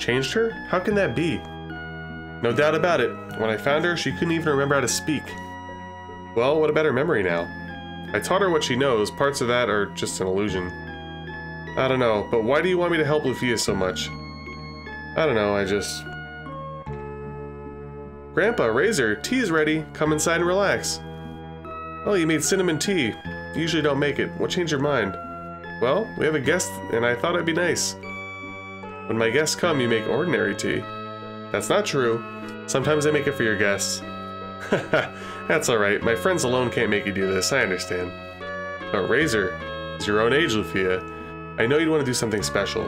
Changed her? How can that be? No doubt about it. When I found her, she couldn't even remember how to speak. Well, what about her memory now? I taught her what she knows. Parts of that are just an illusion. I don't know, but why do you want me to help Lufia so much? I don't know, I just... Grandpa, Razor, tea's ready. Come inside and relax. Oh, you made cinnamon tea. You usually don't make it. What changed your mind? Well, we have a guest, and I thought it'd be nice. When my guests come, you make ordinary tea. That's not true. Sometimes I make it for your guests. That's alright, my friends alone can't make you do this, I understand. But Razor, it's your own age, Lufia. I know you'd want to do something special.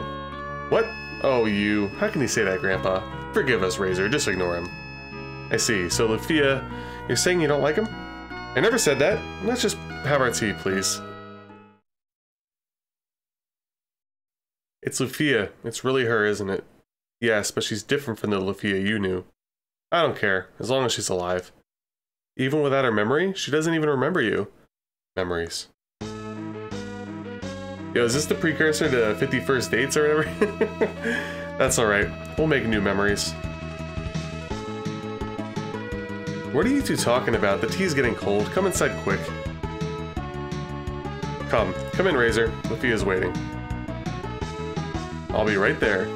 What? Oh, you. How can you say that, Grandpa? Forgive us, Razor, just ignore him. I see, so Lufia, you're saying you don't like him? I never said that. Let's just have our tea, please. It's Lufia. It's really her, isn't it? Yes, but she's different from the Lufia you knew. I don't care, as long as she's alive. Even without her memory, she doesn't even remember you. Memories. Yo, is this the precursor to fifty-first dates or whatever? That's alright. We'll make new memories. What are you two talking about? The tea's getting cold. Come inside quick. Come. Come in, Razor. Lufia's waiting. I'll be right there.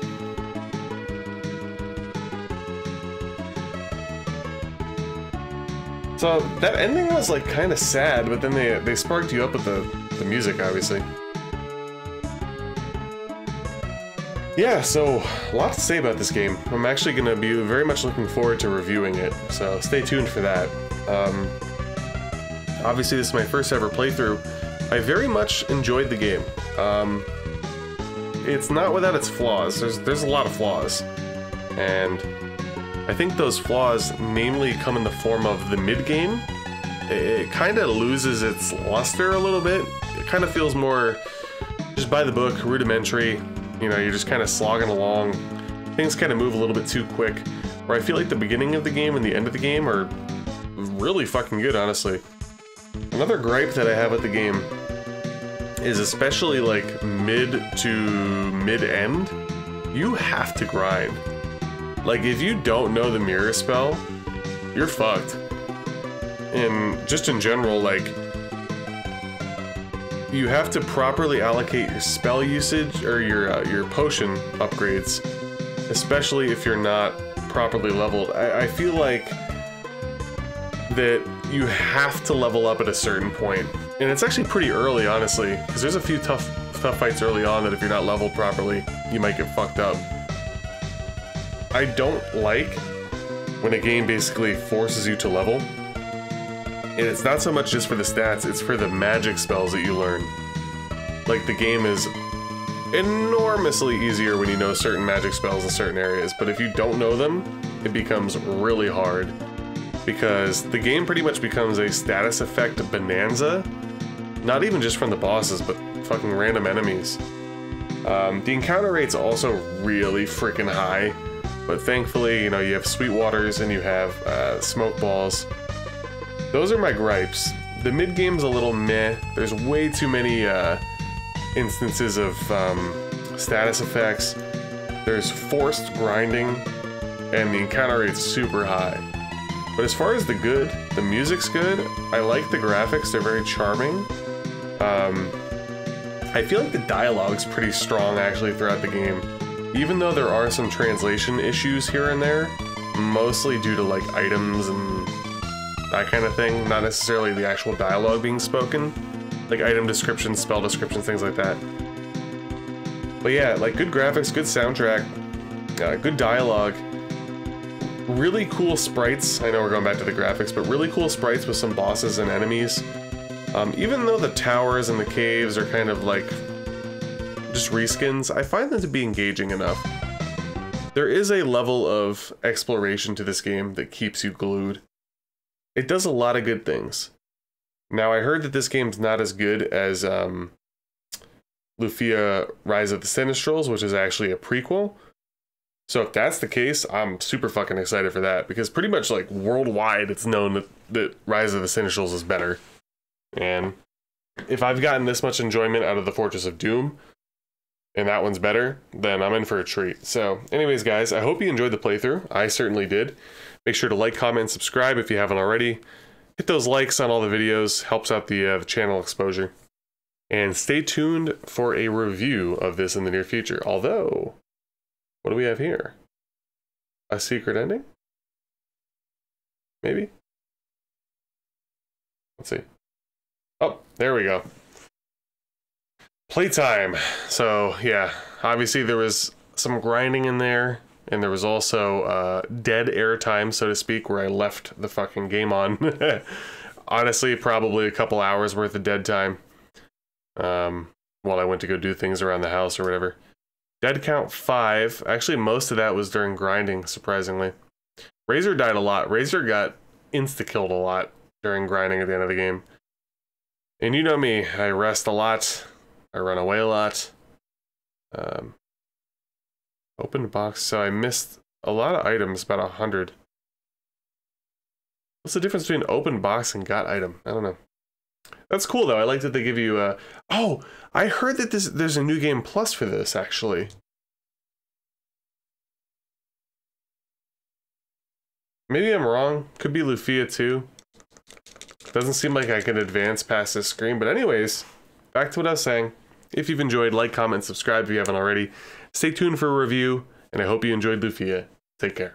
So that ending was like kind of sad, but then they they sparked you up with the, the music, obviously. Yeah, so a lot to say about this game. I'm actually going to be very much looking forward to reviewing it, so stay tuned for that. Um, obviously, this is my first ever playthrough. I very much enjoyed the game. Um, it's not without its flaws. There's there's a lot of flaws, and I think those flaws namely come in the form of the mid-game. It kind of loses its luster a little bit. It kind of feels more just by the book, rudimentary. You know, you're just kind of slogging along. Things kind of move a little bit too quick. Where I feel like the beginning of the game and the end of the game are really fucking good, honestly. Another gripe that I have with the game is especially like mid to mid end, you have to grind. Like if you don't know the mirror spell, you're fucked. And just in general, like you have to properly allocate your spell usage or your uh, your potion upgrades, especially if you're not properly leveled. I, I feel like that you have to level up at a certain point. And it's actually pretty early, honestly, because there's a few tough tough fights early on that if you're not leveled properly, you might get fucked up. I don't like when a game basically forces you to level. And it's not so much just for the stats, it's for the magic spells that you learn. Like, the game is enormously easier when you know certain magic spells in certain areas, but if you don't know them, it becomes really hard. Because the game pretty much becomes a status effect bonanza, not even just from the bosses, but fucking random enemies. Um, the encounter rate's also really freaking high, but thankfully, you know, you have sweet waters and you have uh, smoke balls. Those are my gripes. The mid game's a little meh. There's way too many uh, instances of um, status effects. There's forced grinding, and the encounter rate's super high. But as far as the good, the music's good. I like the graphics; they're very charming. Um, I feel like the dialogue's pretty strong actually throughout the game, even though there are some translation issues here and there, mostly due to like items and that kind of thing, not necessarily the actual dialogue being spoken, like item descriptions, spell descriptions, things like that. But yeah, like good graphics, good soundtrack, uh, good dialogue, really cool sprites. I know we're going back to the graphics, but really cool sprites with some bosses and enemies. Um, even though the towers and the caves are kind of like just reskins, I find them to be engaging enough. There is a level of exploration to this game that keeps you glued. It does a lot of good things. Now, I heard that this game's not as good as um, Lufia Rise of the Sinistrals, which is actually a prequel. So if that's the case, I'm super fucking excited for that, because pretty much like worldwide, it's known that, that Rise of the Sinistrals is better. And if I've gotten this much enjoyment out of the Fortress of Doom, and that one's better, then I'm in for a treat. So anyways, guys, I hope you enjoyed the playthrough. I certainly did. Make sure to like, comment, and subscribe if you haven't already. Hit those likes on all the videos, helps out the, uh, the channel exposure. And stay tuned for a review of this in the near future. Although, what do we have here? A secret ending? Maybe? Let's see. Oh, there we go. Playtime. So yeah, obviously there was some grinding in there, and there was also uh, dead air time, so to speak, where I left the fucking game on. Honestly, probably a couple hours worth of dead time um, while I went to go do things around the house or whatever. Dead count five. Actually, most of that was during grinding, surprisingly. Razor died a lot. Razor got insta-killed a lot during grinding at the end of the game. And you know me, I rest a lot. I run away a lot. Um, open box, so I missed a lot of items, about a hundred. What's the difference between open box and got item? I don't know. That's cool though. I like that they give you a. Oh, I heard that this there's a new game plus for this actually. Maybe I'm wrong. Could be Lufia too. Doesn't seem like I can advance past this screen, but anyways. Back to what I was saying. If you've enjoyed, like, comment, subscribe if you haven't already. Stay tuned for a review, and I hope you enjoyed Lufia. Take care.